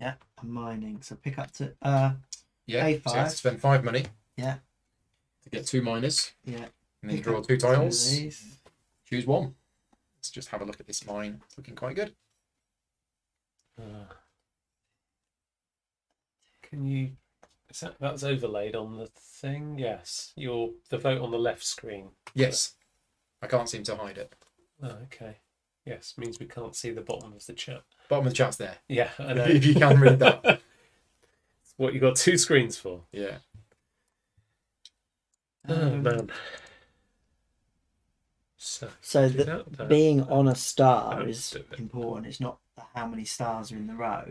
Yeah, I'm mining. So pick up to A5. So you have to spend 5 money. Yeah. To get 2 miners. Yeah. And then draw 2 tiles. Choose 1. Let's just have a look at this mine. It's looking quite good. Can you? Is that, that's overlaid on the thing? Yes. Your the vote on the left screen. Yes. I can't seem to hide it. Oh, okay. Yes, means we can't see the bottom of the chat. Bottom of the chat's there. Yeah, I know. If you can read that. It's what you got 2 screens for. Yeah. Oh, man. So that, being on a star is important. It's not how many stars are in the row.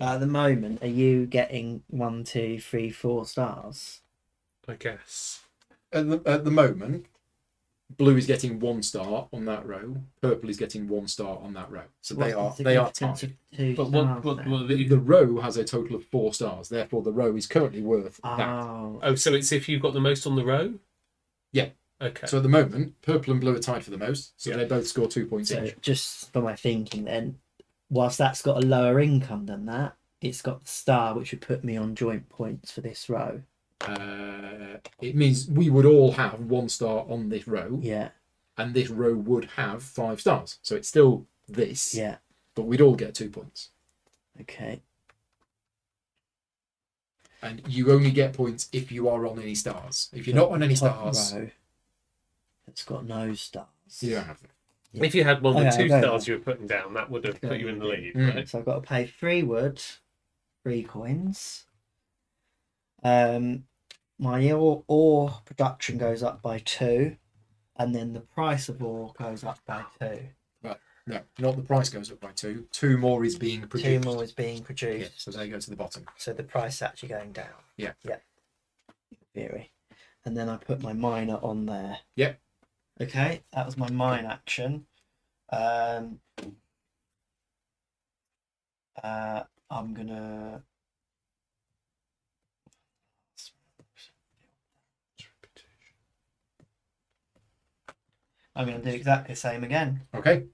Like at the moment, are you getting 1, 2, 3, 4 stars? I guess. At the moment, blue is getting 1 star on that row. Purple is getting 1 star on that row. So they are tied. But the row has a total of 4 stars. Therefore, the row is currently worth that. Oh, so it's if you've got the most on the row. Yeah. Okay. So at the moment, purple and blue are tied for the most. So yeah, they both score 2 points each. Just for my thinking, then, whilst that's got a lower income than that, it's got the star, which would put me on joint points for this row. It means we would all have 1 star on this row, yeah, and this row would have 5 stars, so it's still this, yeah, but we'd all get 2 points. Okay, and you only get points if you are on any stars. If you're not on any stars, row, it's got no stars. You don't have them. Yeah. If you had 1 or 2 stars you were putting down, that would have put you in the lead. Mm. Right? So I've got to pay 3 wood, 3 coins. My ore production goes up by 2, and then the price of ore goes up by 2. Right, no, not the price goes up by 2. 2 more is being produced. 2 more is being produced. Yeah, so they go to the bottom. So the price is actually going down. Yeah. Yeah. Theory. And then I put my miner on there. Yep. Yeah. Okay, that was my mine action. I'm gonna. I'm going to do exactly the same again. Okay.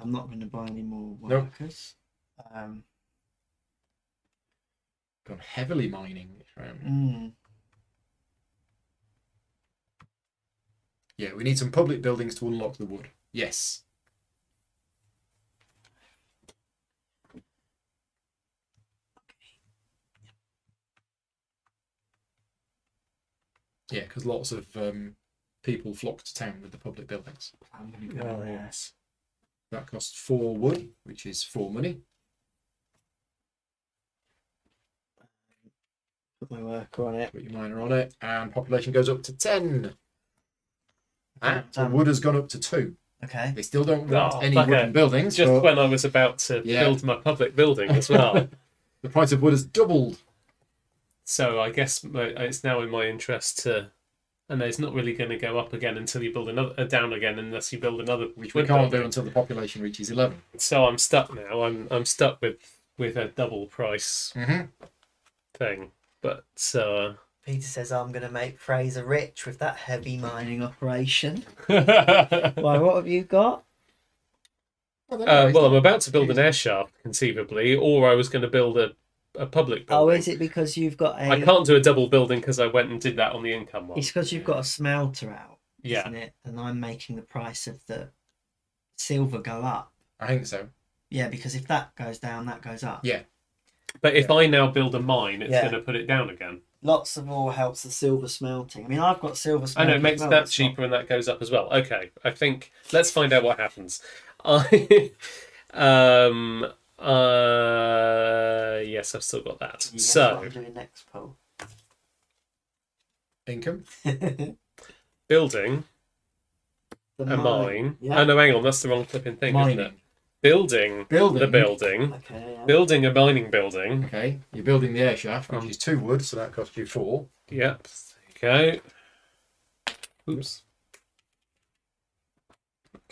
I'm not going to buy any more workers. Nope. Gone heavily mining. Mm. Yeah, we need some public buildings to unlock the wood. Yes. Yeah, because lots of... people flock to town with the public buildings. Oh, yes. That costs 4 wood, which is 4 money. Put my worker on it. Put your miner on it, and population goes up to 10. And wood has gone up to 2. Okay. They still don't want any wooden buildings. Just but... when I was about to build my public building as well. The price of wood has doubled. So I guess it's now in my interest to. And it's not really going to go up again until you build another, down again, unless you build another. Which we can't do until the population reaches 11. So I'm stuck now. I'm stuck with a double price thing. But Peter says I'm going to make Fraser rich with that heavy mining operation. Why? What have you got? Well, I'm about to build an air shaft, conceivably, or I was going to build a public building. Oh, is it because you've got a... I can't do a double building because I went and did that on the income one. It's because you've got a smelter out, isn't it? And I'm making the price of the silver go up? I think so. Yeah, because if that goes down, that goes up. Yeah. But if I now build a mine, it's going to put it down again. Lots of ore helps the silver smelting. I mean, I've got silver smelting. I know, it makes that cheaper and that goes up as well. Okay, I think... Let's find out what happens. Yes, I've still got that. Yeah, so... I'm doing next poll. Income. Building. A mine. Yeah. Oh, no, hang on. That's the wrong flipping thing, isn't it? Building the building. Okay, yeah. Building a mining building. Okay, you're building the air shaft, which is 2 wood, so that costs you 4. Yep. Okay. Oops.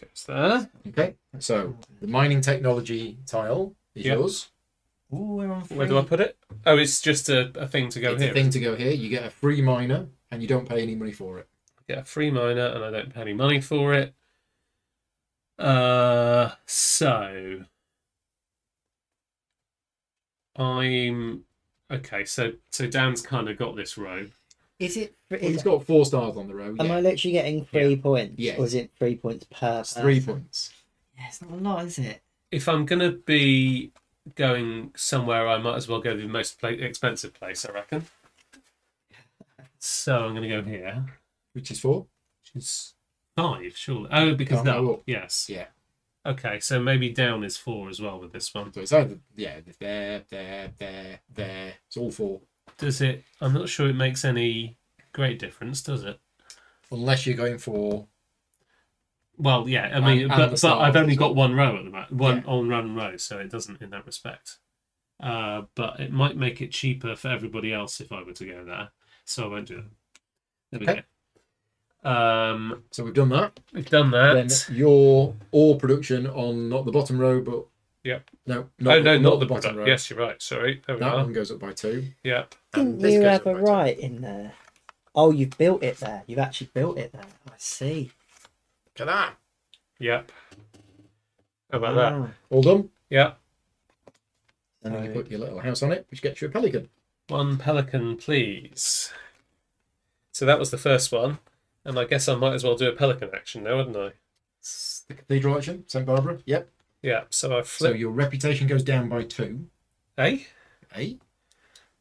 Goes there. Okay. So the mining technology tile is yours. Ooh, we're on free. Where do I put it? Oh, it's just a thing to go here. A thing to go here. You get a free miner, and you don't pay any money for it. I get a free miner, and I don't pay any money for it. So I'm okay. So Dan's kind of got this row. Is it? Well, he's got 4 stars on the row. Am I literally getting 3 points? Yeah. Or is it 3 points per? It's 3 points. Yeah, it's not a lot, is it? If I'm gonna be going somewhere, I might as well go to the most expensive place, I reckon. So I'm gonna go here, which is 4. Which is 5, surely. Oh, because no. Yes. Yeah. Okay, so maybe down is 4 as well with this one. So it's either, there. It's all 4. Does it? I'm not sure it makes any great difference, does it? Unless you're going for. Well, yeah. I mean, but I've only got one row at the moment, one row, so it doesn't in that respect. But it might make it cheaper for everybody else if I were to go there, so I won't do it. There we go. So we've done that. Then your ore production on not the bottom row, but not the bottom row. Yes, you're right. Sorry, there we that are. One goes up by 2. Yep. Didn't you have a right in there? Oh, you've built it there. You've actually built it there. I see. Look at that. Yep. How about that? All done. Yep. And then you put your little house on it, which gets you a pelican. 1 pelican, please. So that was the first one. And I guess I might as well do a pelican action now, wouldn't I? The cathedral action, Saint Barbara. Yep. Yeah. So I flip. So your reputation goes down by 2. Eh? Eh?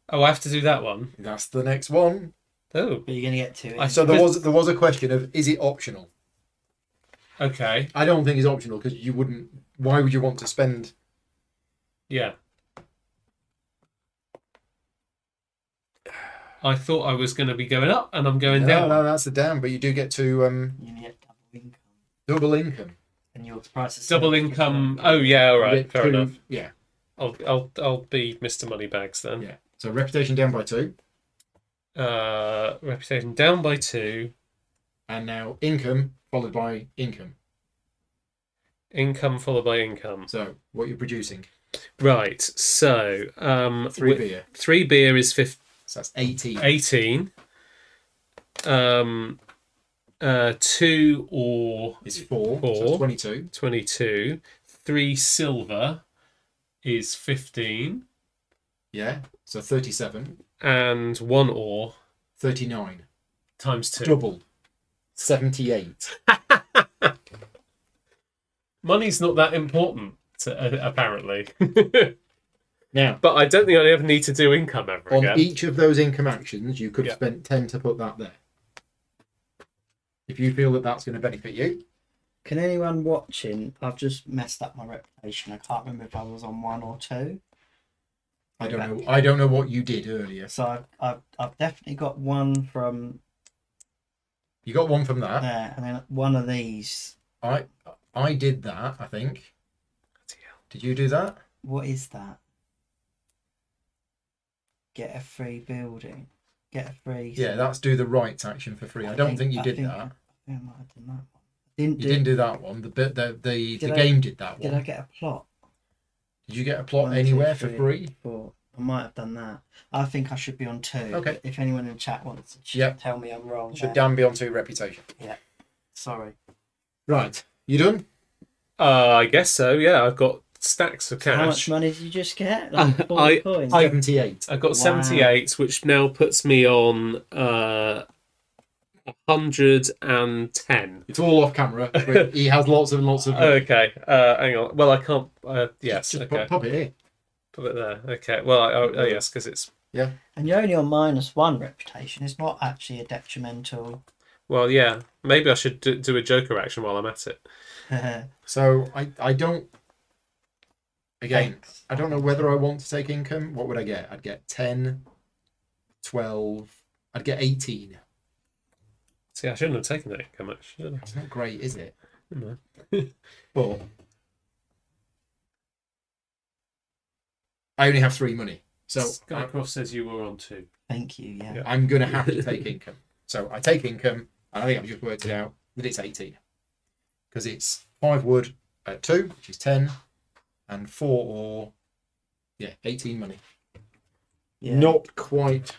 Oh, I have to do that one. That's the next one. Oh. Are you going to get 2? So there was a question of, is it optional? Okay. I don't think it's optional because you wouldn't. Why would you want to spend? Yeah. I thought I was going to be going up, and I'm going down. No, that's a down, but you do get to... you get double income. Double income. And your price is... Double income. Oh, yeah, all right. Fair enough. Yeah. I'll be Mr. Moneybags then. Yeah. So reputation down by 2. Reputation down by 2. And now income followed by income. Income followed by income. So what you're producing. Right. So... 3 beer. 3 beer is 15. So that's 18. 18. 2 ore is 4. So 22. 22. 3 silver is 15. Yeah. So 37. And 1 ore. 39. Times 2. Double. 78. Money's not that important, apparently. Now, but I don't think I ever need to do income ever again. On each of those income actions, you could have spent 10 to put that there. If you feel that that's going to benefit you. Can anyone watching... I've just messed up my reputation. I can't remember if I was on 1 or 2. I don't know. I don't know what you did earlier. So I've definitely got 1 from... You got 1 from that? There, and then 1 of these. I did that, I think. Did you do that? What is that? Get a free building. Get a free... Yeah, that's do the rights action for free. I don't think you did that. I think I might have done that one. You didn't do that one. The game did that one. Did I get a plot? Did you get a plot anywhere for free? 4. I might have done that. I think I should be on 2. Okay. If anyone in chat wants to tell me I'm wrong. Should Dan be on 2 reputation? Yeah. Sorry. Right. You done? I guess so, yeah. I've got... stacks of cash. How much money did you just get? Like 4 coins? 78. I got 78, which now puts me on 110. It's all off camera. He has lots and lots of... Okay, hang on. Well, I can't... yes, just okay. Pop it here. Put it there. Okay, well, oh yes, because it's... Yeah. And you're only on -1 reputation. It's not actually a detrimental... Well, yeah. Maybe I should do a Joker action while I'm at it. So, I don't... Again, thanks. I don't know whether I want to take income. What would I get? I'd get 10, 12... I'd get 18. See, I shouldn't have taken that income, actually. It's not great, is it? No. But I only have 3 money. So Skycross says you were on 2. Thank you, yeah. I'm going to have to take income. So I take income, and I think I've just worked it out that it's 18. Because it's 5 wood at 2, which is 10, and 4 or, yeah, 18 money. Yeah. Not quite...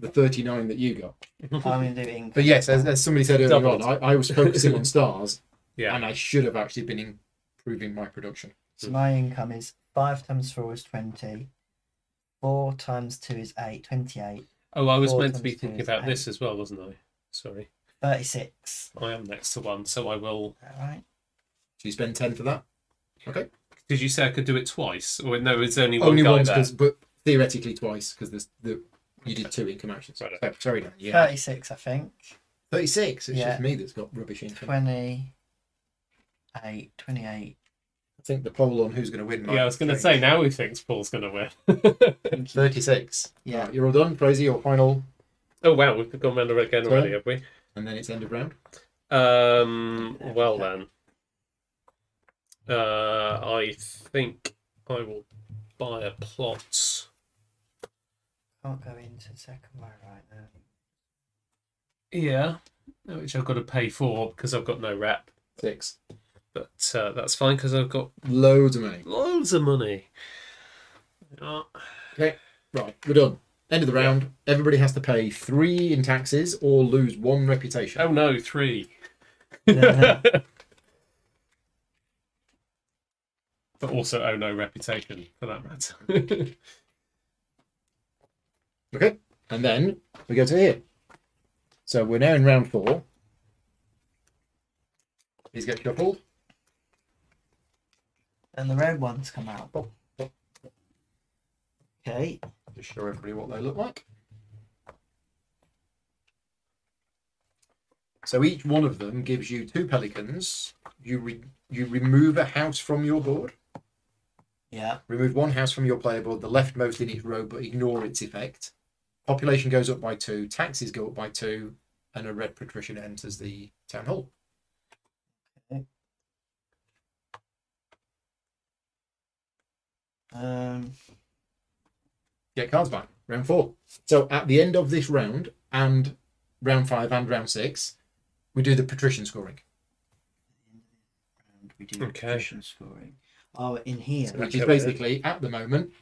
the 39 that you got. I'm doing, but yes, as somebody said earlier on, I was focusing on stars, yeah, and I should have actually been improving my production. So my income is 5 times 4 is 20, 4 times 2 is 8, 28. Oh, I was meant to be thinking about this as well, wasn't I? Sorry. 36. I am next to 1, so I will. All right. So you spend 10 for that. Okay. Did you say I could do it twice, or no? It's only once, there. But theoretically twice, because there's the. You did 2 income actions. Right. So, sorry, Dan. Yeah. 36, I think. 36? It's just me that's got rubbish income. 28. I think the poll on who's going to win. Yeah, I was going to say, now who thinks Paul's going to win? 36. Yeah. Right, you're all done. Crazy, your final. Oh, wow. We've gone round again already, have we? And then it's end of round. Well, then. I think I will buy a plot. Can't go into second row right now. Yeah, which I've got to pay for because I've got no rep. 6. But that's fine because I've got loads of money. Loads of money. Okay, right, we're done. End of the round. Everybody has to pay 3 in taxes or lose 1 reputation. Oh no, 3. But also, oh no, reputation for that matter. Okay, and then we go to here. So we're now in round 4. These get shuffled. And the red ones come out. Okay. Just show everybody what they look like. So each one of them gives you 2 pelicans. You remove a house from your board. Yeah. Remove 1 house from your player board, the leftmost in each row, but ignore its effect. Population goes up by 2, taxes go up by 2, and a red patrician enters the town hall. Okay. Get cards back. Round 4. So at the end of this round, and round 5 and round 6, we do the patrician scoring. We do the patrician scoring. Oh, in here. So which is basically, at the moment,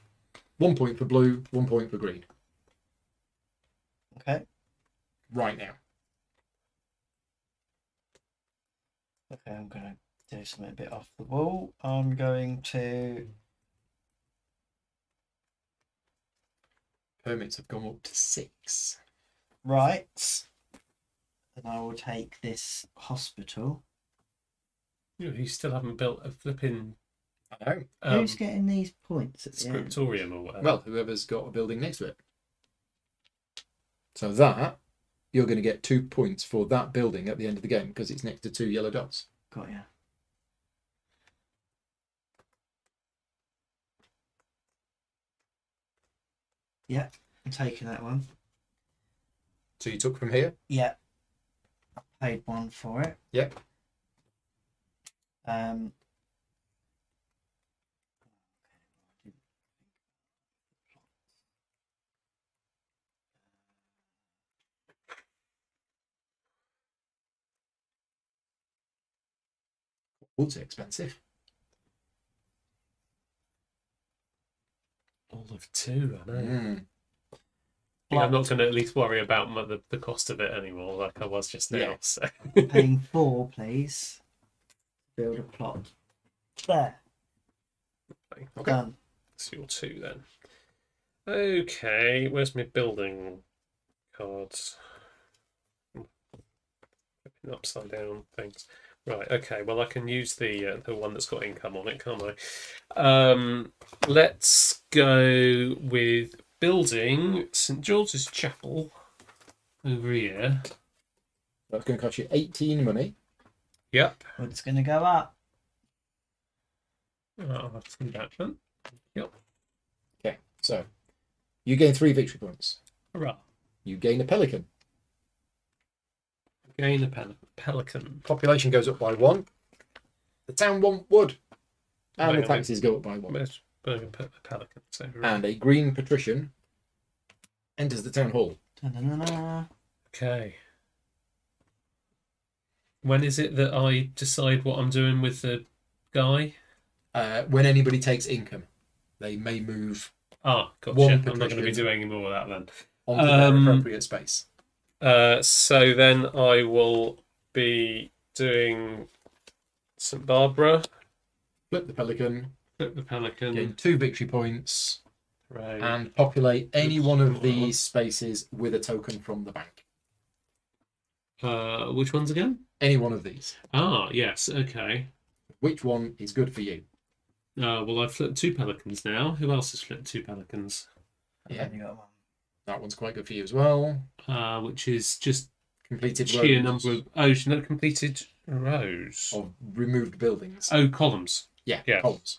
1 point for blue, 1 point for green. Okay. Right now. Okay, I'm going to do something a bit off the wall. I'm going to... Permits have gone up to 6. Right. And I will take this hospital. You still haven't built a flipping... I know. Who's getting these points at the end? Scriptorium or whatever. Well, whoever's got a building next to it. So that, you're going to get 2 points for that building at the end of the game because it's next to 2 yellow dots. Got ya. Yeah, I'm taking that one. So you took from here? Yeah. I paid 1 for it. Yep. Also expensive. All of 2, I know. Yeah, I'm not going to at least worry about the cost of it anymore, like I was just now. Yeah. So. Paying 4, please. Build a plot. There. Okay. Done. That's your 2 then. Okay, where's my building cards? upside down things. Right, okay, well I can use the one that's got income on it, can't I? Let's go with building St George's Chapel over here. That's going to cost you 18 money. Yep. Well, it's going to go up. I'll have to do that then. Yep. Okay, so you gain 3 victory points. Hurrah. You gain a pelican. Gain a pelican. Population goes up by 1. The town want wood. And the taxes go up by 1. Pelican, so and a green patrician enters the town hall. Da, da, da, da. Okay. When is it that I decide what I'm doing with the guy? When anybody takes income. They may move. Ah, gotcha. I'm not going to be doing any more of that then. Onto their appropriate space. So then I will be doing Saint Barbara. Flip the pelican. Flip the pelican. Gain 2 victory points. Right. And populate any one of these spaces with a token from the bank. Which ones again? Any one of these. Ah, yes. Okay. Which one is good for you? Well, I've flipped 2 pelicans now. Who else has flipped 2 pelicans? Yeah, you got one. That one's quite good for you as well. Which is just completed sheer rows. Number of not completed rows of removed buildings. Oh, columns. Yeah, yeah. Columns.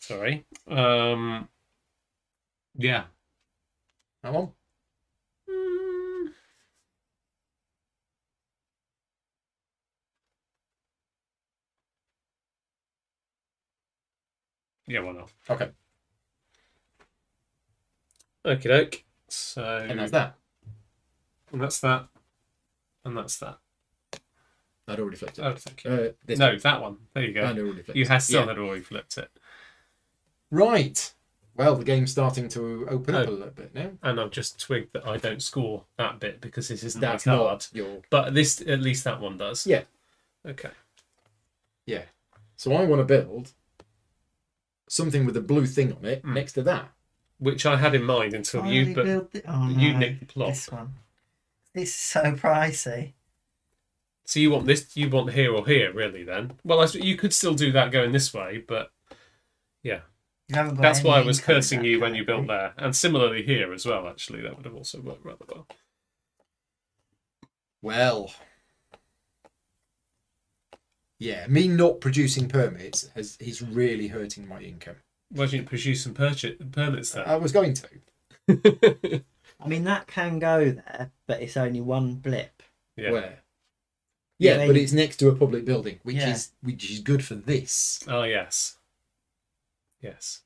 Sorry. Yeah. That one. Yeah, why not? Okay. Okie doke. So, and that's that. And that's that. And that's that. I'd already flipped it. Oh, thank you. No, that one. There you go. I'd already flipped it. You had still had already flipped it. Right. Well, the game's starting to open up a little bit now. And I've just twigged that I don't score that bit because this isn't that hard. But this, at least that one does. Yeah. Okay. Yeah. So I want to build something with a blue thing on it next to that. Which I had in mind until you, but you nicked the plot. This one. This is so pricey. So you want this? You want here or here, really? Then, well, you could still do that going this way, but yeah, that's why I was cursing you when you built there, and similarly here as well. Actually, that would have also worked rather well. Well, yeah, me not producing permits is really hurting my income. Why don't you produce some permits then? I was going to. I mean, that can go there, but it's only one blip. Yeah. Where? Yeah, but it's next to a public building, which is good for this. Oh yes. Yes.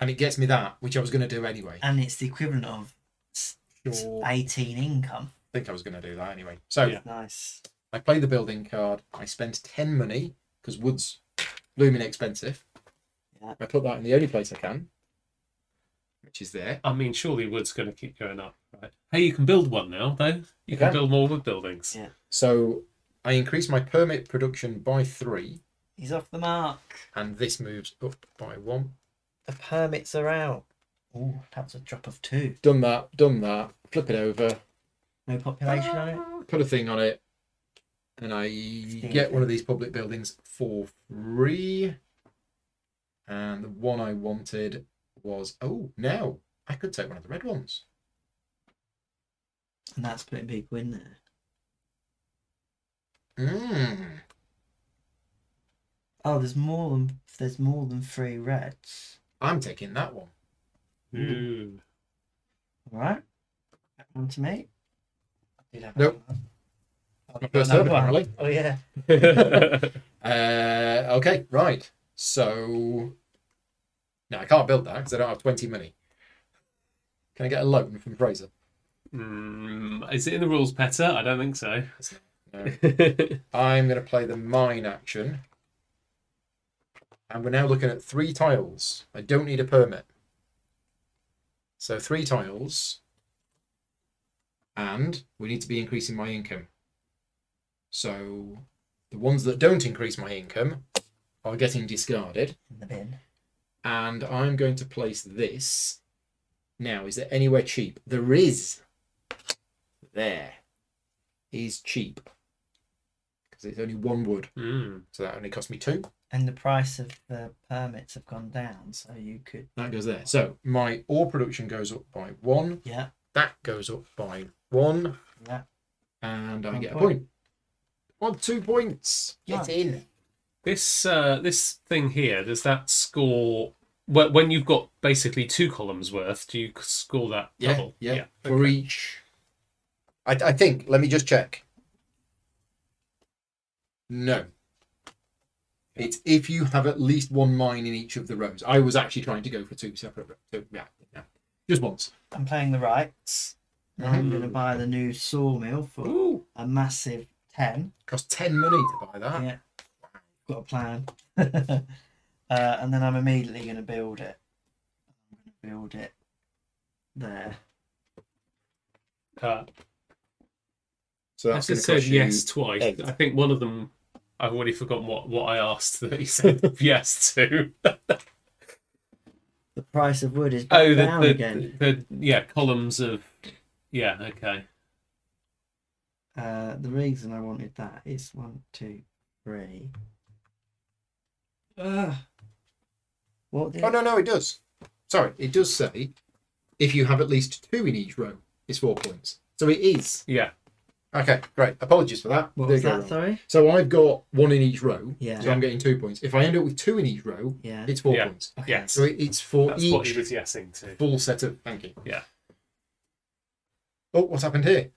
And it gets me that, which I was going to do anyway. And it's the equivalent of 18 income. I think I was going to do that anyway. So yeah. Nice. I played the building card. I spent 10 money because wood's blooming expensive. I put that in the only place I can, which is there. I mean, surely wood's going to keep going up, right? Hey, you can build one now, though. You can build more wood buildings. Yeah. So I increase my permit production by 3. He's off the mark. And this moves up by 1. The permits are out. Oh, that's a drop of 2. Done that, done that. Flip it over. No population on it. Put a thing on it. And I get one of these public buildings for free. And the one I wanted was, oh, now I could take one of the red ones. And that's putting people in there. Mm. Oh, there's more than 3 reds. I'm taking that one. Mm. All right. That one to me. I did have my first one, apparently. Oh, yeah. Okay, right. So, no, I can't build that because I don't have 20 money. Can I get a loan from Fraser? Is it in the rules, Petter? I don't think so. No. I'm going to play the mine action. And we're now looking at 3 tiles. I don't need a permit. So 3 tiles. And we need to be increasing my income. So the ones that don't increase my income are getting discarded in the bin, and I'm going to place this now. Is there anywhere cheap? There is. There is cheap. because it's only one wood. So that only cost me 2. And the price of the permits have gone down, so you could... That goes there. So my ore production goes up by 1. Yeah. That goes up by 1. Yeah. And I get a point. On 2 points. Get in. This this thing here, does that score... Well, when you've got basically 2 columns worth, do you score that double? Yeah. For each... I think, let me just check. No. It's if you have at least 1 mine in each of the rows. I was actually trying to go for 2 separate rows. So, yeah. Just once. I'm playing the rights. I'm going to buy the new sawmill for a massive 10. Cost 10 money to buy that. Yeah. Got a plan. And then I'm immediately going to build it. I'm going to build it there. So that's going to cost you yes twice. 8. I think one of them... I've already forgotten what I asked that he said yes to. The price of wood is back down again. The columns of... Yeah, okay. The reason I wanted that is 1, 2, 3. No, it does. Sorry, it does say if you have at least 2 in each row, it's 4 points. So it is. Yeah. Okay, great. Apologies for that. What was that, sorry? So I've got 1 in each row, so I'm getting 2 points. If I end up with 2 in each row, it's 4 points. Okay. Yes. So it's for each what he was guessing to. Full set of... Thank you. Yeah. Oh, what's happened here?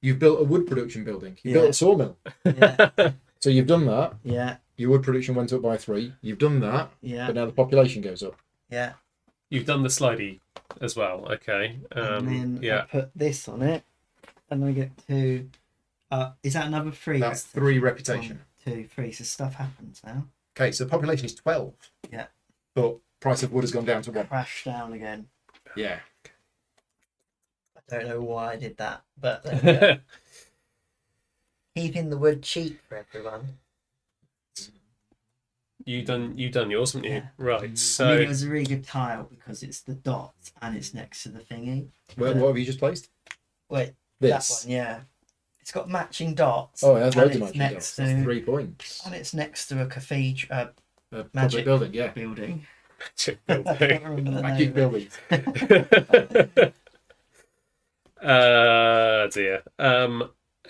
You've built a wood production building. You built a sawmill. Yeah. So you've done that. Yeah. Your wood production went up by 3. You've done that. Yeah. But now the population goes up. Yeah. You've done the slidey as well. Okay. And then I put this on it. And I get 2. Is that another 3? That's 3 reputation. 1, 2, 3. So stuff happens now. Okay, so the population is 12. Yeah. But price of wood has gone down to 1. Crashed down again. Yeah. I don't know why I did that, but there we go. Keeping the wood cheap for everyone. You done yours, haven't you? Yeah. Right. So it was a really good tile because it's the dot and it's next to the thingy. What have you just placed? Wait. This. That one, yeah. It's got matching dots. Oh, it has loads of matching dots. That's 3 points. And it's next to a cathedral, a magic building, building. Magic building. Magic building. Dear.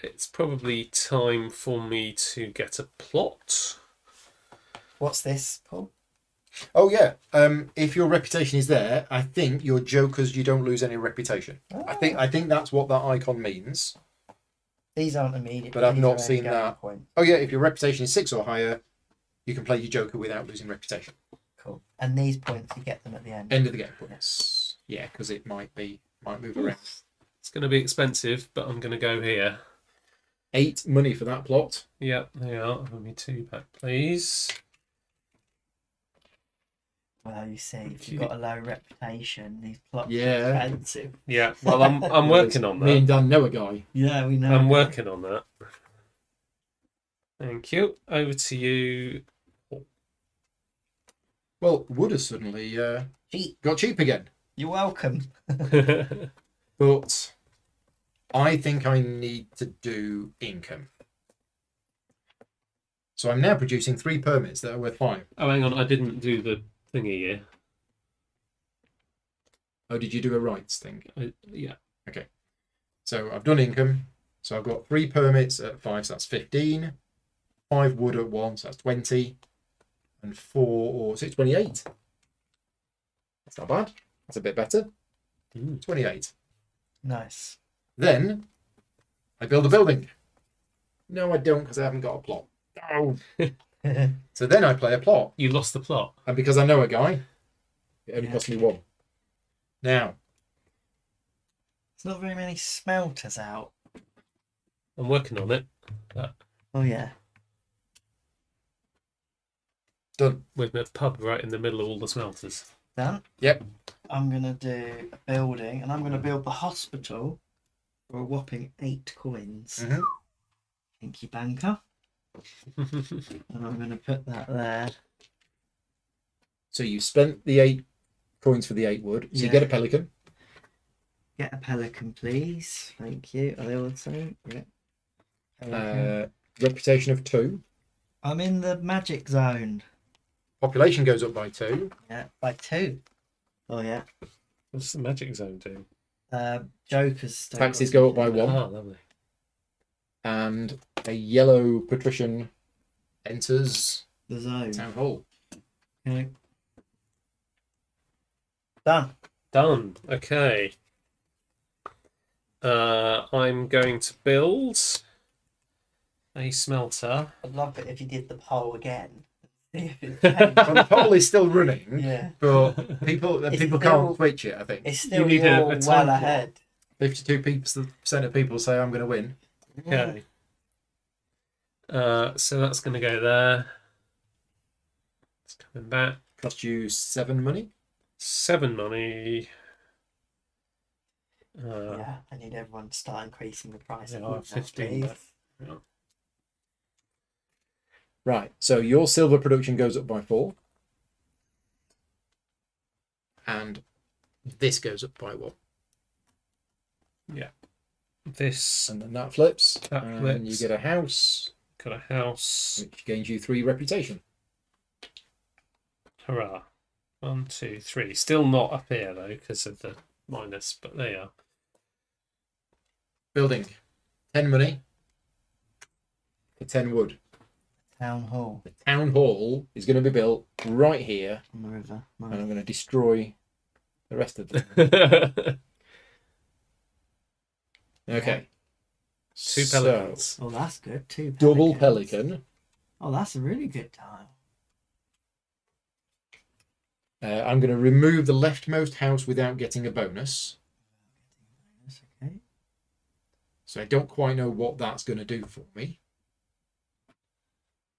It's probably time for me to get a plot. What's this, Paul? Oh yeah. If your reputation is there, I think your jokers you don't lose any reputation. Oh. I think that's what that icon means. These aren't immediate, but I've not seen that. Oh yeah, if your reputation is 6 or higher, you can play your joker without losing reputation. Cool. And these points you get them at the end. End of the game points. Yeah, because it might move around. It's going to be expensive, but I'm going to go here. 8 money for that plot. Yep, they are. Give me 2 back, please. Well, you see, if you've got a low reputation, these plots are expensive. Yeah, well, I'm working on that. Me and Dan know a guy. Yeah, we know. I'm working on that. Thank you. Over to you. Well, wood has suddenly got cheap again. You're welcome. But I think I need to do income. So I'm now producing 3 permits that are worth 5. Oh, hang on. I didn't do the... thingy here. Oh, did you do a rights thing? Yeah. Okay. So I've done income. So I've got 3 permits at 5, so that's 15. 5 wood at 1, so that's 20. And 4 or 6, 28. That's not bad. That's a bit better. 28. Nice. Then I build a building. No, I don't, because I haven't got a plot. Oh. So then I play a plot. You lost the plot. And because I know a guy, it only cost me 1. Now. There's not very many smelters out. I'm working on it. Oh, yeah. Done. With a pub right in the middle of all the smelters. Done? Yep. I'm going to do a building, and I'm going to build the hospital for a whopping 8 coins. Mm-hmm. Thank you, banker. And I'm going to put that there. So you spent the 8 coins for the 8 wood. So you get a pelican. Get a pelican, please. Thank you. Are they all the same? Yeah. Reputation of 2. I'm in the magic zone. Population goes up by 2. Yeah, by 2. Oh, yeah. What's the magic zone do? Jokers. Taxes go up by 1. Oh, lovely. And a yellow patrician enters the zone. Town hall. Okay. Done. Done. Okay. I'm going to build a smelter. I'd love it if you did the poll again. Well, the poll is still running, yeah. But people can't switch it. I think it's still well ahead. 52% of people say I'm going to win. Okay. So that's going to go there. It's coming back. Cost you 7 money. 7 money. Yeah, I need everyone to start increasing the price. Yeah, 15. Yeah. Right, so your silver production goes up by 4, and this goes up by 1. Yeah, this and then that flips. That flips. And you get a house. Got a house, which gains you 3 reputation. Hurrah! 1, 2, 3. Still not up here though because of the minus, but there you are. Building, 10 money for 10 wood. Town hall. The town hall is going to be built right here, on the river. And I'm going to destroy the rest of it. Okay. 2 pelicans. So, oh, that's good. 2 pelicans. Double pelican. Oh, that's a really good tile. I'm going to remove the leftmost house without getting a bonus. Okay. So I don't quite know what that's going to do for me.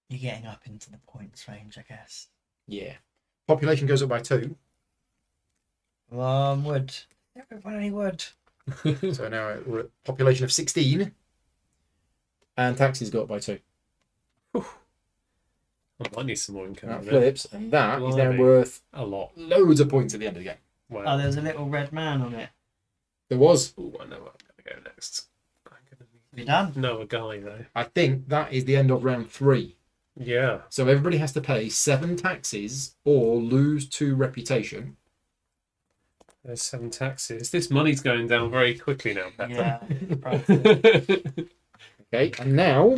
You're getting up into the points range, I guess. Yeah. Population goes up by 2. Wood. Everyone any wood. So now we're at population of 16. And taxes go up by 2. Whew. I might need some more income. That flips, and that is now worth a lot. Loads of points at the end of the game. Wow. Oh, there's a little red man on it. There was. Oh, I know where I'm going to go next. You're done? No, a guy though. I think that is the end of round 3. Yeah. So everybody has to pay 7 taxes or lose 2 reputation. There's 7 taxes. This money's going down very quickly now. Yeah. Okay, and now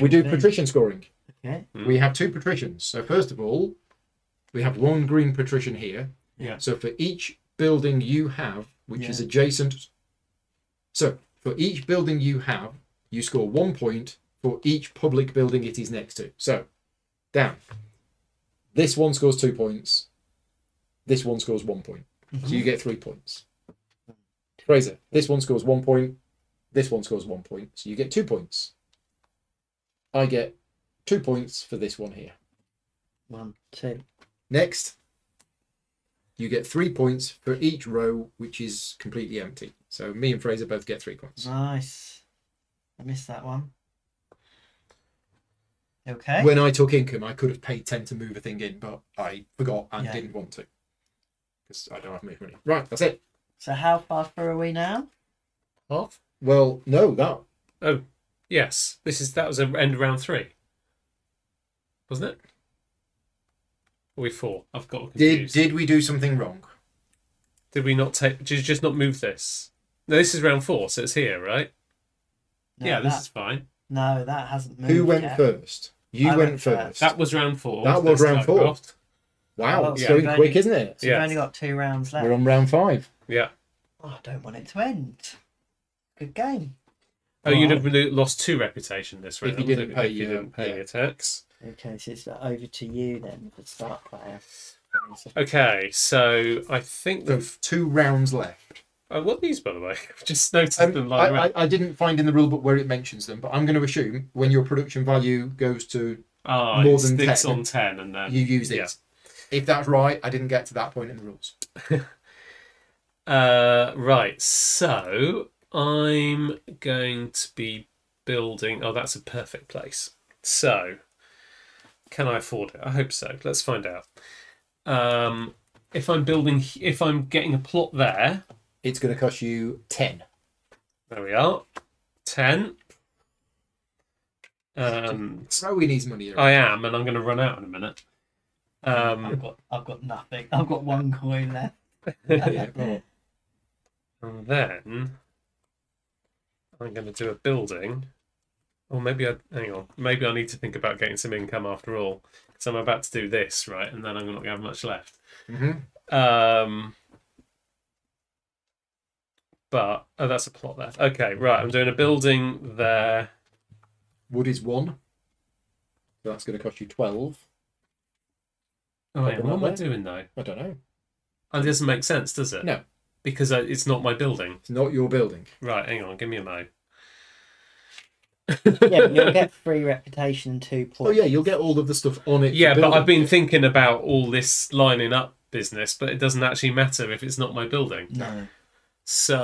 we do patrician scoring. Okay. We have 2 patricians. So first of all, we have 1 green patrician here. Yeah. So for each building you have, which is adjacent. So for each building you have, you score 1 point for each public building it is next to. So, Dan, this one scores 2 points. This one scores 1 point. So you get 3 points. Fraser, this one scores 1 point. This one scores 1 point. So you get 2 points. I get 2 points for this one here. 1, 2. Next, you get 3 points for each row, which is completely empty. So me and Fraser both get 3 points. Nice. I missed that one. Okay. When I took income, I could have paid 10 to move a thing in, but I forgot and didn't want to. Because I don't have moved money. Right, that's it. So how far through are we now? Half? Well, no, that. Oh, yes. That was the end of round 3. Wasn't it? Or were we 4? I've got confused. Did we do something wrong? Did we not take? Did you just not move this? No, this is round 4, so it's here, right? No, yeah, this is fine. No, that hasn't moved. Who went first? I went first. That was round 4. That was round 4. Off. Wow, it's going quick, isn't it? So we've only got 2 rounds left. We're on round 5. Yeah. Oh, I don't want it to end. Good game. Oh, you'd have lost 2 reputation this round. If you didn't pay your tax. Okay, so it's over to you then for start player. Okay, so I think there's 2 rounds left. Oh, what are these, by the way? I've just noticed them lying around. I didn't find in the rulebook where it mentions them, but I'm going to assume when your production value goes to more than 10, on 10 and then, you use it. Yeah. If that's right, I didn't get to that point in the rules. Right, so I'm going to be building... Oh, that's a perfect place. So, can I afford it? I hope so. Let's find out. If I'm getting a plot there, it's going to cost you 10. There we are, 10. Throwing his money around. I am, and I'm going to run out in a minute. I've got nothing. I've got one coin left. Yeah, cool. And then I'm going to do a building. Or maybe Maybe I need to think about getting some income after all. Because I'm about to do this, right? And then I'm not going to have much left. Mm-hmm. But oh, that's a plot left. Okay, right. I'm doing a building there. Wood is 1. So that's going to cost you 12. Oh, wait, what am I doing though? I don't know. And it doesn't make sense, does it? No. Because it's not my building. It's not your building. Right, hang on, give me a mo. Yeah, but you'll get free reputation and 2 points. Oh yeah, you'll get all of the stuff on it. Yeah, but I've been thinking about all this lining up business, but it doesn't actually matter if it's not my building. No. So,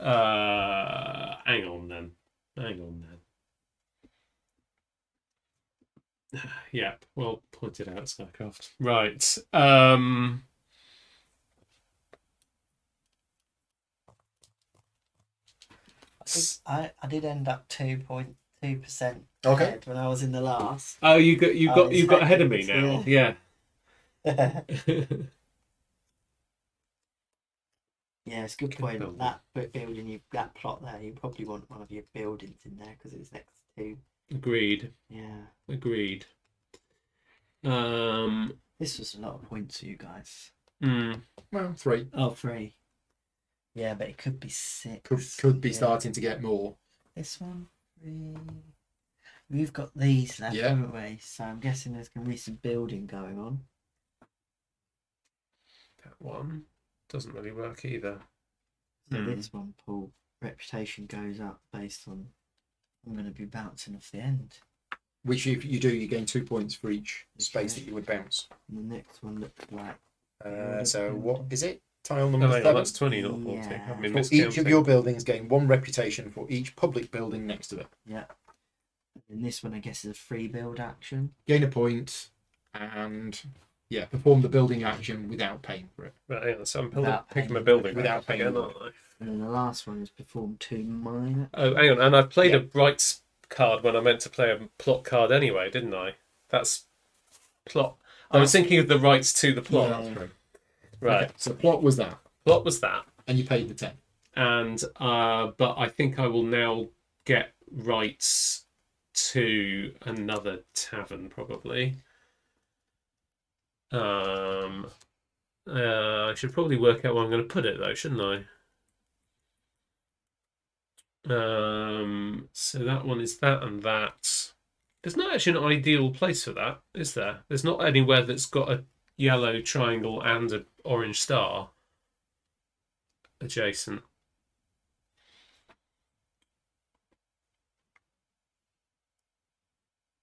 hang on then. Hang on then. Yeah, well pointed out, Skycraft. Right. I did end up 2.2% ahead when I was in the last. Oh, you got ahead of me now. Yeah. Yeah, it's a good point. Building. That building, that plot there, you probably want one of your buildings in there because it's next to. Agreed. Yeah. Agreed. This was a lot of points for you guys. Well, 3. Oh, 3. Yeah, but it could be 6. Could be starting to get more. This one, 3. We've got these left, haven't we? So I'm guessing there's going to be some building going on. That one doesn't really work either. So this one, Paul, reputation goes up based on I'm going to be bouncing off the end. Which if you do, you gain 2 points for each space that you would bounce. And the next one looks like... so what is it? Tile number 7. That's 20, not 40. Yeah. I mean, for each of your buildings, gain 1 reputation for each public building next to it. Yeah. And this one, I guess, is a free build action. Gain a point and, yeah, perform the building action without paying for it. Right, yeah, so I'm picking my building without paying for it. And then the last one is perform 2 minor. Oh, hang on. And I've played a rights card when I meant to play a plot card anyway, didn't I? That's plot. I was thinking of the rights to the plot. Yeah, that's true. Right. Okay, so plot was that. Plot was that. And you paid the 10. And but I think I will now get rights to another tavern probably. I should probably work out where I'm going to put it though, shouldn't I? So that one is that and that. There's not actually an ideal place for that, is there? There's not anywhere that's got a yellow triangle and an orange star adjacent.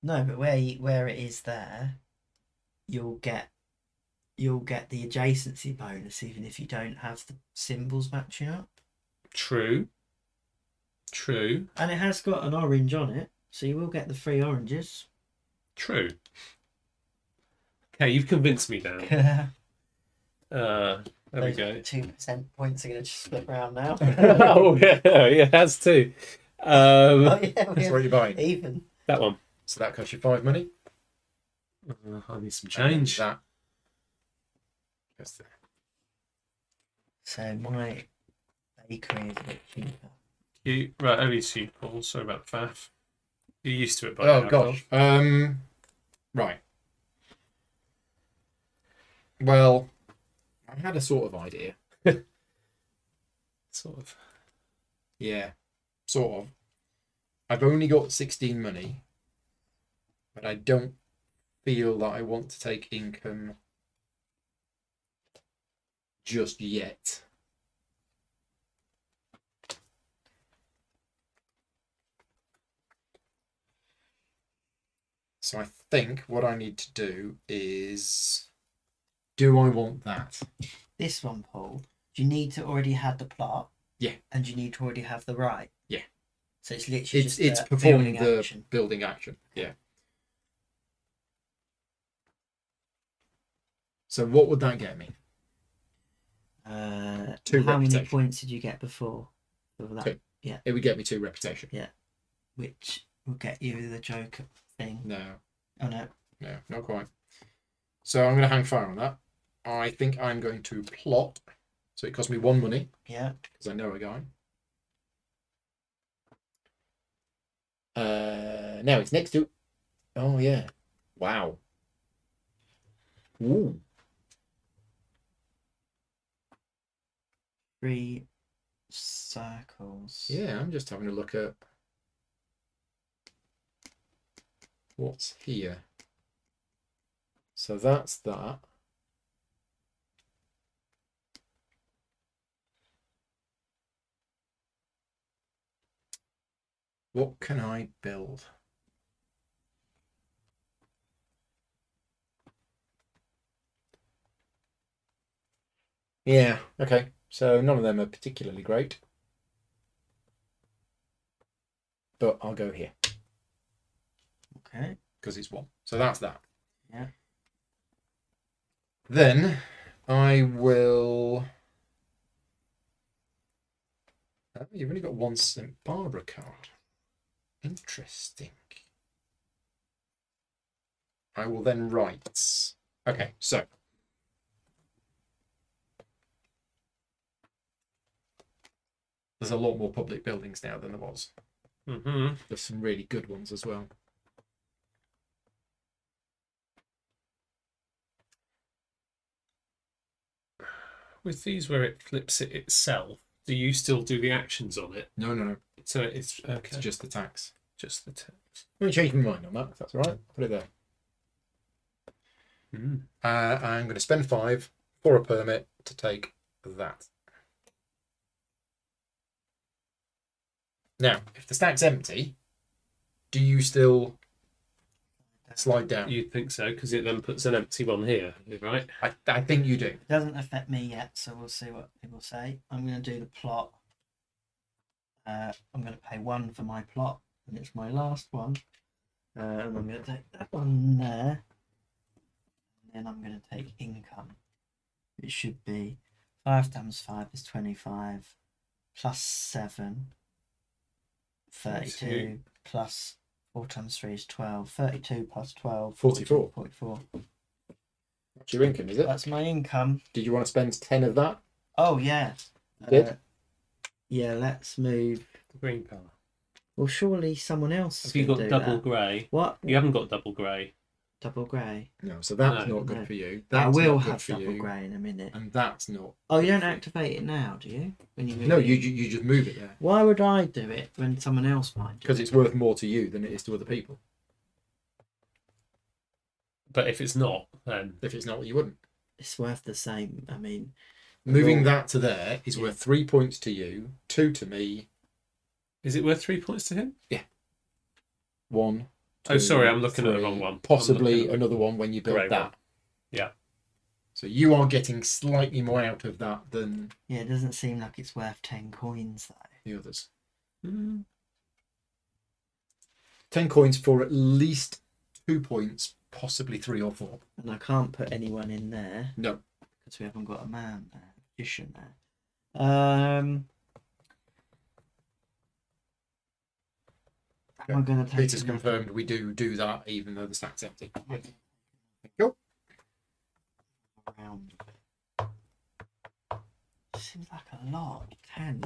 No, but where it is there, you'll get the adjacency bonus even if you don't have the symbols matching up. True. And it has got an orange on it, so you will get the 3 oranges. True. Hey, you've convinced me, Dan. There we go. 2% points are going to just flip around now. Oh, yeah, it has too. That's what you're buying. Even. That one. So that costs you 5 money. I need some change. That. So my bakery is a bit cheaper. Right, over to you, Paul. Sorry about the faff. You're used to it by now. Oh, gosh. Right. Well, I had a sort of idea. Sort of. Yeah, sort of. I've only got 16 money, but I don't feel that I want to take income just yet. So I think what I need to do is... Do I want that? This one, Paul, do you need to already have the plot? Yeah. And you need to already have the right? Yeah. So it's literally it's performing the building action. Yeah. So what would that get me? 2 how reputation. Many points did you get before? That? 2. Yeah. It would get me 2 reputation. Yeah. Which will get you the Joker thing. No. Oh, no. No, not quite. So I'm going to hang fire on that. I think I'm going to plot. So it cost me 1 money. Yeah. Because I know a guy. Now it's next to... Oh, yeah. Wow. Ooh. 3 circles. Yeah, I'm just having a look at what's here. So that's that. What can I build? Yeah, okay. So none of them are particularly great. But I'll go here. Okay. Because it's 1. So that's that. Yeah. Then I will... Oh, you've only got 1 Saint Barbara card. Interesting. I will then write... Okay, so... There's a lot more public buildings now than there was. Mm-hmm. There's some really good ones as well. With these where it flips it itself, do you still do the actions on it? No, no, no. So it's, okay. It's just the tax. Just the tax. Let me change my mind on that, if that's all right. Put it there. Mm. I'm going to spend 5 for a permit to take that. Now, if the stack's empty, do you still slide down? You'd think so, because it then puts an empty one here, right? I think you do. It doesn't affect me yet, so we'll see what people say. I'm going to do the plot. I'm going to pay 1 for my plot, and it's my last one. And I'm going to take that one there. And then I'm going to take income. It should be 5 times 5 is 25, plus 7. 32 plus 4 times 3 is 12. 32 plus 12. 44. 44. That's your income, is it? That's my income. Did you want to spend 10 of that? Oh yeah. Did? Yeah. Let's move the green colour. Well, surely someone else. Have you got double grey? What? You haven't got double grey. Double grey. No. So that's not good for you. That will have double grey in a minute. And that's not. Oh, you don't activate it now, do you? When you move. No, you just move it there. Why would I do it when someone else might? Because it's worth more to you than it is to other people. But if it's not, then if it's not, you wouldn't. It's worth the same. I mean, moving that to there is worth 3 points to you, 2 to me. Is it worth 3 points to him? Yeah. 1. 2, oh, sorry, I'm looking 3, at the wrong one. Possibly another one when you build that. One. Yeah. So you are getting slightly more out of that than... Yeah, it doesn't seem like it's worth 10 coins, though. The others. Mm. 10 coins for at least 2 points, possibly 3 or 4. And I can't put anyone in there. No. Because we haven't got a man there. You shouldn't there. Peter's confirmed we do that even though the stack's empty. There you go. Seems like a lot. 10.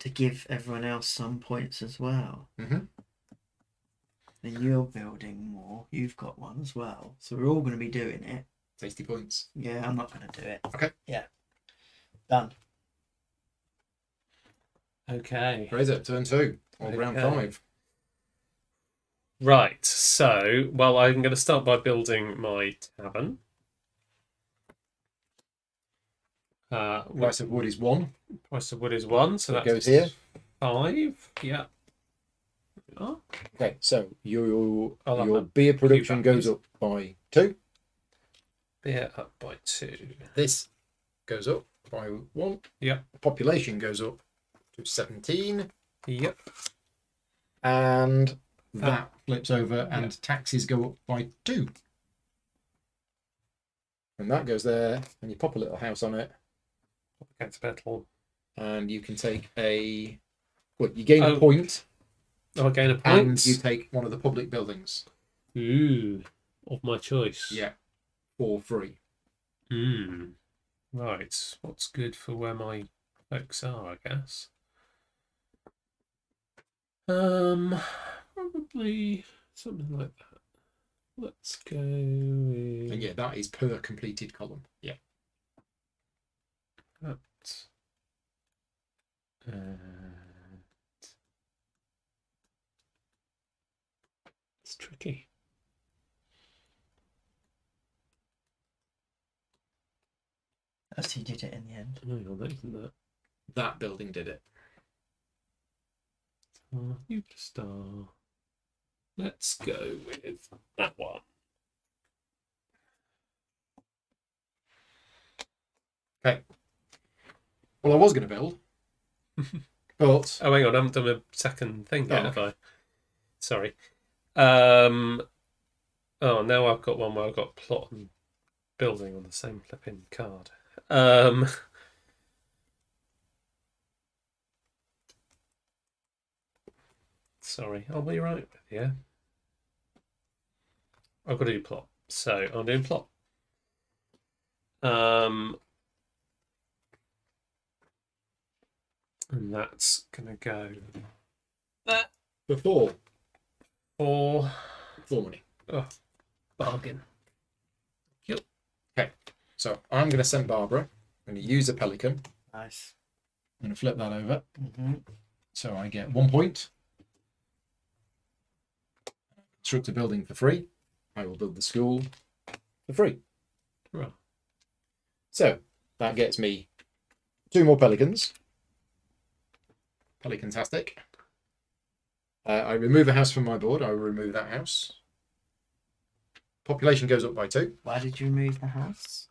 To give everyone else some points as well. Mm-hmm. Then you're building more. You've got one as well. So we're all going to be doing it. 60 points. Yeah, I'm not going to do it. Okay. Yeah. Done. Okay. Fraser, turn 2 or round 5. Right, so, well, I'm going to start by building my tavern. Price of wood is 1. Price of wood is 1, so that goes here. 5, yeah. Okay, so your beer production goes up by 2. Beer up by 2. This goes up by 1. Yeah. Population goes up to 17. Yep. And that flips over and taxes go up by 2. And that goes there and you pop a little house on it. Pop a kettle. And you can take a What, you gain a point. Oh, I gain a point. And you take one of the public buildings. Ooh, of my choice. Yeah, for free. Hmm. Right, what's good for where my folks are, I guess. Probably something like that. Let's go with... And yeah, that is per completed column. Yeah. That. And... It's tricky. That's who did it in the end. No, you're not, isn't that? That building did it. You put a star. Let's go with that one. Okay. Well, I was going to build, but oh, hang on, I haven't done a second thing yet, have I? Sorry. Oh, now I've got one where I've got plot and building on the same flipping card. Sorry, I'll be right with you. I've got to do plot, so I'm doing plot. And that's gonna go there. For money. Oh, bargain. Yep. Okay, so I'm gonna send Barbara. I'm gonna use a pelican. Nice. I'm gonna flip that over. Mm-hmm. So I get 1 point. Construct a building for free. I will build the school for free. Right. So that gets me 2 more pelicans. Pelicantastic. I remove a house from my board. I will remove that house. Population goes up by 2. Why did you remove the house?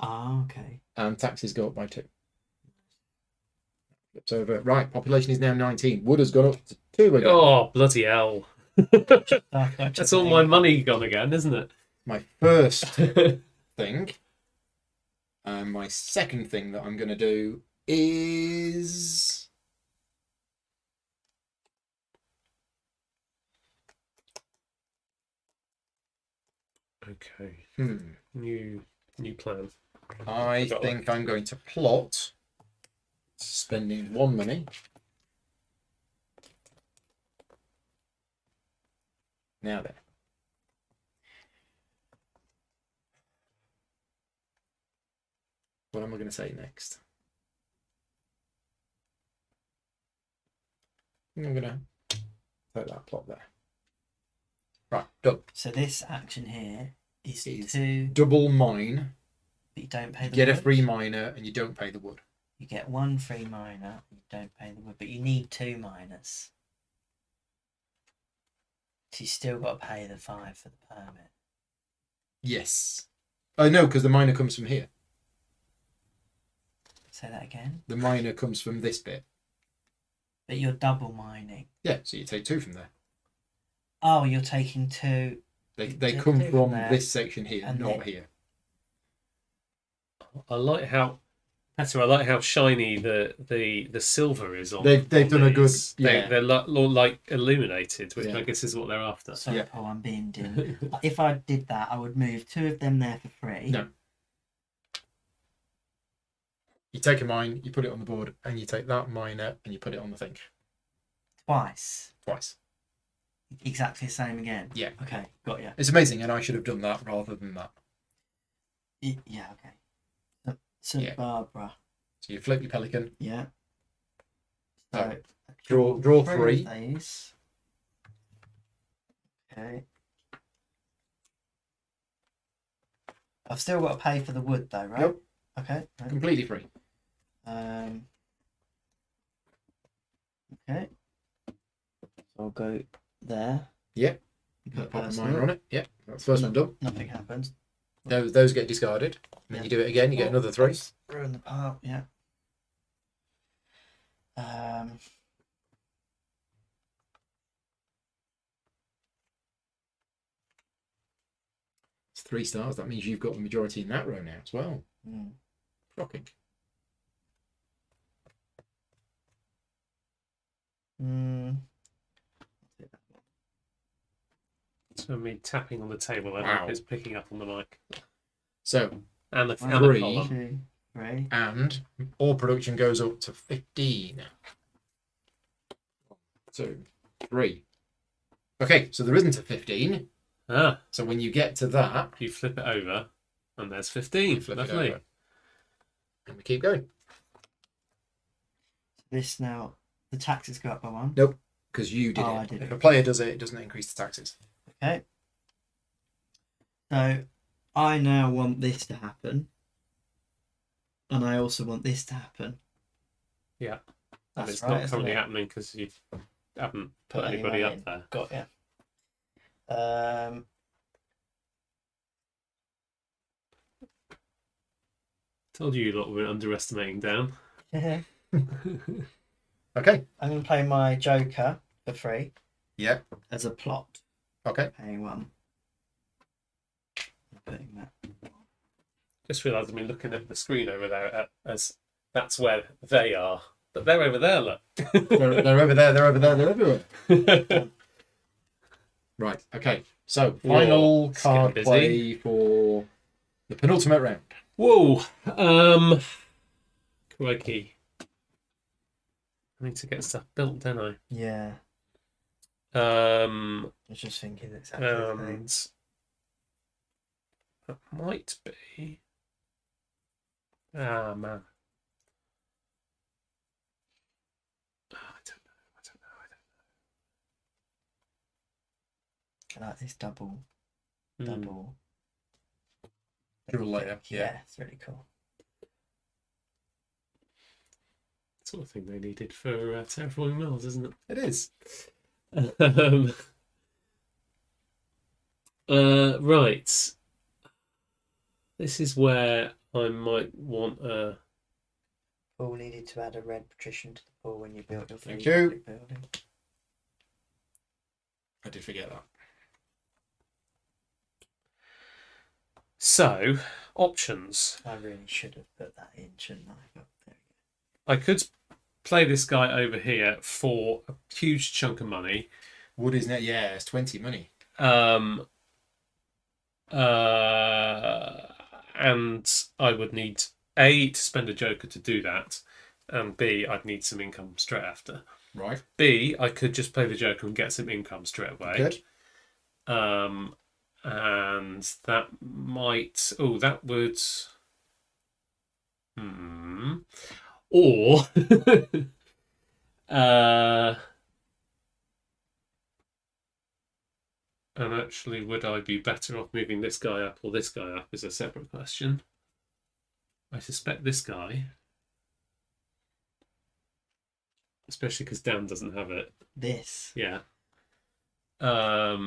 Ah, okay. And taxes go up by 2. Flips over. Right, population is now 19. Wood has gone up to 2 again. Oh, bloody hell. That's all my money gone again, isn't it? My first thing. And my second thing that I'm going to do is... Okay. New plan. I think I'm going to plot... Spending 1 money. Now then. What am I going to say next? I'm going to put that plot there. Right, done. So this action here is to... Double mine. But you don't pay the wood. You get a free miner and you don't pay the wood. You get 1 free miner, you don't pay the wood, but you need 2 miners. So you still got to pay the 5 for the permit. Yes. Oh no, because the miner comes from here. Say that again. The miner comes from this bit. But you're double mining. Yeah, so you take 2 from there. Oh, you're taking 2. They come from this section here, not here. I like how... So I like how shiny the silver is on. They've done a good. Yeah. They're like illuminated, which I guess is what they're after. So Paul, I'm being dim. If I did that, I would move 2 of them there for free. No. You take a mine, you put it on the board, and you take that miner and you put it on the thing. Twice. Exactly the same again. Yeah. Okay. Got you. It's amazing, and I should have done that rather than that. Yeah. Okay. Saint Barbara. So you flip your pelican. Yeah. So draw 3. Okay. I've still got to pay for the wood though, right? Yep. Okay. Right. Completely free. Okay. I'll go there. Yep. Yeah. Put a miner on it. Yep. Yeah. That's the first one done. Nothing happens. Those get discarded. And then you do it again, you get another 3. Ruin the part, yeah. It's 3 stars, that means you've got the majority in that row now as well. Shocking. So me tapping on the table, I hope it's picking up on the mic. So, and the column. Right. And all production goes up to 15. 2, 3. Okay, so there isn't a 15. Ah. So when you get to that, you flip it over, and there's 15. Flip it over. And we keep going. This now, the taxes go up by 1. Nope, because you did it. I did. If a player does it, it doesn't increase the taxes. Okay. So I now want this to happen. And I also want this to happen. Yeah. That's and it's right, not currently happening because you haven't put anybody up there. Got it. Yeah. Told you lot were underestimating Dan. Yeah. Okay. I'm going to play my Joker for free. Yeah. As a plot. Okay. Paying 1. I'm putting that. Just realised I've been looking at the screen over there as that's where they are. But they're over there, look. They're over there, they're over there, they're everywhere. Right, okay. So, final card play for the penultimate round. Whoa. Crikey. I need to get stuff built, don't I? Yeah. I was just thinking exactly the things. That might be... Ah, man. I don't know. I like this double. Double layer. Yeah, it's really cool. That's the sort of thing they needed for Terraforming Mars, isn't it? It is. Right. This is where I might want a... Paul needed to add a red patrician to the pool when you built your building. I did forget that. So, options. I really should have put that in, shouldn't I? There we go. I could play this guy over here for a huge chunk of money. Wood is net, yeah, it's 20 money. And I would need A, to spend a joker to do that, and B, I'd need some income straight after. Right. B, I could just play the joker and get some income straight away. Good. And that might... Oh, that would... Hmm. Or... And actually, would I be better off moving this guy up or this guy up is a separate question. I suspect this guy, especially because Dan doesn't have it. This. Yeah. Yeah,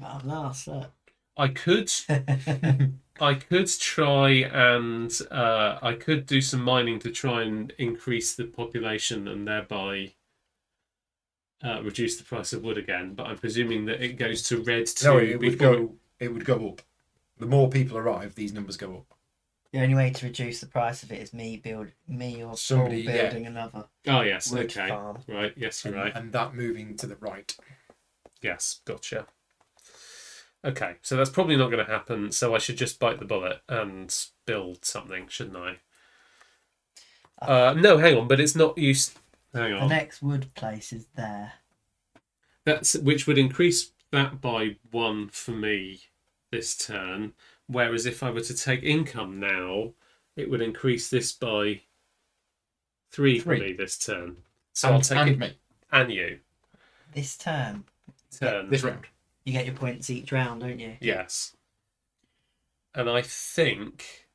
but I'm last. I could. I could try and I could do some mining to try and increase the population and thereby reduce the price of wood again. But I'm presuming that it goes to red. No, it would go. It would go up. The more people arrive, these numbers go up. The only way to reduce the price of it is me or somebody building another. Oh yes, wood farm. Right. Yes, you're right. And that moving to the right. Yes, gotcha. Okay, so that's probably not going to happen, so I should just bite the bullet and build something, shouldn't I? No, hang on, but it's not used... Hang on. The next wood place is there. That's which would increase that by 1 for me this turn, whereas if I were to take income now, it would increase this by 3 for me this turn. So I'll take it... me. And you. This turn? This round. You get your points each round, don't you? Yes. And I think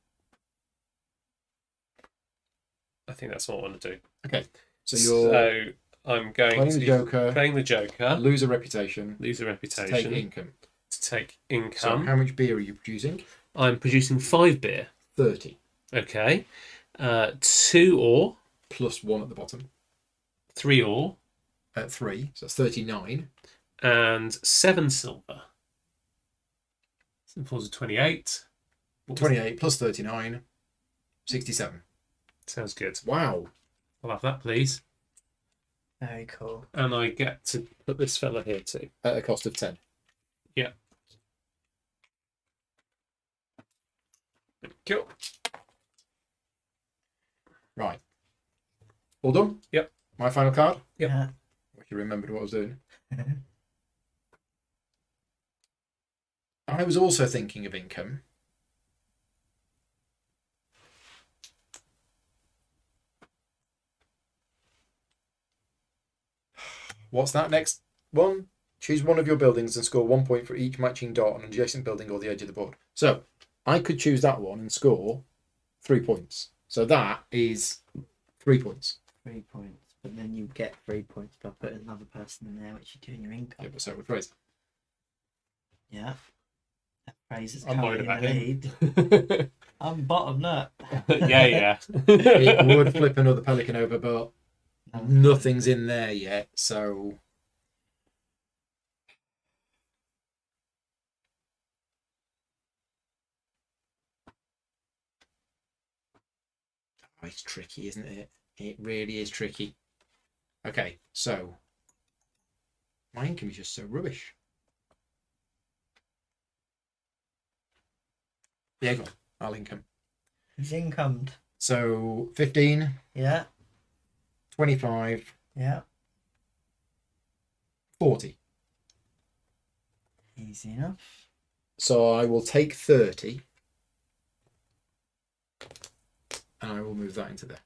that's what I want to do. Okay. So I'm going playing to the Joker, playing the Joker. Lose a reputation. Lose a reputation. To take income. To take income. So how much beer are you producing? I'm producing 5 beer. 30. Okay. 2 ore. Plus 1 at the bottom. 3 ore. At 3. So that's 39. And 7 silver. So it falls to 28. 28 plus 39. 67. Sounds good. Wow. I'll have that, please. Very cool. And I get to put this fella here too. At a cost of 10. Yeah. Cool. Right. All done? Yep. My final card? Yep. Yeah. I wish you remembered what I was doing. I was also thinking of income. What's that next one? Choose one of your buildings and score 1 point for each matching dot on an adjacent building or the edge of the board. So I could choose that one and score 3 points. So that is 3 points. 3 points. But then you get 3 points by putting another person in there, which you're doing your income. Yeah, but so with Fraser. Yeah. Fraser's currently in the lead. I'm bottom nut. Yeah, yeah. It would flip another pelican over, but nothing's in there yet, so oh, it's tricky, isn't it? It really is tricky. Okay, so my income is just so rubbish. Yeah, go on. I'll income. He's incomed. So 15. Yeah. 25. Yeah. 40. Easy enough. So I will take 30. And I will move that into there.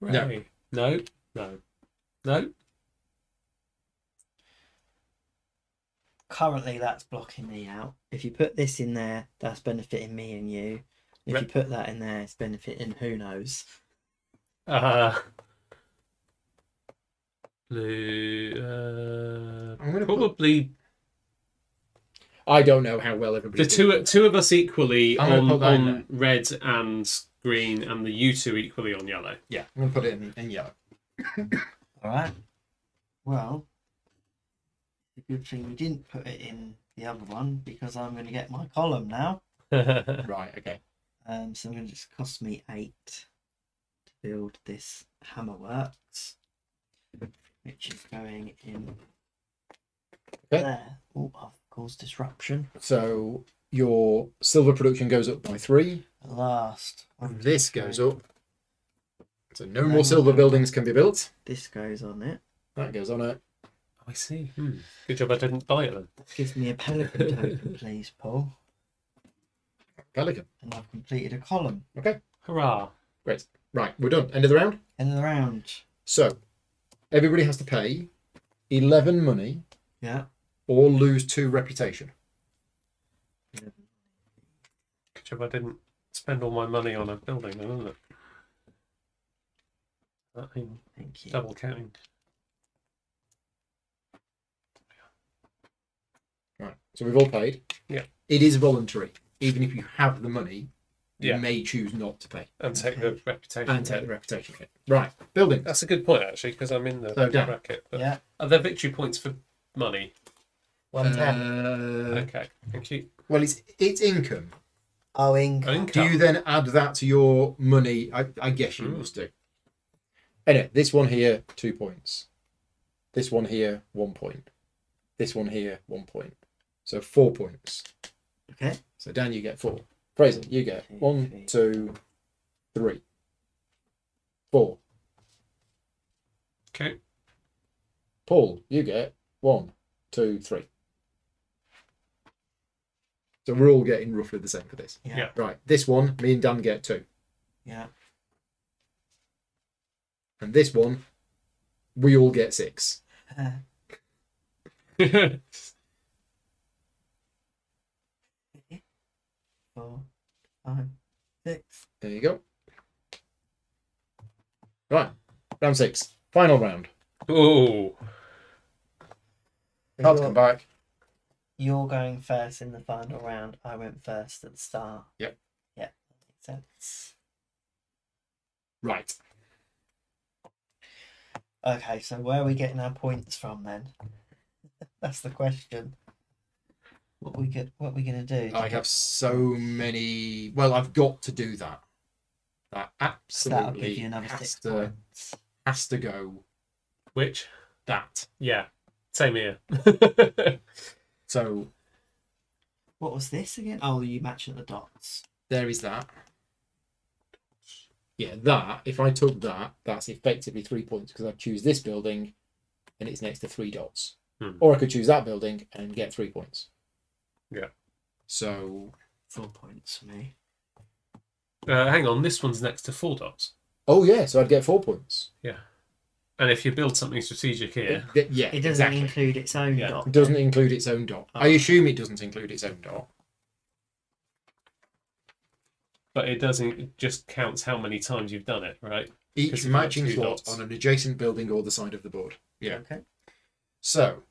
Right. No. No. No. No. Currently that's blocking me out. If you put this in there, that's benefiting me and you. If you put that in there, it's benefiting who knows. I'm gonna probably. Put... I don't know how well everybody. The two of us equally on red and green, and the you two equally on yellow. Yeah, I'm gonna put it in yellow. All right. Well, the good thing we didn't put it in the other one because I'm gonna get my column now. Right. Okay. So I'm gonna just cost me 8 to build this hammerworks. Which is going in there. Oh, I've caused disruption. So your silver production goes up by 3. Last. And this goes up. So no more silver buildings can be built. This goes on it. That goes on it. I see. Hmm. Good job I didn't buy it then. Give me a pelican token, please, Paul. Pelican. And I've completed a column. Okay. Hurrah. Great. Right, we're done. End of the round? End of the round. So... everybody has to pay 11 money, yeah, or lose 2 reputation. Yeah. Good job I didn't spend all my money on a building, then, isn't it? That thing double counting. Right, so we've all paid. Yeah, it is voluntary. Even if you have the money, yeah, you may choose not to pay and take the reputation hit. Right, building. That's a good point actually, because I'm in the bracket. But yeah, are there victory points for money? 110. Okay, thank you. Well, it's income. Oh, income. Do you then add that to your money? I guess you must do. Anyway, this one here, 2 points. This one here, 1 point. This one here, 1 point. So 4 points. Okay. So Dan, you get 4. Fraser, you get 1, 2, 3, 4. Okay. Paul, you get 1, 2, 3. So we're all getting roughly the same for this. Yeah. Yeah. Right. This one, me and Dan get 2. Yeah. And this one, we all get 6. Four, 5, 6. There you go. Right, round 6, final round. Oh, I'll come back. You're going first in the final round. I went first at the start. Yep. Yep. Makes sense. Right. Okay, so where are we getting our points from then? That's the question. What are we gonna do? I have so many. Well, I've got to do that. That absolutely. That'll give you another 6 points. Has to go Which? That. Yeah. Same here. So... what was this again? Oh, you match at the dots. There is that. Yeah, that. If I took that, that's effectively 3 points because I choose this building and it's next to 3 dots. Hmm. Or I could choose that building and get 3 points. Yeah. So... 4 points for me. Hang on, this one's next to 4 dots. Oh, yeah, so I'd get 4 points. Yeah. And if you build something strategic here... It doesn't include its own dot. It doesn't include its own dot. Oh. I assume it doesn't include its own dot. But it doesn't. It just counts how many times you've done it, right? Each matching slot on an adjacent building or the side of the board. Yeah. Okay. So...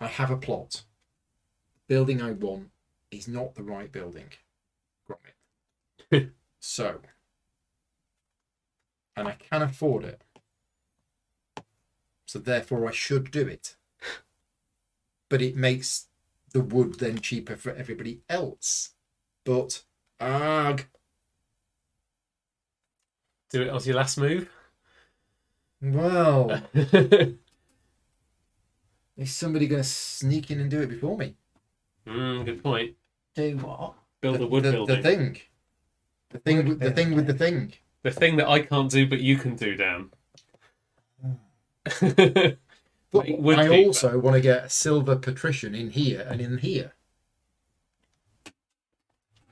I have a plot. Building I want is not the right building. Gromit. So, and I can afford it. So therefore I should do it. But it makes the wood then cheaper for everybody else. But, arg. Do it on your last move? Well... is somebody going to sneak in and do it before me? Mm, good point. Do what? Build a wood building. The thing. The thing, with the thing. The thing that I can't do but you can do, Dan. But I also want to get a silver patrician in here and in here.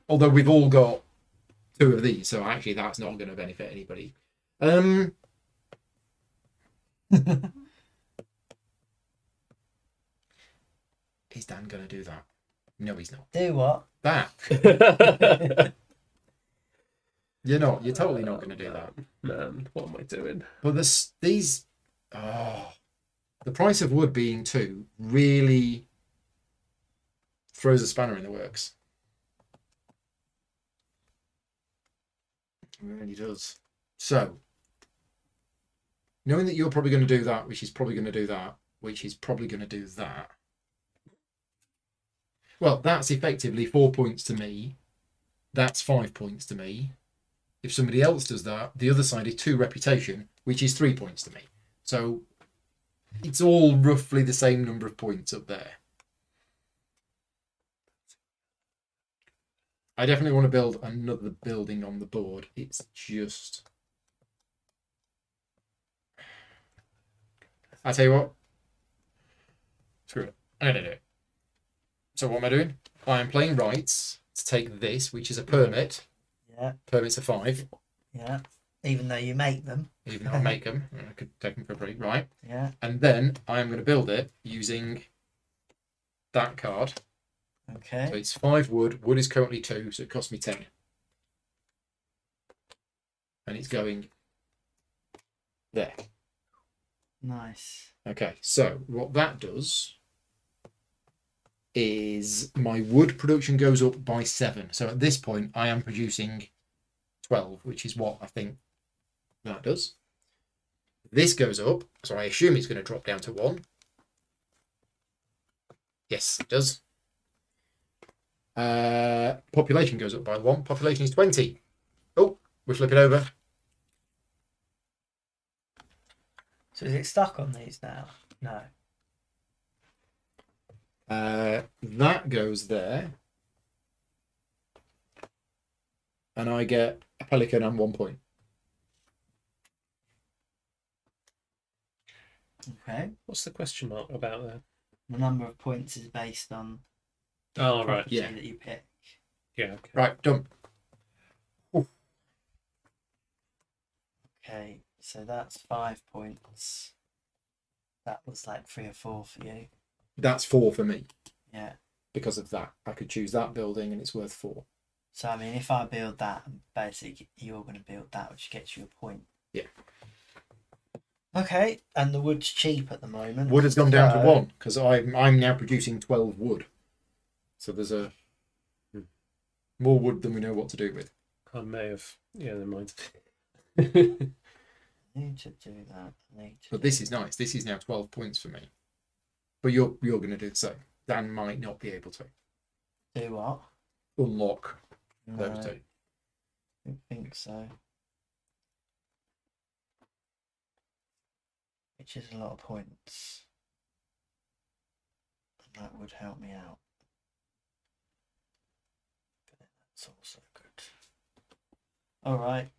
Although we've all got 2 of these, so actually that's not going to benefit anybody. Is Dan going to do that? No, he's not. Do what? That. You're not. You're totally not going to do that. Man, what am I doing? But this, these... oh, the price of wood being 2 really throws a spanner in the works. It really does. So, knowing that you're probably going to do that, which is probably going to do that, which is probably going to do that, well, that's effectively 4 points to me. That's 5 points to me. If somebody else does that, the other side is 2 reputation, which is 3 points to me. So it's all roughly the same number of points up there. I definitely want to build another building on the board. It's just... I tell you what. Screw it. I'm going to do it. So what am I doing? I am playing rights to take this, which is a permit. Yeah. Permits are 5. Yeah. Even though you make them. Even though I make them. I could take them for free. Right. Yeah. And then I am going to build it using that card. Okay. So it's 5 wood. Wood is currently 2, so it costs me 10. And it's going there. Nice. Okay. So what that does... is my wood production goes up by 7. So at this point, I am producing 12, which is what I think that does. This goes up, so I assume it's going to drop down to 1. Yes, it does. Population goes up by 1. Population is 20. Oh, we flip it over. So is it stuck on these now? No. That goes there, and I get a pelican and 1 point. Okay. What's the question mark about there? The number of points is based on the property that you pick. Yeah. Okay. Right. Done. Ooh. Okay, so that's 5 points. That was like 3 or 4 for you. That's 4 for me. Yeah. Because of that. I could choose that building and it's worth 4. So, I mean, if I build that, basically you're going to build that, which gets you a point. Yeah. Okay. And the wood's cheap at the moment. Wood has gone down to 1 because I'm now producing 12 wood. So there's a more wood than we know what to do with. I may have. Yeah, never mind. Need to do that. But this is nice. This is now 12 points for me. But you're going to do the same. Dan might not be able to. Do what? Unlock those 2. I don't think so. Which is a lot of points. And that would help me out. But then that's also good. Alright.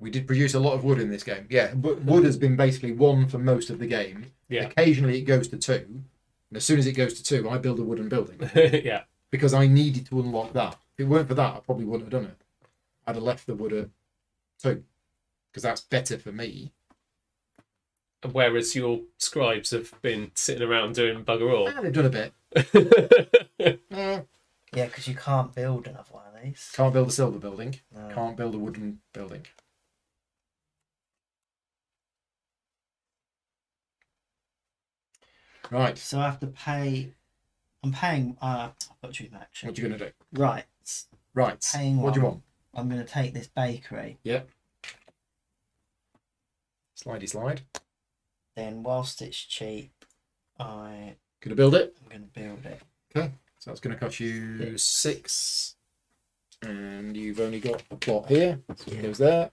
We did produce a lot of wood in this game. Yeah, wood has been basically one for most of the game. Yeah. Occasionally it goes to two. And as soon as it goes to two, I build a wooden building. Yeah. Because I needed to unlock that. If it weren't for that, I probably wouldn't have done it. I'd have left the wood at two. Because that's better for me. Whereas your scribes have been sitting around doing bugger all. They've done a bit. Yeah, because you can't build another one of these. Can't build a silver building. No. Can't build a wooden building. Right. So I have to pay. I'm paying. I've got to do an action. What are you going to do? Rights. Rights. What do you want? I'm going to take this bakery. Yep. Slidey slide. Then, whilst it's cheap, I. Gonna build it? I'm going to build it. Okay. So that's going to cost you six. And you've only got a plot here. So it goes there.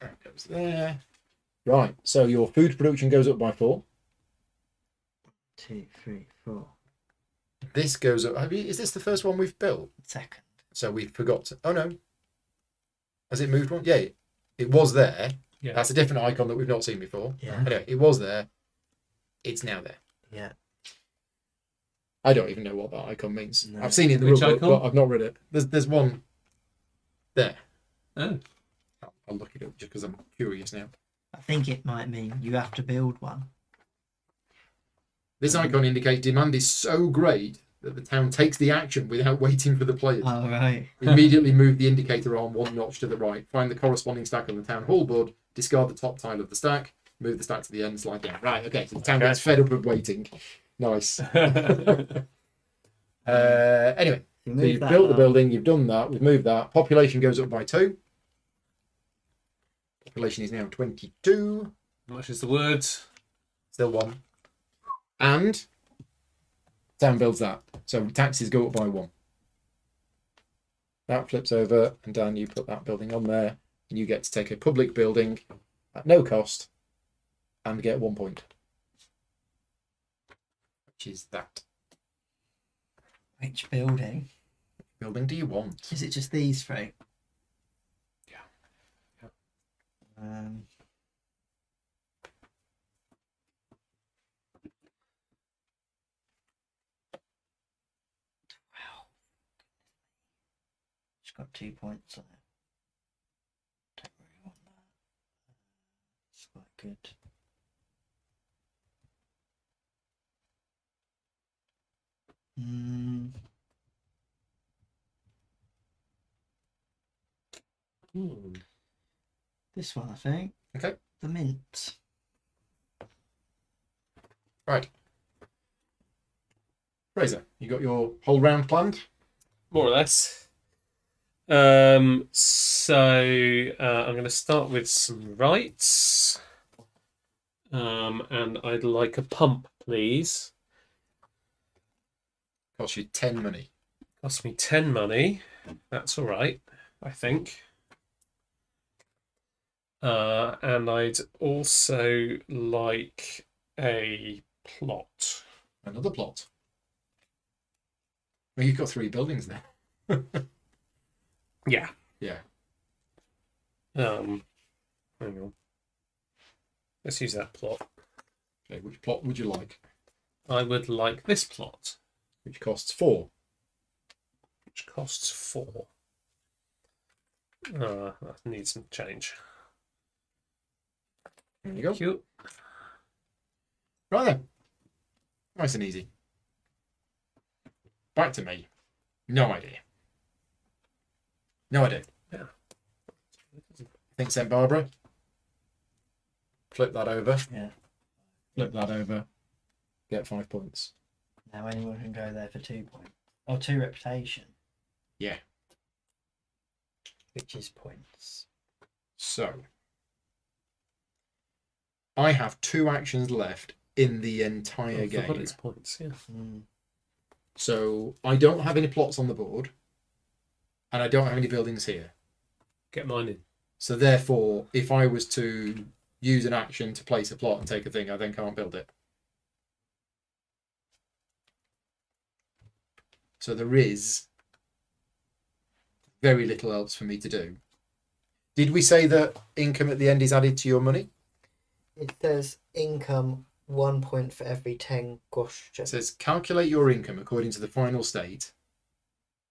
That goes there. Right. So your food production goes up by 4. 2, 3, 4. This goes up. Is this the first one we've built? Second. So we forgot to, oh no, has it moved one? Yeah, it was there. Yeah, that's a different icon that we've not seen before. Yeah, anyway, it was there, it's now there. Yeah, I don't even know what that icon means. No. I've seen it in the rulebook, but I've not read it. There's one there. Oh, I'll look it up just because I'm curious now. I think it might mean you have to build one. This icon indicates demand is so great that the town takes the action without waiting for the players. Oh, right. Immediately move the indicator arm 1 notch to the right. Find the corresponding stack on the town hall board. Discard the top tile of the stack. Move the stack to the end. Slide down. Right, okay. So the town gets fed up with waiting. Nice. Anyway, so you've built the building. You've done that. We've moved that. Population goes up by 2. Population is now 22. How much is the word? Still 1. And town builds that, so taxes go up by 1. That flips over, and Dan, you put that building on there, and you get to take a public building at no cost, and get 1 point, which is that. Which building? What building do you want? Is it just these 3? Yeah. Got 2 points on it. Don't really want that. It's quite good. This one, I think. Okay. The mint. Right. Fraser, you got your whole round planned? More or less. So I'm going to start with some rights, and I'd like a pump, please. Cost you 10 money. Cost me 10 money. That's all right, I think. And I'd also like a plot. Another plot. Well, you've got 3 buildings now. Yeah. Yeah. Hang on. Let's use that plot. Okay, which plot would you like? I would like this plot. Which costs 4. Which costs 4. That needs some change. There you go. Cute. Right then. Nice and easy. Back to me. No idea. No idea. Yeah. I think Saint Barbara. Flip that over. Yeah. Flip that over. Get 5 points. Now anyone can go there for 2 points. Or 2 reputation. Yeah. Which is points. So I have 2 actions left in the entire game. I forgot it's points, yeah. So I don't have any plots on the board. and I don't have any buildings here. Get mining. So therefore, if I was to use an action to place a plot and take a thing, I then can't build it. So there is very little else for me to do. Did we say that income at the end is added to your money? It says income 1 point for every 10 groschen. It says calculate your income according to the final state.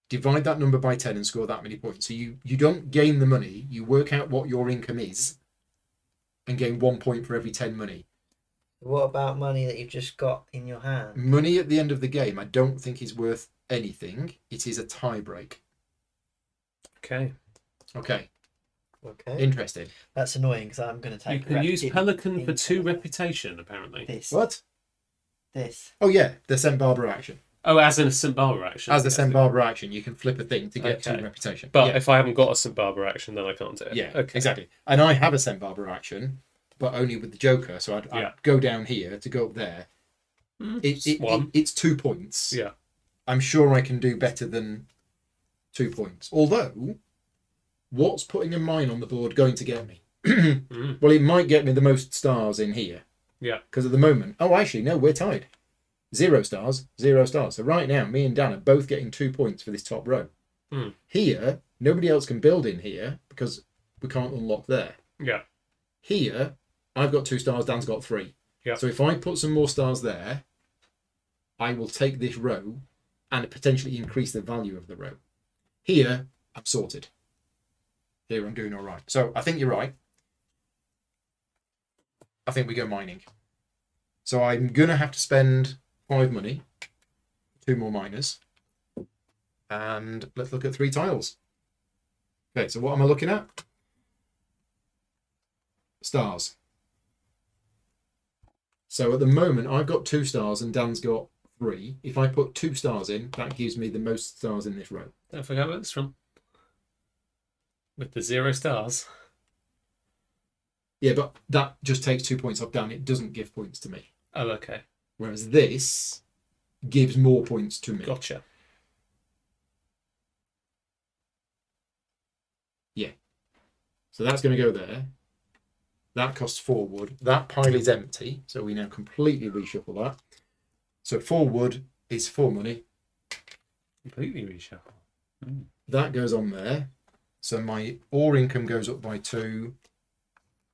Divide that number by 10 and score that many points. So you don't gain the money. You work out what your income is and gain 1 point for every 10 money. What about money that you've just got in your hand? Money at the end of the game I don't think is worth anything. It is a tie break. Okay. Okay. Okay. Interesting. That's annoying because I'm going to take... You can use Pelican for 2 reputation, apparently. This. What? This. Oh, yeah. The Saint Barbara action. Oh, as in a Saint Barbara action. As the Saint Barbara action, you can flip a thing to get 2 reputation. But yeah, if I haven't got a Saint Barbara action, then I can't do it. Yeah, okay, exactly. And I have a Saint Barbara action, but only with the Joker. So I'd go down here to go up there. It's 2 points. Yeah. I'm sure I can do better than 2 points. Although, what's putting a mine on the board going to get me? Well, it might get me the most stars in here. Yeah. Because at the moment... Oh, actually, no, we're tied. 0 stars, 0 stars. So right now, me and Dan are both getting 2 points for this top row. Mm. Here, nobody else can build in here because we can't unlock there. Yeah. Here, I've got 2 stars, Dan's got 3. Yeah. So if I put some more stars there, I will take this row and potentially increase the value of the row. Here, I'm sorted. Here, I'm doing all right. So I think you're right. I think we go mining. So I'm going to have to spend 5 money, 2 more miners, and let's look at 3 tiles. Okay, so what am I looking at? Stars. So at the moment I've got 2 stars and Dan's got 3. If I put 2 stars in, that gives me the most stars in this row. Don't forget where it's from. With the 0 stars. Yeah, but that just takes 2 points off Dan. It doesn't give points to me. Oh, okay. Whereas this gives more points to me. Gotcha. Yeah. So that's going to go there. That costs 4 wood. That pile is empty. So we now completely reshuffle that. So 4 wood is 4 money. Completely reshuffle. Mm. That goes on there. So my ore income goes up by 2.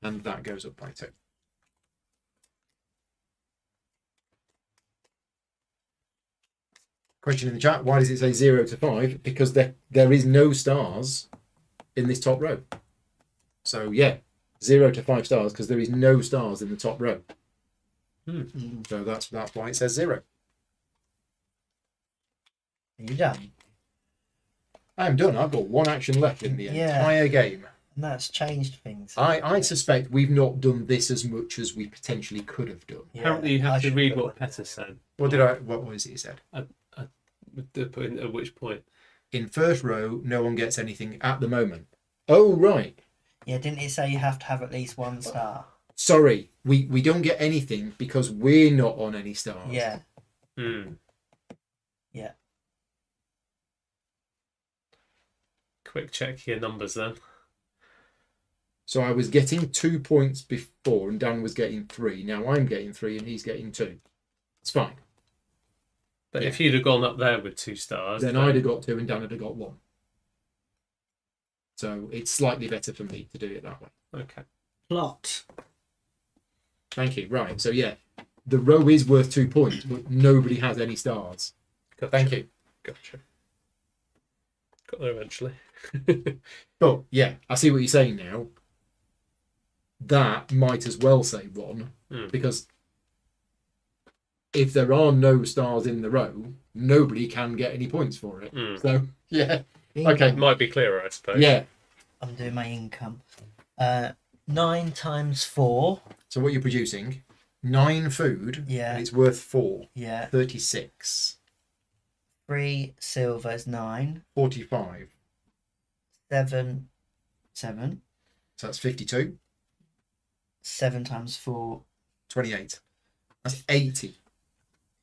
And that goes up by 2. Question in the chat, why does it say 0 to 5? Because there is no stars in this top row. So yeah, 0 to 5 stars because there is no stars in the top row. Hmm. So that's why it says 0. Are you done? I am done. I've got 1 action left in the entire game. And that's changed things. I suspect we've not done this as much as we potentially could have done. Yeah, apparently you have to read what Petter said. What was it he said? At which point? In first row, no one gets anything at the moment. Oh, right. Yeah, didn't it say you have to have at least 1 star? Sorry, we don't get anything because we're not on any stars. Yeah. Hmm. Yeah. Quick check your numbers then. So I was getting 2 points before and Dan was getting 3. Now I'm getting 3 and he's getting 2. It's fine. But if you'd have gone up there with 2 stars... Then I'd have got 2 and Dan would have got 1. So it's slightly better for me to do it that way. Okay. Plot. Thank you. Right. So yeah, the row is worth 2 points, but nobody has any stars. Gotcha. Thank you. Gotcha. Got there eventually. But yeah, I see what you're saying now. That might as well say 1, because if there are no stars in the row, nobody can get any points for it. Mm. So, yeah. Income. Okay. Might be clearer, I suppose. Yeah. I'm doing my income. 9 times 4. So what you're producing, 9 food, yeah, and it's worth 4. Yeah. 36. 3 silver is 9. 45. 7. So that's 52. 7 times 4. 28. That's 80.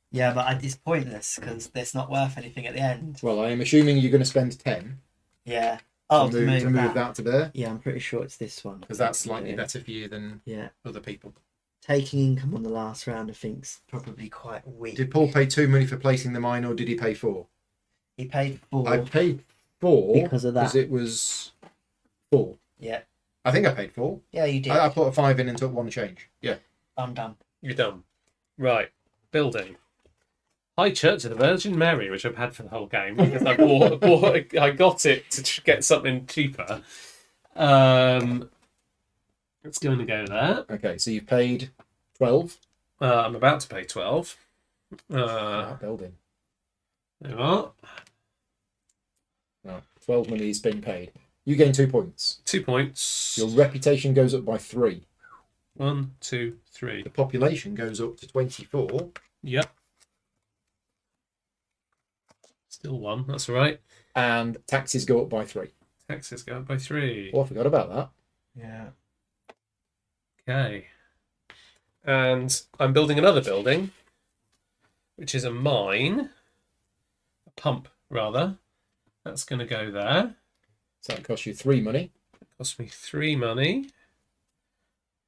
Yeah, but it's pointless because it's not worth anything at the end. Well, I am assuming you're going to spend 10. Yeah. Oh, to move that to there. Yeah, I'm pretty sure it's this one. Because that's slightly better for you than other people. Taking income on the last round, I think, is probably quite weak. Did Paul pay £2 million for placing the mine, or did he pay 4? He paid 4. I paid 4 because of that. Because it was 4. Yeah. I think I paid 4. Yeah, you did. I put a 5 in and took 1 change. Yeah. I'm done. You're done. Right. Building. High Church of the Virgin Mary, which I've had for the whole game because I I got it to get something cheaper. It's going to go there. Okay, so you paid 12. I'm about to pay 12. Building. There you are. No, 12 money has been paid. You gain 2 points. 2 points. Your reputation goes up by 3. 1, 2, 3. The population goes up to 24. Yep. Still 1, that's all right. And taxes go up by 3. Taxes go up by 3. Oh, I forgot about that. Yeah. Okay. And I'm building another building, which is a mine. A pump, rather. That's going to go there. So that costs you 3 money. That costs me 3 money.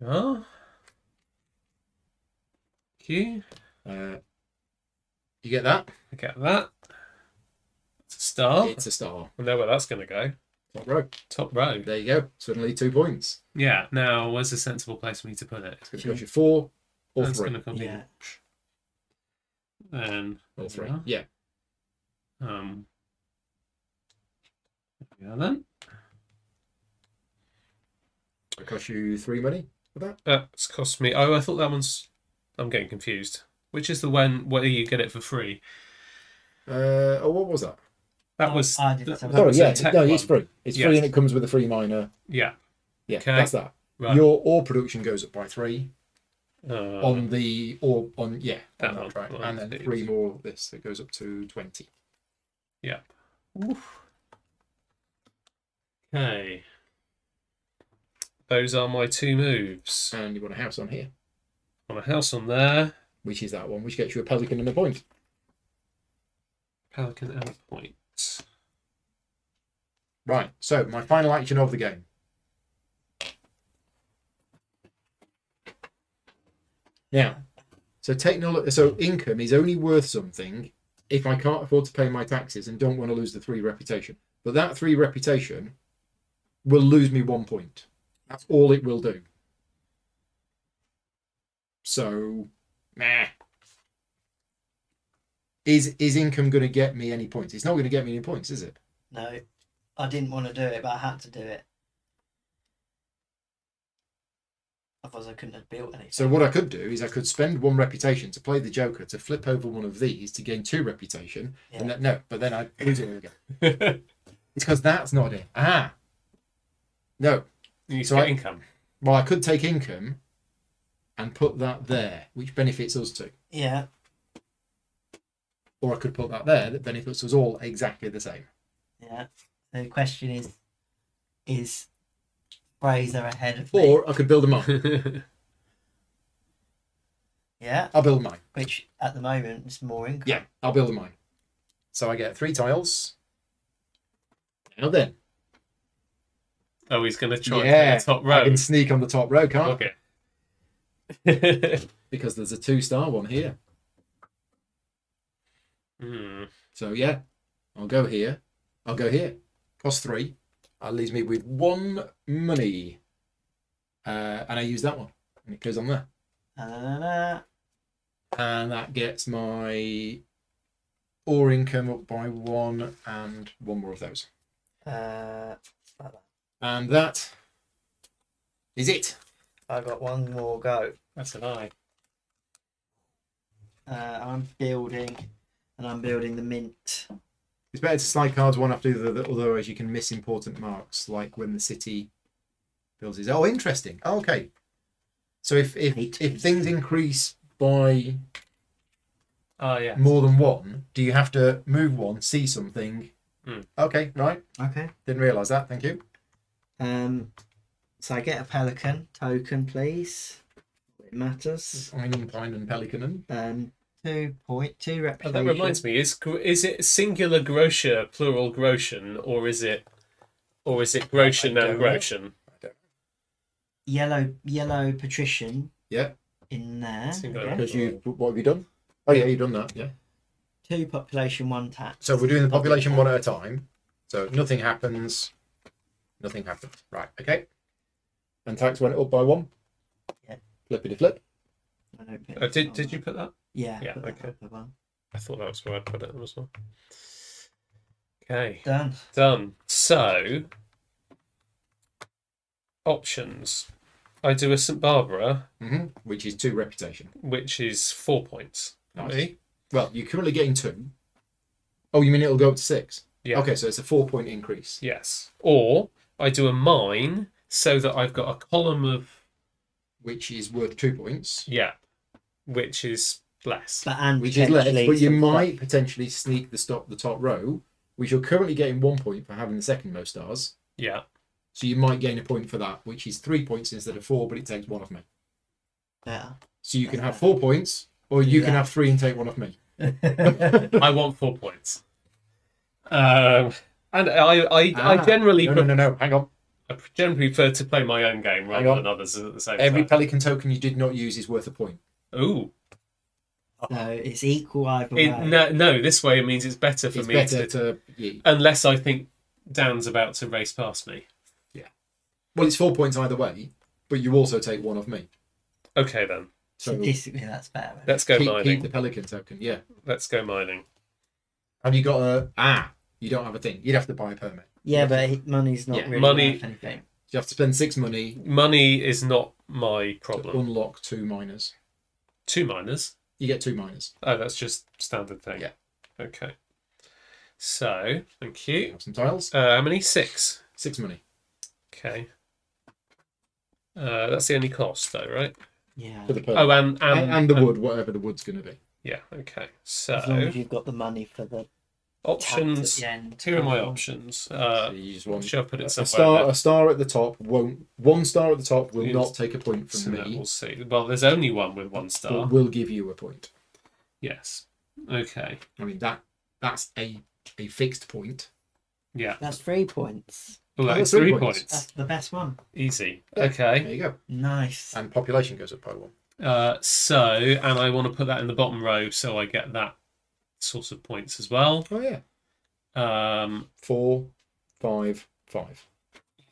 Oh. Thank you. You get that? I get that. Star. It's a star. I know where that's going to go. Top row. Top row. There you go. Suddenly 2 points. Yeah. Now, where's a sensible place for me to put it? It's going to cost you 4 or 3. It's going to Then 4 or 3. Yeah. Yeah. Then. It cost you 3 money for that. That's cost me. Oh, I thought that one's. I'm getting confused. Which is the one where you get it for free? Oh, what was that? That was. It's free. It's free, and it comes with a free miner. Yeah. Yeah. Okay. That's that. Right. Your ore production goes up by 3. On the ore, on that track, and then 3 more of this. It goes up to 20. Yeah. Oof. Okay. Those are my 2 moves. And you want a house on here. I want a house on there. Which is that one, which gets you a pelican and a point. Pelican and a point. Right, so my final action of the game. Now, so technology, so income is only worth something if I can't afford to pay my taxes and don't want to lose the 3 reputation. But that 3 reputation will lose me 1 point. That's all it will do. So, meh. Is income going to get me any points? It's not going to get me any points, is it? No. I didn't want to do it, but I had to do it. Otherwise, I couldn't have built anything. So what I could do is I could spend 1 reputation to play the Joker, to flip over 1 of these to gain 2 reputation. Yeah. And that, no, but then I lose it again. It's because that's not it. Ah. No. You so take income. Well, I could take income and put that there, which benefits us too. Yeah. Or I could put that there, that benefits us all exactly the same. Yeah. The question is Fraser ahead of me? Or I could build a mine. Yeah. I'll build a mine. Which at the moment is more income. Yeah, I'll build a mine. So I get 3 tiles. Now then. Oh, he's going to try and play the top row. I can sneak on the top row, can't I? Okay. Because there's a 2-star one here. Mm. So yeah, I'll go here. I'll go here. Cost 3. That leaves me with 1 money, and I use that one, and it goes on there. And that gets my ore income up by 1 and 1 more of those. And that is it. I got 1 more go. That's an eye. I'm building. And I'm building the mint. It's better to slide cards one after the other, otherwise you can miss important marks, like when the city builds his. Oh, interesting. Oh, okay. So if things increase by more than 1, do you have to move 1, see something? Mm. Okay, right. Okay. Didn't realise that. Thank you. So I get a pelican token, please. It matters. Einen, Peinen, Pelikanen. 2 reputation. Oh, that reminds me, is it singular grocer, plural groschen, or is it Or is it Grotian and Grotian? Yellow patrician. Yeah. In there. Because you, what have you done? Oh yeah, you've done that. Yeah. 2 population, 1 tax. So we're doing the population one at a time. So nothing happens. Nothing happens. Right. Okay. And tax went up by 1. Yeah. Flippity flip. Did you put that? Yeah. Yeah. Okay. I thought that was where I put it as well. Okay. Done. Done. So options. I do a Saint Barbara, which is 2 reputation, which is 4 points. Nice. Well, you're currently getting 2. Oh, you mean it'll go up to 6? Yeah. Okay, so it's a 4-point increase. Yes. Or I do a mine so that I've got a column of, which is worth 2 points. Yeah. Which is less. Which is less. But you might potentially sneak the top row, which you're currently getting 1 point for having the 2nd most stars. Yeah. So you might gain a point for that, which is 3 points instead of 4, but it takes 1 off me. Yeah. So you can have 4 points, or you can have 3 and take 1 off me. I want 4 points. And I generally... No, hang on. I generally prefer to play my own game rather than others at the same time. Every Pelican token you did not use is worth a point. Ooh. No, it's equal either way. No, this way it means it's better for me. It's better to... Unless I think Dan's about to race past me. Yeah. Well, it's 4 points either way, but you also take 1 off me. Okay, then. So basically, that's better. Then. Let's go mining. Keep the Pelican token, yeah. Let's go mining. Have you got a... Ah, you don't have a thing. You'd have to buy a permit. Yeah, but money's not really worth anything. You have to spend 6 money. Money is not my problem. To unlock 2 miners. 2 miners? You get 2 miners. Oh, that's just standard thing. Yeah. Okay. So, thank you. Have some tiles. How many? 6. 6 money. Okay. That's the only cost, though, right? Yeah. For the permit. Oh, and the wood, whatever the wood's going to be. Yeah. Okay. So as long as you've got the money for the. Options. Here are my options. Should I put it somewhere? A star at the top won't. 1 star at the top will not take a point from me. We'll see. Well, there's only one with 1 star. Will give you a point. Yes. Okay. I mean that's a fixed point. Yeah. That's 3 points. Well, that's 3 points. That's the best one. Easy. Yeah. Okay. There you go. Nice. And population goes up by 1. So, and I want to put that in the bottom row so I get that. Source of points as well. Oh yeah. 4, 5, 5.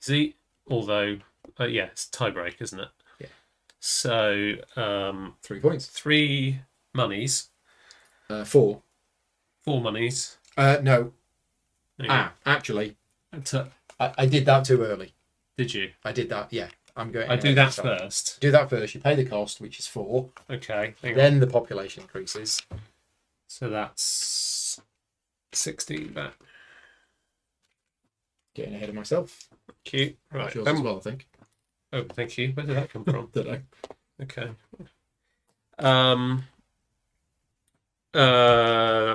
Easy. Although, yeah, it's tie break, isn't it? Yeah. So 3 points. 3 monies. 4. 4 monies. No. Ah, actually, I did that too early. Did you? I did that. Yeah. I'm going. I do that first. Do that first. You pay the cost, which is 4. Okay. Then the population increases. So that's 16 back. Getting ahead of myself. Cute. Right. Well, I think. Oh, thank you. Where did that come from? Did I? Okay. That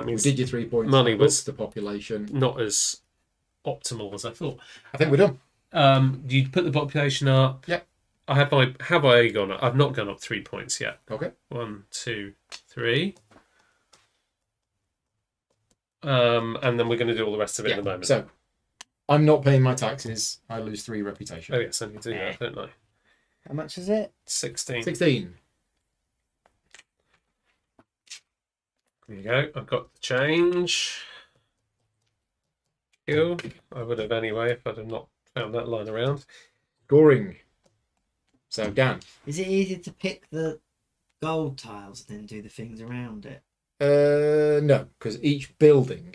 means we did your 3 points. Money was the population. Not as optimal as I thought. I think we're done. You put the population up. Yep. I have my. Have I gone up? I've not gone up 3 points yet. Okay. 1, 2, 3. And then we're going to do all the rest of it in the moment. So, I'm not paying my taxes. I lose 3 reputation. Oh, yes, I need to do that, don't I? How much is it? 16. 16. There you go. I've got the change. Cool. I would have anyway if I'd have not found that line around. Scoring. So, Dan. Is it easy to pick the gold tiles and then do the things around it? No, because each building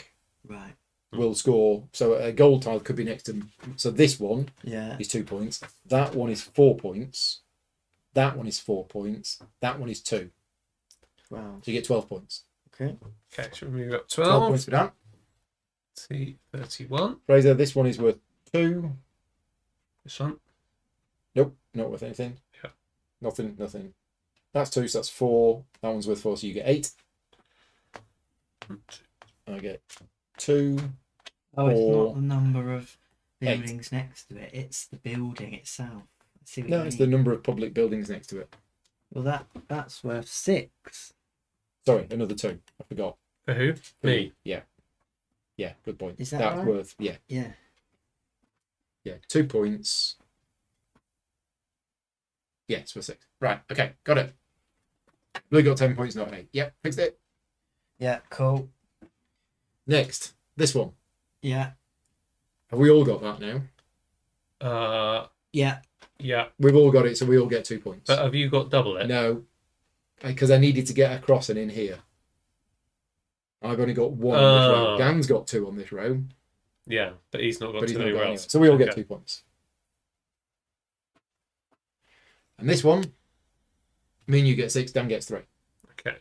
will score. So a gold tile could be next to. So this one is 2 points. That one is 4 points. That one is 4 points. That one is 2. Wow. So you get 12 points. Okay. Okay, should we move up 12? 12 points for that. See, 31. Fraser, this one is worth 2. This one? Nope, not worth anything. Yeah. Nothing, nothing. That's 2, so that's 4. That one's worth 4, so you get 8. I get 2. Oh, it's not the number of buildings next to it, it's the building itself. No, it's the number of public buildings next to it. Well, that's worth 6. Sorry, another 2. I forgot. For who? Me. Yeah. Yeah, good point. Is that right? Worth, yeah. Yeah. Yeah, 2 points. Yeah, it's for 6. Right, okay, got it. Blue got 10 points, not an 8. Yep, fixed it. Yeah, cool. Next, this one. Yeah. Have we all got that now? Yeah. Yeah. We've all got it, so we all get 2 points. But have you got double it? No, because I needed to get a crossing in here. I've only got 1 on this row. Dan's got 2 on this row. Yeah, but he's not got 2 anywhere else. So we all get 2 points. And this one, me and you get 6, Dan gets 3. Okay.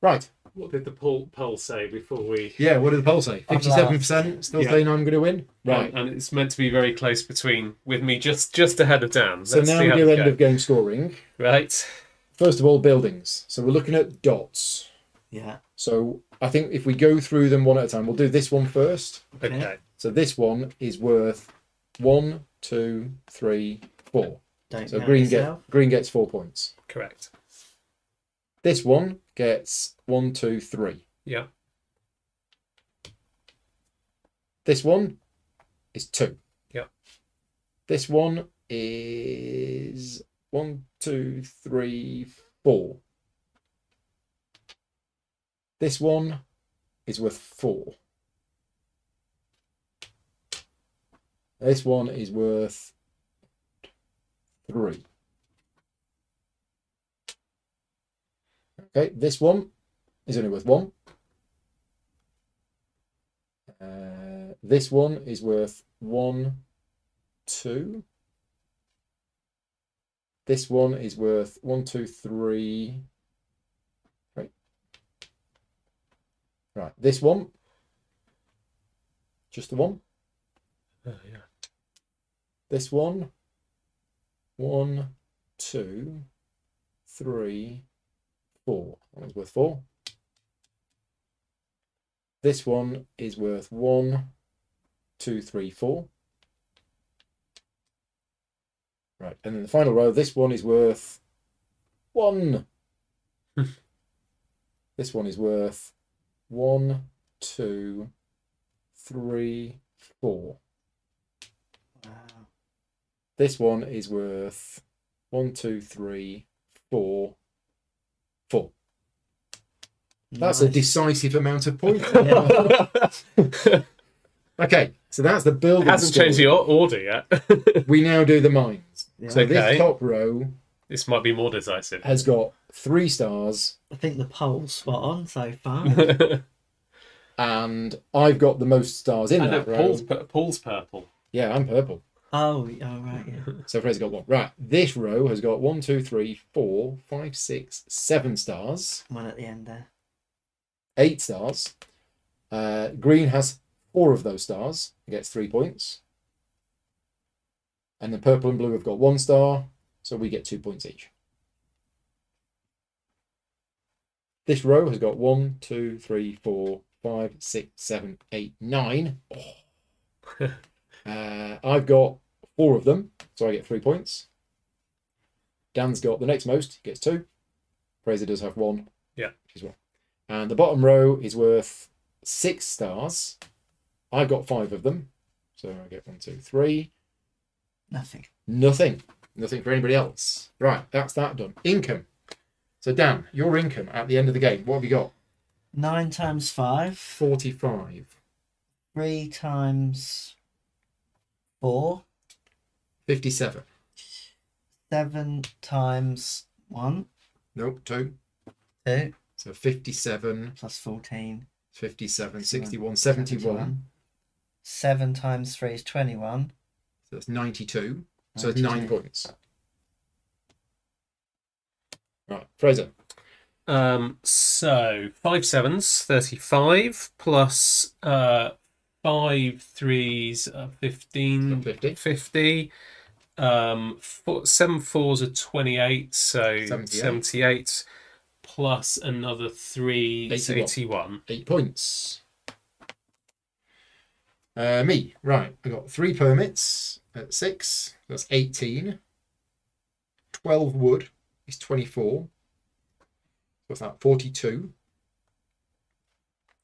Right. What did the poll say before we... Yeah, what did the poll say? 57% still saying I'm going to win? Right. And it's meant to be very close between, with me just ahead of Dan. So now near end of game scoring. Right. First of all, buildings. So we're looking at dots. Yeah. So I think if we go through them one at a time, we'll do this one first. Okay. So this one is worth 1, 2, 3, 4. So green gets 4 points. Correct. This one gets 1, 2, 3. Yeah. This one is 2. Yeah. This one is 1, 2, 3, 4. This one is worth 4. This one is worth 3. Okay, this one is only worth 1. This one is worth 1, 2. This one is worth 1, 2, 3. Right, this one, just the one. Oh, yeah. This one, 1, 2, 3, 4. That one's worth 4. This one is worth 1, 2, 3, 4. Right, and then the final row, this one is worth 1. This one is worth 1, 2, 3, 4. Wow. This one is worth 1, 2, 3, 4, 4. Nice. That's a decisive amount of points. Okay, so that's the building. It hasn't changed the order yet. We now do the mines. Yeah. So this top row. This might be more decisive. Has got 3 stars. I think the poll's spot on so far. And I've got the most stars in that row. Paul's purple. Yeah, I'm purple. Oh, right. Yeah. So Fraser got 1. Right, this row has got 1, 2, 3, 4, 5, 6, 7 stars. One at the end there. 8 stars. Green has 4 of those stars. It gets 3 points. And then purple and blue have got 1 star. So we get 2 points each. This row has got 1, 2, 3, 4, 5, 6, 7, 8, 9. Oh. I've got 4 of them, so I get 3 points. Dan's got the next most, gets 2. Fraser does have 1. Yeah. Which is 1. And the bottom row is worth 6 stars. I've got 5 of them. So I get 1, 2, 3. Nothing. Nothing. Nothing for anybody else. Right, that's that done. Income. So Dan, your income at the end of the game, what have you got? 9 times 5. 45. 3 times 4. 57. 7 times 1. Nope, 2. 2. So 57. Plus 14. 57, 61, 71. 7 times 3 is 21. So that's 92. So it's 9 points. Right, Fraser. So 5 sevens, 35, plus 5 threes, 15, 50. 4, 7 fours are 28, so 78, plus another 3, 81. 8 points. Me, right. I got 3 permits at 6. That's 18. 12 wood is 24. What's that? 42.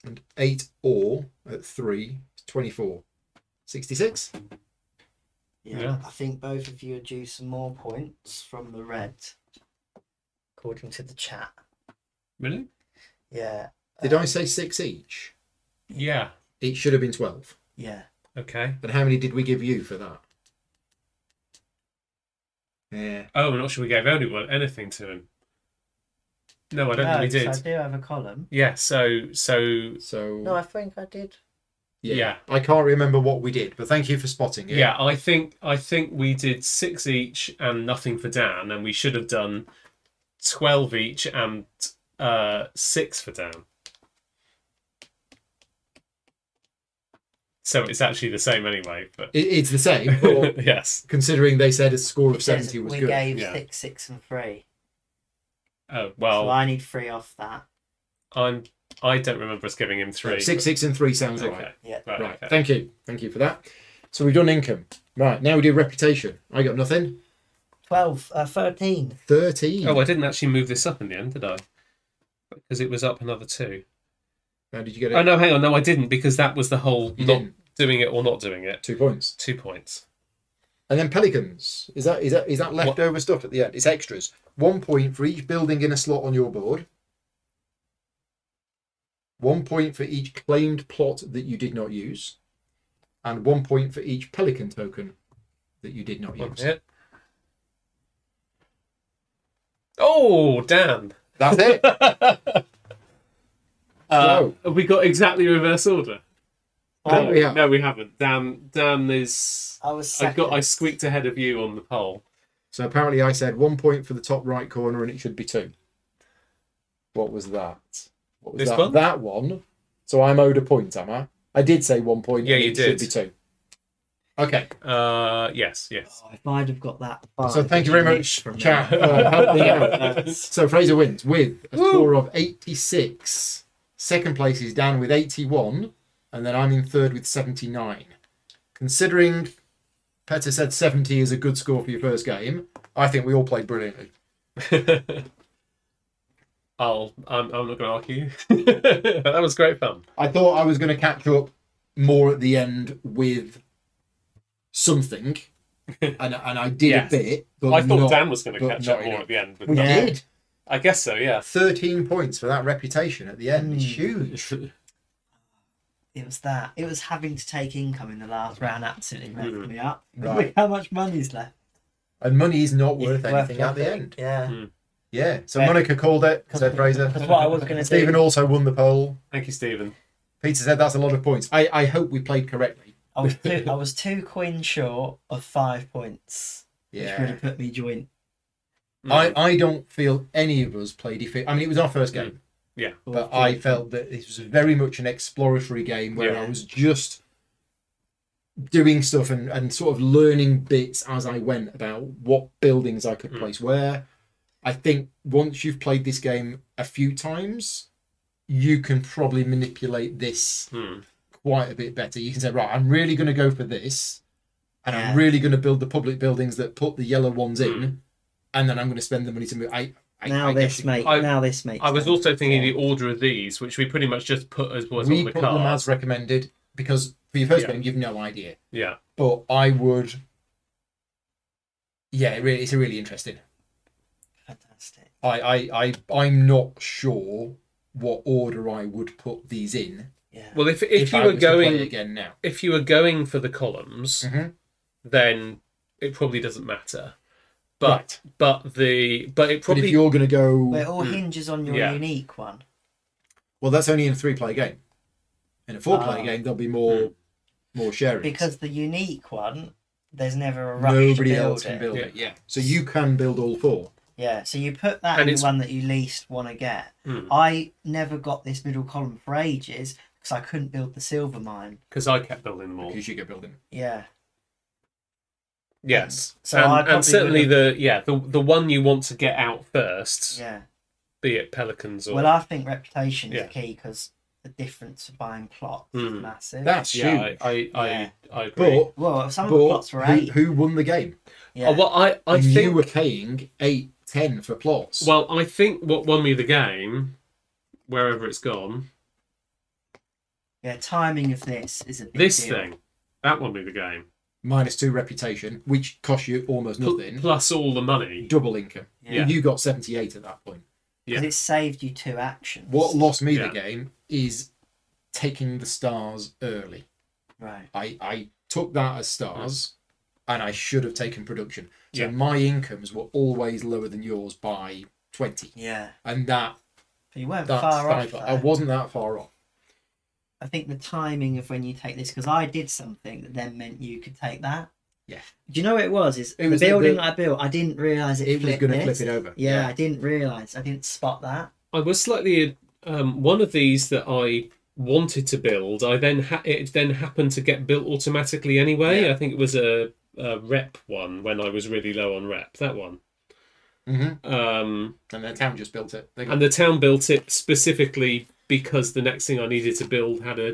and 8 or at 3 is 24. 66. Yeah, I think both of you are due some more points from the red, according to the chat. Really? Yeah. Did I say 6 each? Yeah. It should have been 12. Yeah. Okay. And how many did we give you for that? Yeah. Oh, we're not sure we gave anything to him. No, I don't think we did. I do have a column. Yeah, so. No, I think I did. Yeah, I can't remember what we did, but thank you for spotting it. Yeah, I think we did 6 each and nothing for Dan, and we should have done 12 each and 6 for Dan. So it's actually the same anyway. But it's the same. But yes. Considering they said a score of 70 was good. We gave 6, 6 and 3. Oh, well. So I need 3 off that. I don't remember us giving him 3. 6, 6 and 3 sounds right. Yeah. Right. Okay. Thank you. Thank you for that. So we've done income. Right. Now we do reputation. I got nothing. 12. 13. 13. Oh, I didn't actually move this up in the end, did I? Because it was up another 2. How did you get it? Oh, no, hang on. No, I didn't, because that was the whole doing it or not doing it. 2 points. 2 points. And then pelicans. Is that leftover stuff at the end? It's extras. 1 point for each building in a slot on your board. 1 point for each claimed plot that you did not use, and 1 point for each pelican token that you did not use. It. Oh, damn! That's it. We got exactly reverse order. No, we haven't. Dan is. I squeaked ahead of you on the poll. So apparently, I said 1 point for the top right corner, and it should be 2. What was that? One? That one. So I'm owed a point, am I? I did say 1 point. Yeah, you did. It should be 2. Okay. Yes. Oh, if I'd have got that. So thank you very much, chat. Help me out. So Fraser wins with a score of 86. Second place is Dan with 81. And then I'm in third with 79. Considering Petter said 70 is a good score for your first game, I think we all played brilliantly. I'm not going to argue. That was great fun. I thought I was going to catch up more at the end with something, and I did a bit. But I thought Dan was going to catch up more at the end. We did. I guess so. Yeah. 13 points for that reputation at the end. It's huge. It was that. It was having to take income in the last round. Absolutely messed me up. Right. How much money's left? And money is not worth anything at the end. Yeah. Yeah, so Monica called it, said Fraser. That's what I was going to say. Stephen also won the poll. Thank you, Stephen. Peter said that's a lot of points. I hope we played correctly. I was two coins short of 5 points, which would have put me joint. I don't feel any of us played I mean, it was our first game. Yeah. But I felt that this was very much an exploratory game where I was just doing stuff and sort of learning bits as I went about what buildings I could place where. I think once you've played this game a few times, you can probably manipulate this quite a bit better. You can say, right, I'm really going to go for this, and I'm really going to build the public buildings that put the yellow ones in, and then I'm going to spend the money to move. I was also thinking the order of these, which we pretty much just put as was on the card. We put them as recommended, because for your first game, you've no idea. Yeah. But I would... Yeah, it's really interesting. Fantastic. I'm not sure what order I would put these in. Yeah. Well, if you were going again now, if you were going for the columns, then it probably doesn't matter. But it probably if you're going to go, it all hinges on your unique one. Well, that's only in a 3-player game. In a 4-player game, there'll be more sharing, because the unique one, there's never a rush. Nobody else can build it. Yeah, so you can build all 4. Yeah, so you put that in the one that you least want to get. I never got this middle column for ages because I couldn't build the silver mine. Because I kept building them all. Because you kept building them. Yeah. Yes. And certainly the one you want to get out first. Yeah. Be it pelicans or... Well, I think reputation is key, because the difference of buying plots is massive. That's huge. I agree. But, some of the plots were 8. Who won the game? Yeah. Well, I think you were paying 8, 10 for plots. Well, I think what won me the game, wherever it's gone, Yeah, timing of this is a big deal. Thing. That will be the game. -2 reputation, which costs you almost nothing. Plus all the money. Double income. Yeah. And you got 78 at that point. Because it saved you 2 actions. What lost me the game is taking the stars early. Right. I took that as stars, and I should have taken production. So my incomes were always lower than yours by 20. Yeah. And that... But you weren't far off. I wasn't that far off. I think the timing of when you take this, because I did something that then meant you could take that. Yeah. Do you know what it was? It was the building I built, I didn't realise it flipped. It was going to flip it over. Yeah, yeah. I didn't realise. I didn't spot that. I was slightly... one of these that I... wanted to build, I then it then happened to get built automatically anyway. Yeah. I think it was a rep one when I was really low on rep. That one, and the town just built it. And the town built it specifically because the next thing I needed to build had a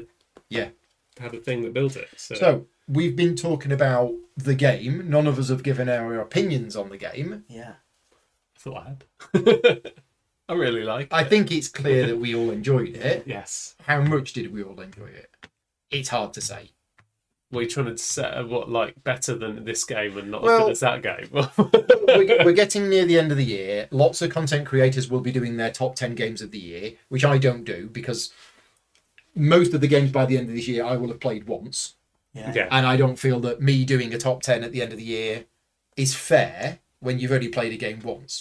had a thing that built it. So we've been talking about the game. None of us have given our opinions on the game. Yeah, I thought I had. I really like it. I think it's clear that we all enjoyed it. Yes. How much did we all enjoy it? It's hard to say. We're trying to set what, like, better than this game and not as good as that game. We're getting near the end of the year. Lots of content creators will be doing their top 10 games of the year, which I don't do because most of the games by the end of this year I will have played once. Yeah. Yeah. And I don't feel that me doing a top 10 at the end of the year is fair when you've only played a game once.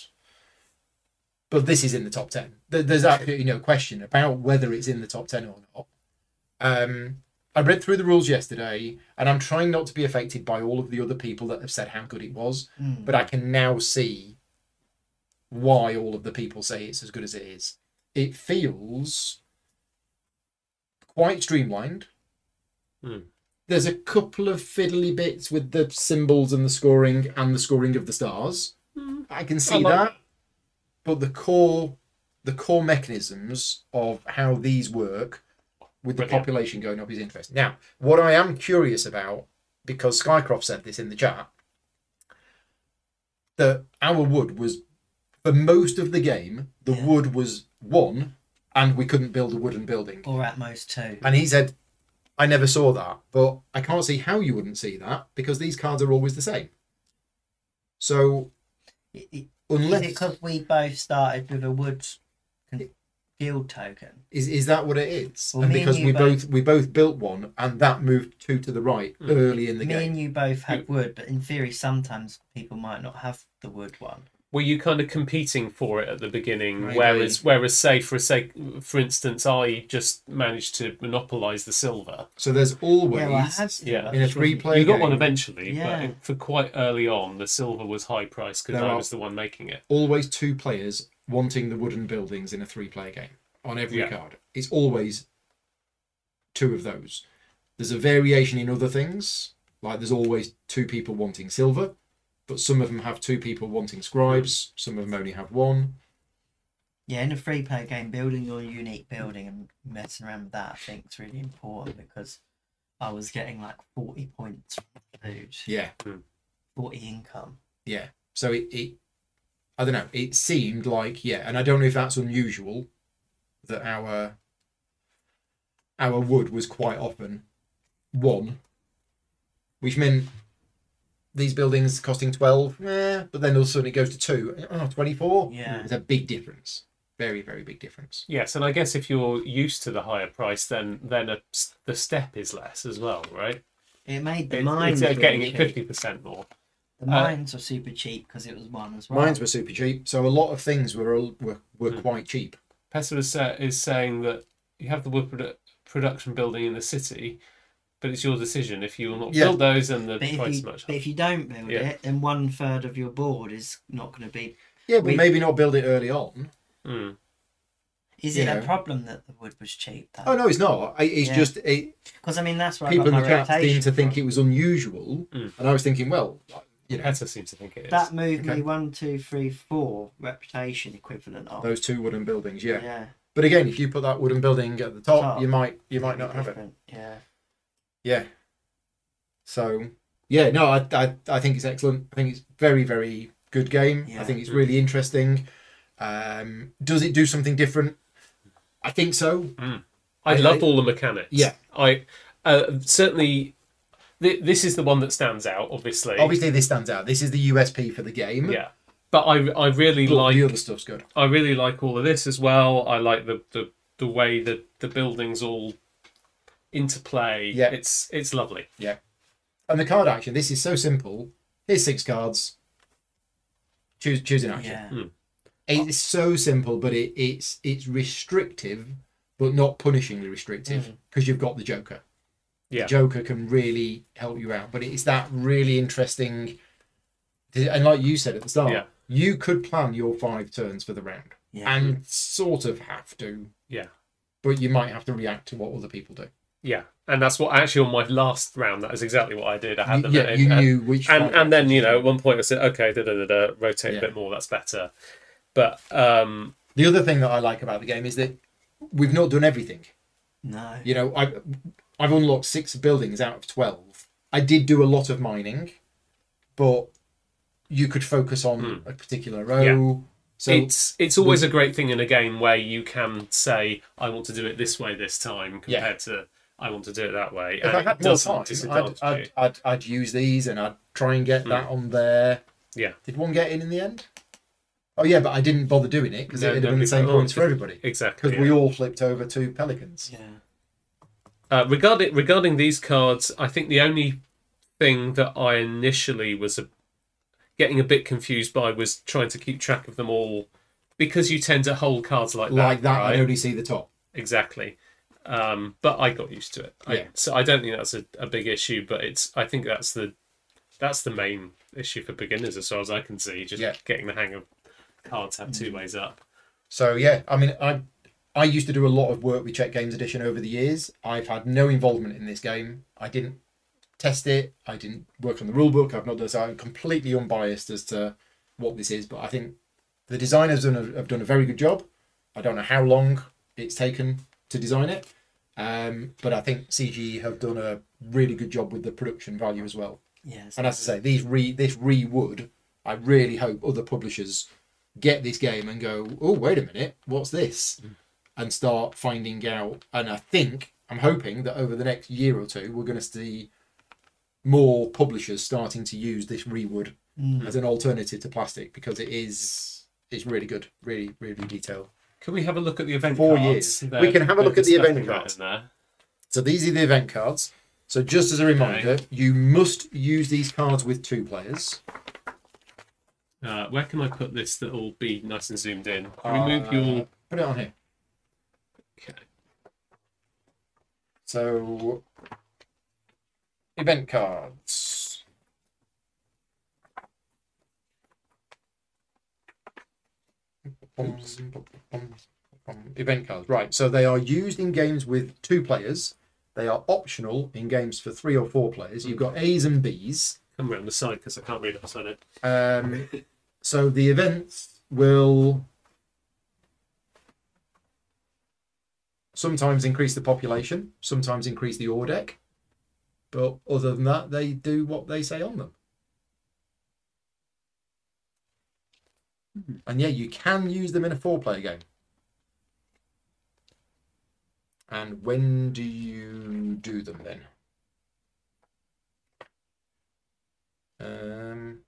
But this is in the top 10. There's absolutely no question about whether it's in the top 10 or not. I read through the rules yesterday, and I'm trying not to be affected by all of the other people that have said how good it was, but I can now see why all of the people say it's as good as it is. It feels quite streamlined. There's a couple of fiddly bits with the symbols and the scoring of the stars. I can see that. But the core mechanisms of how these work with the population going up is interesting. Now, what I am curious about, because Skycroft said this in the chat, that our wood was, for most of the game, the wood was 1, and we couldn't build a wooden building. Or at most 2. And he said, I never saw that, but I can't see how you wouldn't see that, because these cards are always the same. So... Unless, is it because we both started with a wood guild token? Is that what it is? Well, and because we both built one, and that moved 2 to the right early in the game. Me and you both had wood, but in theory, sometimes people might not have the wood one. Were you kind of competing for it at the beginning? Maybe. Whereas, say for instance, I just managed to monopolise the silver. So there's always in a 3-player. You got one eventually, but for quite early on, the silver was high priced because I was the one making it. Always 2 players wanting the wooden buildings in a 3-player game on every card. It's always 2 of those. There's a variation in other things, like there's always 2 people wanting silver. But some of them have 2 people wanting scribes, some of them only have 1. Yeah, in a 3-player game, building your unique building and messing around with that, I think, is really important because I was getting like 40 points from food. Yeah. 40 income. Yeah. So it I don't know, it seemed like, and I don't know if that's unusual that our wood was quite often 1, which meant these buildings costing 12, but then all of a sudden it goes to 2. Oh, 24? Yeah. There's a big difference. Very, very big difference. Yes, and I guess if you're used to the higher price, then the step is less as well, right? It made the mines getting it 50% more. The mines were super cheap because it was 1 as well. Mines were super cheap, so a lot of things were quite cheap. Pessa is saying that you have the wood production building in the city, but it's your decision if you will not build those and the price is much higher. But if you don't build it, then 1/3 of your board is not going to be... Yeah, but maybe not build it early on. Is it a problem that the wood was cheap? Though? Oh, no, it's not. It's just... Because, I mean, that's where people in the chat seem to think it was unusual. And I was thinking, well, you know... Petter seems to think it is. That moved me 1, 2, 3, 4 reputation equivalent of... Those 2 wooden buildings, yeah. But again, if you put that wooden building at the top, you might not have it. Yeah. Yeah. So, yeah, no, I think it's excellent. I think it's very, very good game. Yeah. I think it's really interesting. Does it do something different? I think so. I love all the mechanics. Yeah. Certainly, this is the one that stands out, obviously. Obviously, this stands out. This is the USP for the game. Yeah. But I really like... The other stuff's good. I really like all of this as well. I like the way that the buildings all interplay. Yeah. It's lovely. Yeah. And the card action, this is so simple. Here's 6 cards. Choose an action. Yeah. Mm. It's so simple, but it's restrictive, but not punishingly restrictive, because you've got the Joker. Yeah. The Joker can really help you out. But it's that really interesting... And like you said at the start, yeah, you could plan your 5 turns for the round, yeah, and sort of have to. Yeah. But you might have to react to what other people do. Yeah. And that's what actually on my last round, that is exactly what I did. I had them in. You knew which and then, you know, at one point I said, okay, rotate a bit more, that's better. But the other thing that I like about the game is that we've not done everything. No. You know, I've unlocked 6 buildings out of 12. I did do a lot of mining, but you could focus on a particular row. Yeah. So it's always a great thing in a game where you can say, I want to do it this way this time compared to I want to do it that way. If I had more time, I'd use these and I'd try and get that on there. Yeah. Did one get in the end? Oh yeah, but I didn't bother doing it because it would have been the same points for everybody. Exactly. Because we all flipped over to Pelicans. Yeah. Regarding these cards, I think the only thing that I initially was getting a bit confused by was trying to keep track of them all, because you tend to hold cards like that, right? I only see the top. Exactly. But I got used to it. Yeah. So I don't think that's a big issue, but I think that's the main issue for beginners as far as I can see, just getting the hang of cards have 2 ways up. So yeah, I mean, I used to do a lot of work with Czech Games Edition over the years. I've had no involvement in this game. I didn't test it. I didn't work on the rule book. I've not done so. I'm completely unbiased as to what this is, but I think the designers have done a very good job. I don't know how long it's taken to design it, but I think CG have done a really good job with the production value as well. Yes. And as I say, this rewood, I really hope other publishers get this game and go, oh, wait a minute, what's this? And start finding out. And I'm hoping that over the next year or two, we're going to see more publishers starting to use this rewood as an alternative to plastic, because it's really good, really, really detailed. Can we have a look at the event cards? We can have a look at the event cards. So these are the event cards. So just as a reminder, you must use these cards with 2 players. Where can I put this that will be nice and zoomed in? Put it on here. Okay. So event cards. Event cards, right. So they are used in games with 2 players. They are optional in games for 3 or 4 players. You've got A's and B's. Come around the side because I can't read it outside it. So the events will sometimes increase the population, sometimes increase the ore deck. But other than that, they do what they say on them. And yeah, you can use them in a 4-player game. And when do you do them then?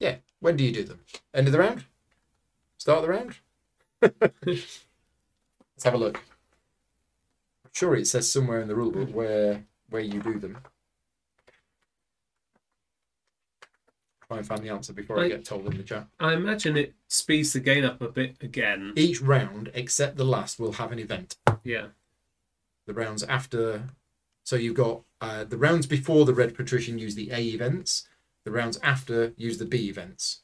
Yeah, when do you do them? End of the round? Start of the round? Let's have a look. Sure, it says somewhere in the rulebook where you do them. Try and find the answer before I get told in the chat. I imagine it speeds the game up a bit again. Each round, except the last, will have an event. Yeah. The rounds after... So you've got the rounds before the Red Patrician use the A events. The rounds after use the B events.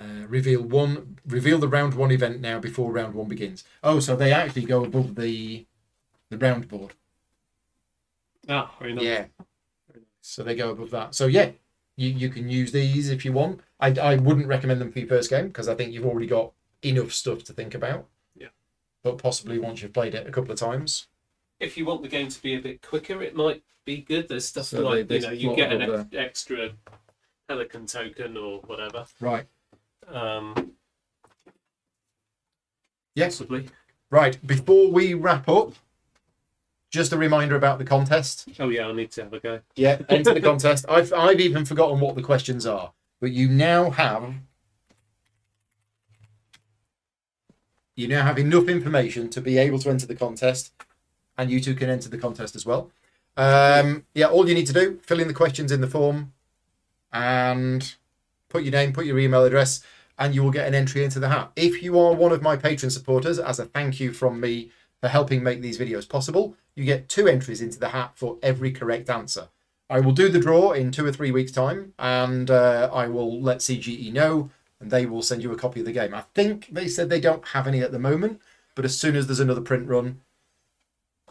Reveal the round 1 event now before round 1 begins. Oh, so they actually go above the round board. Ah, very nice. Yeah. So they go above that. So yeah, you can use these if you want. I wouldn't recommend them for your first game because I think you've already got enough stuff to think about. Yeah. But possibly once you've played it a couple of times. If you want the game to be a bit quicker, it might be good. There's stuff like, you know, you get an extra Pelican token or whatever. Right. Yeah. Possibly. Right, before we wrap up, just a reminder about the contest. Oh yeah, I need to have a go. Yeah, enter the contest. I've even forgotten what the questions are, but you now have enough information to be able to enter the contest, and you two can enter the contest as well. Yeah, all you need to do, fill in the questions in the form and put your name, put your email address, and you will get an entry into the hat. If you are one of my Patreon supporters, as a thank you from me for helping make these videos possible, you get 2 entries into the hat for every correct answer. I will do the draw in 2 or 3 weeks' time, and I will let CGE know, and they will send you a copy of the game. I think they said they don't have any at the moment, but as soon as there's another print run,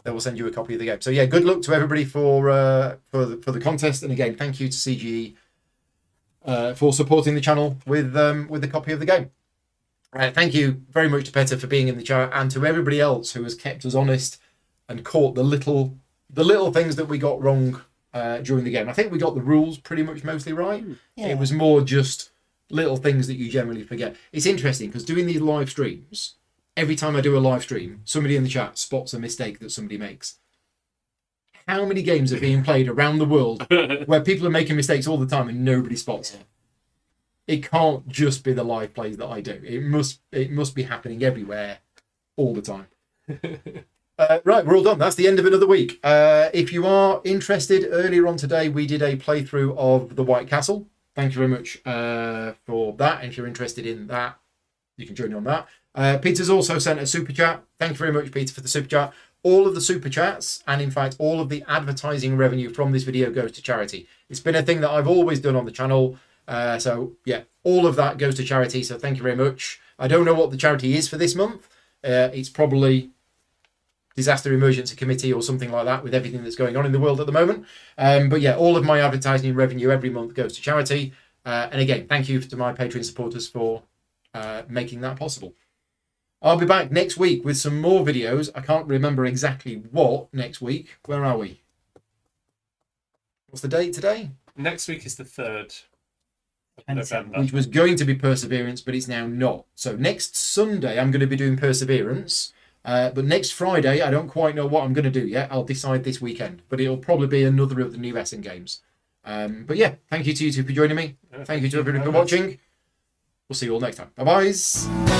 they will send you a copy of the game. So yeah, good luck to everybody for the contest, and again, thank you to CGE for supporting the channel with the copy of the game. Thank you very much to Peter for being in the chat, and to everybody else who has kept us honest and caught the little things that we got wrong during the game. I think we got the rules pretty much mostly right. Yeah. It was more just little things that you generally forget. It's interesting because doing these live streams, every time I do a live stream, somebody in the chat spots a mistake that somebody makes. How many games are being played around the world where people are making mistakes all the time and nobody spots it? It can't just be the live plays that I do. It must be happening everywhere all the time. Right, we're all done. That's the end of another week. If you are interested, earlier on today, we did a playthrough of The White Castle. Thank you very much for that. If you're interested in that, you can join me on that. Peter's also sent a super chat. Thank you very much, Peter, for the super chat. All of the super chats, and in fact all of the advertising revenue from this video, goes to charity. It's been a thing that I've always done on the channel, so yeah, all of that goes to charity, so thank you very much. I don't know what the charity is for this month. It's probably Disaster Emergency Committee or something like that, with everything that's going on in the world at the moment. But yeah, all of my advertising revenue every month goes to charity, and again, thank you to my Patreon supporters for making that possible. I'll be back next week with some more videos. I can't remember exactly what next week. Where are we? What's the date today? Next week is the 3rd of November. Which was going to be Perseverance, but it's now not. So next Sunday, I'm going to be doing Perseverance. But next Friday, I don't quite know what I'm going to do yet. I'll decide this weekend. But it'll probably be another of the new Essen games. But yeah, thank you to you two for joining me. Thank you to everybody for watching. We'll see you all next time. Bye-bye.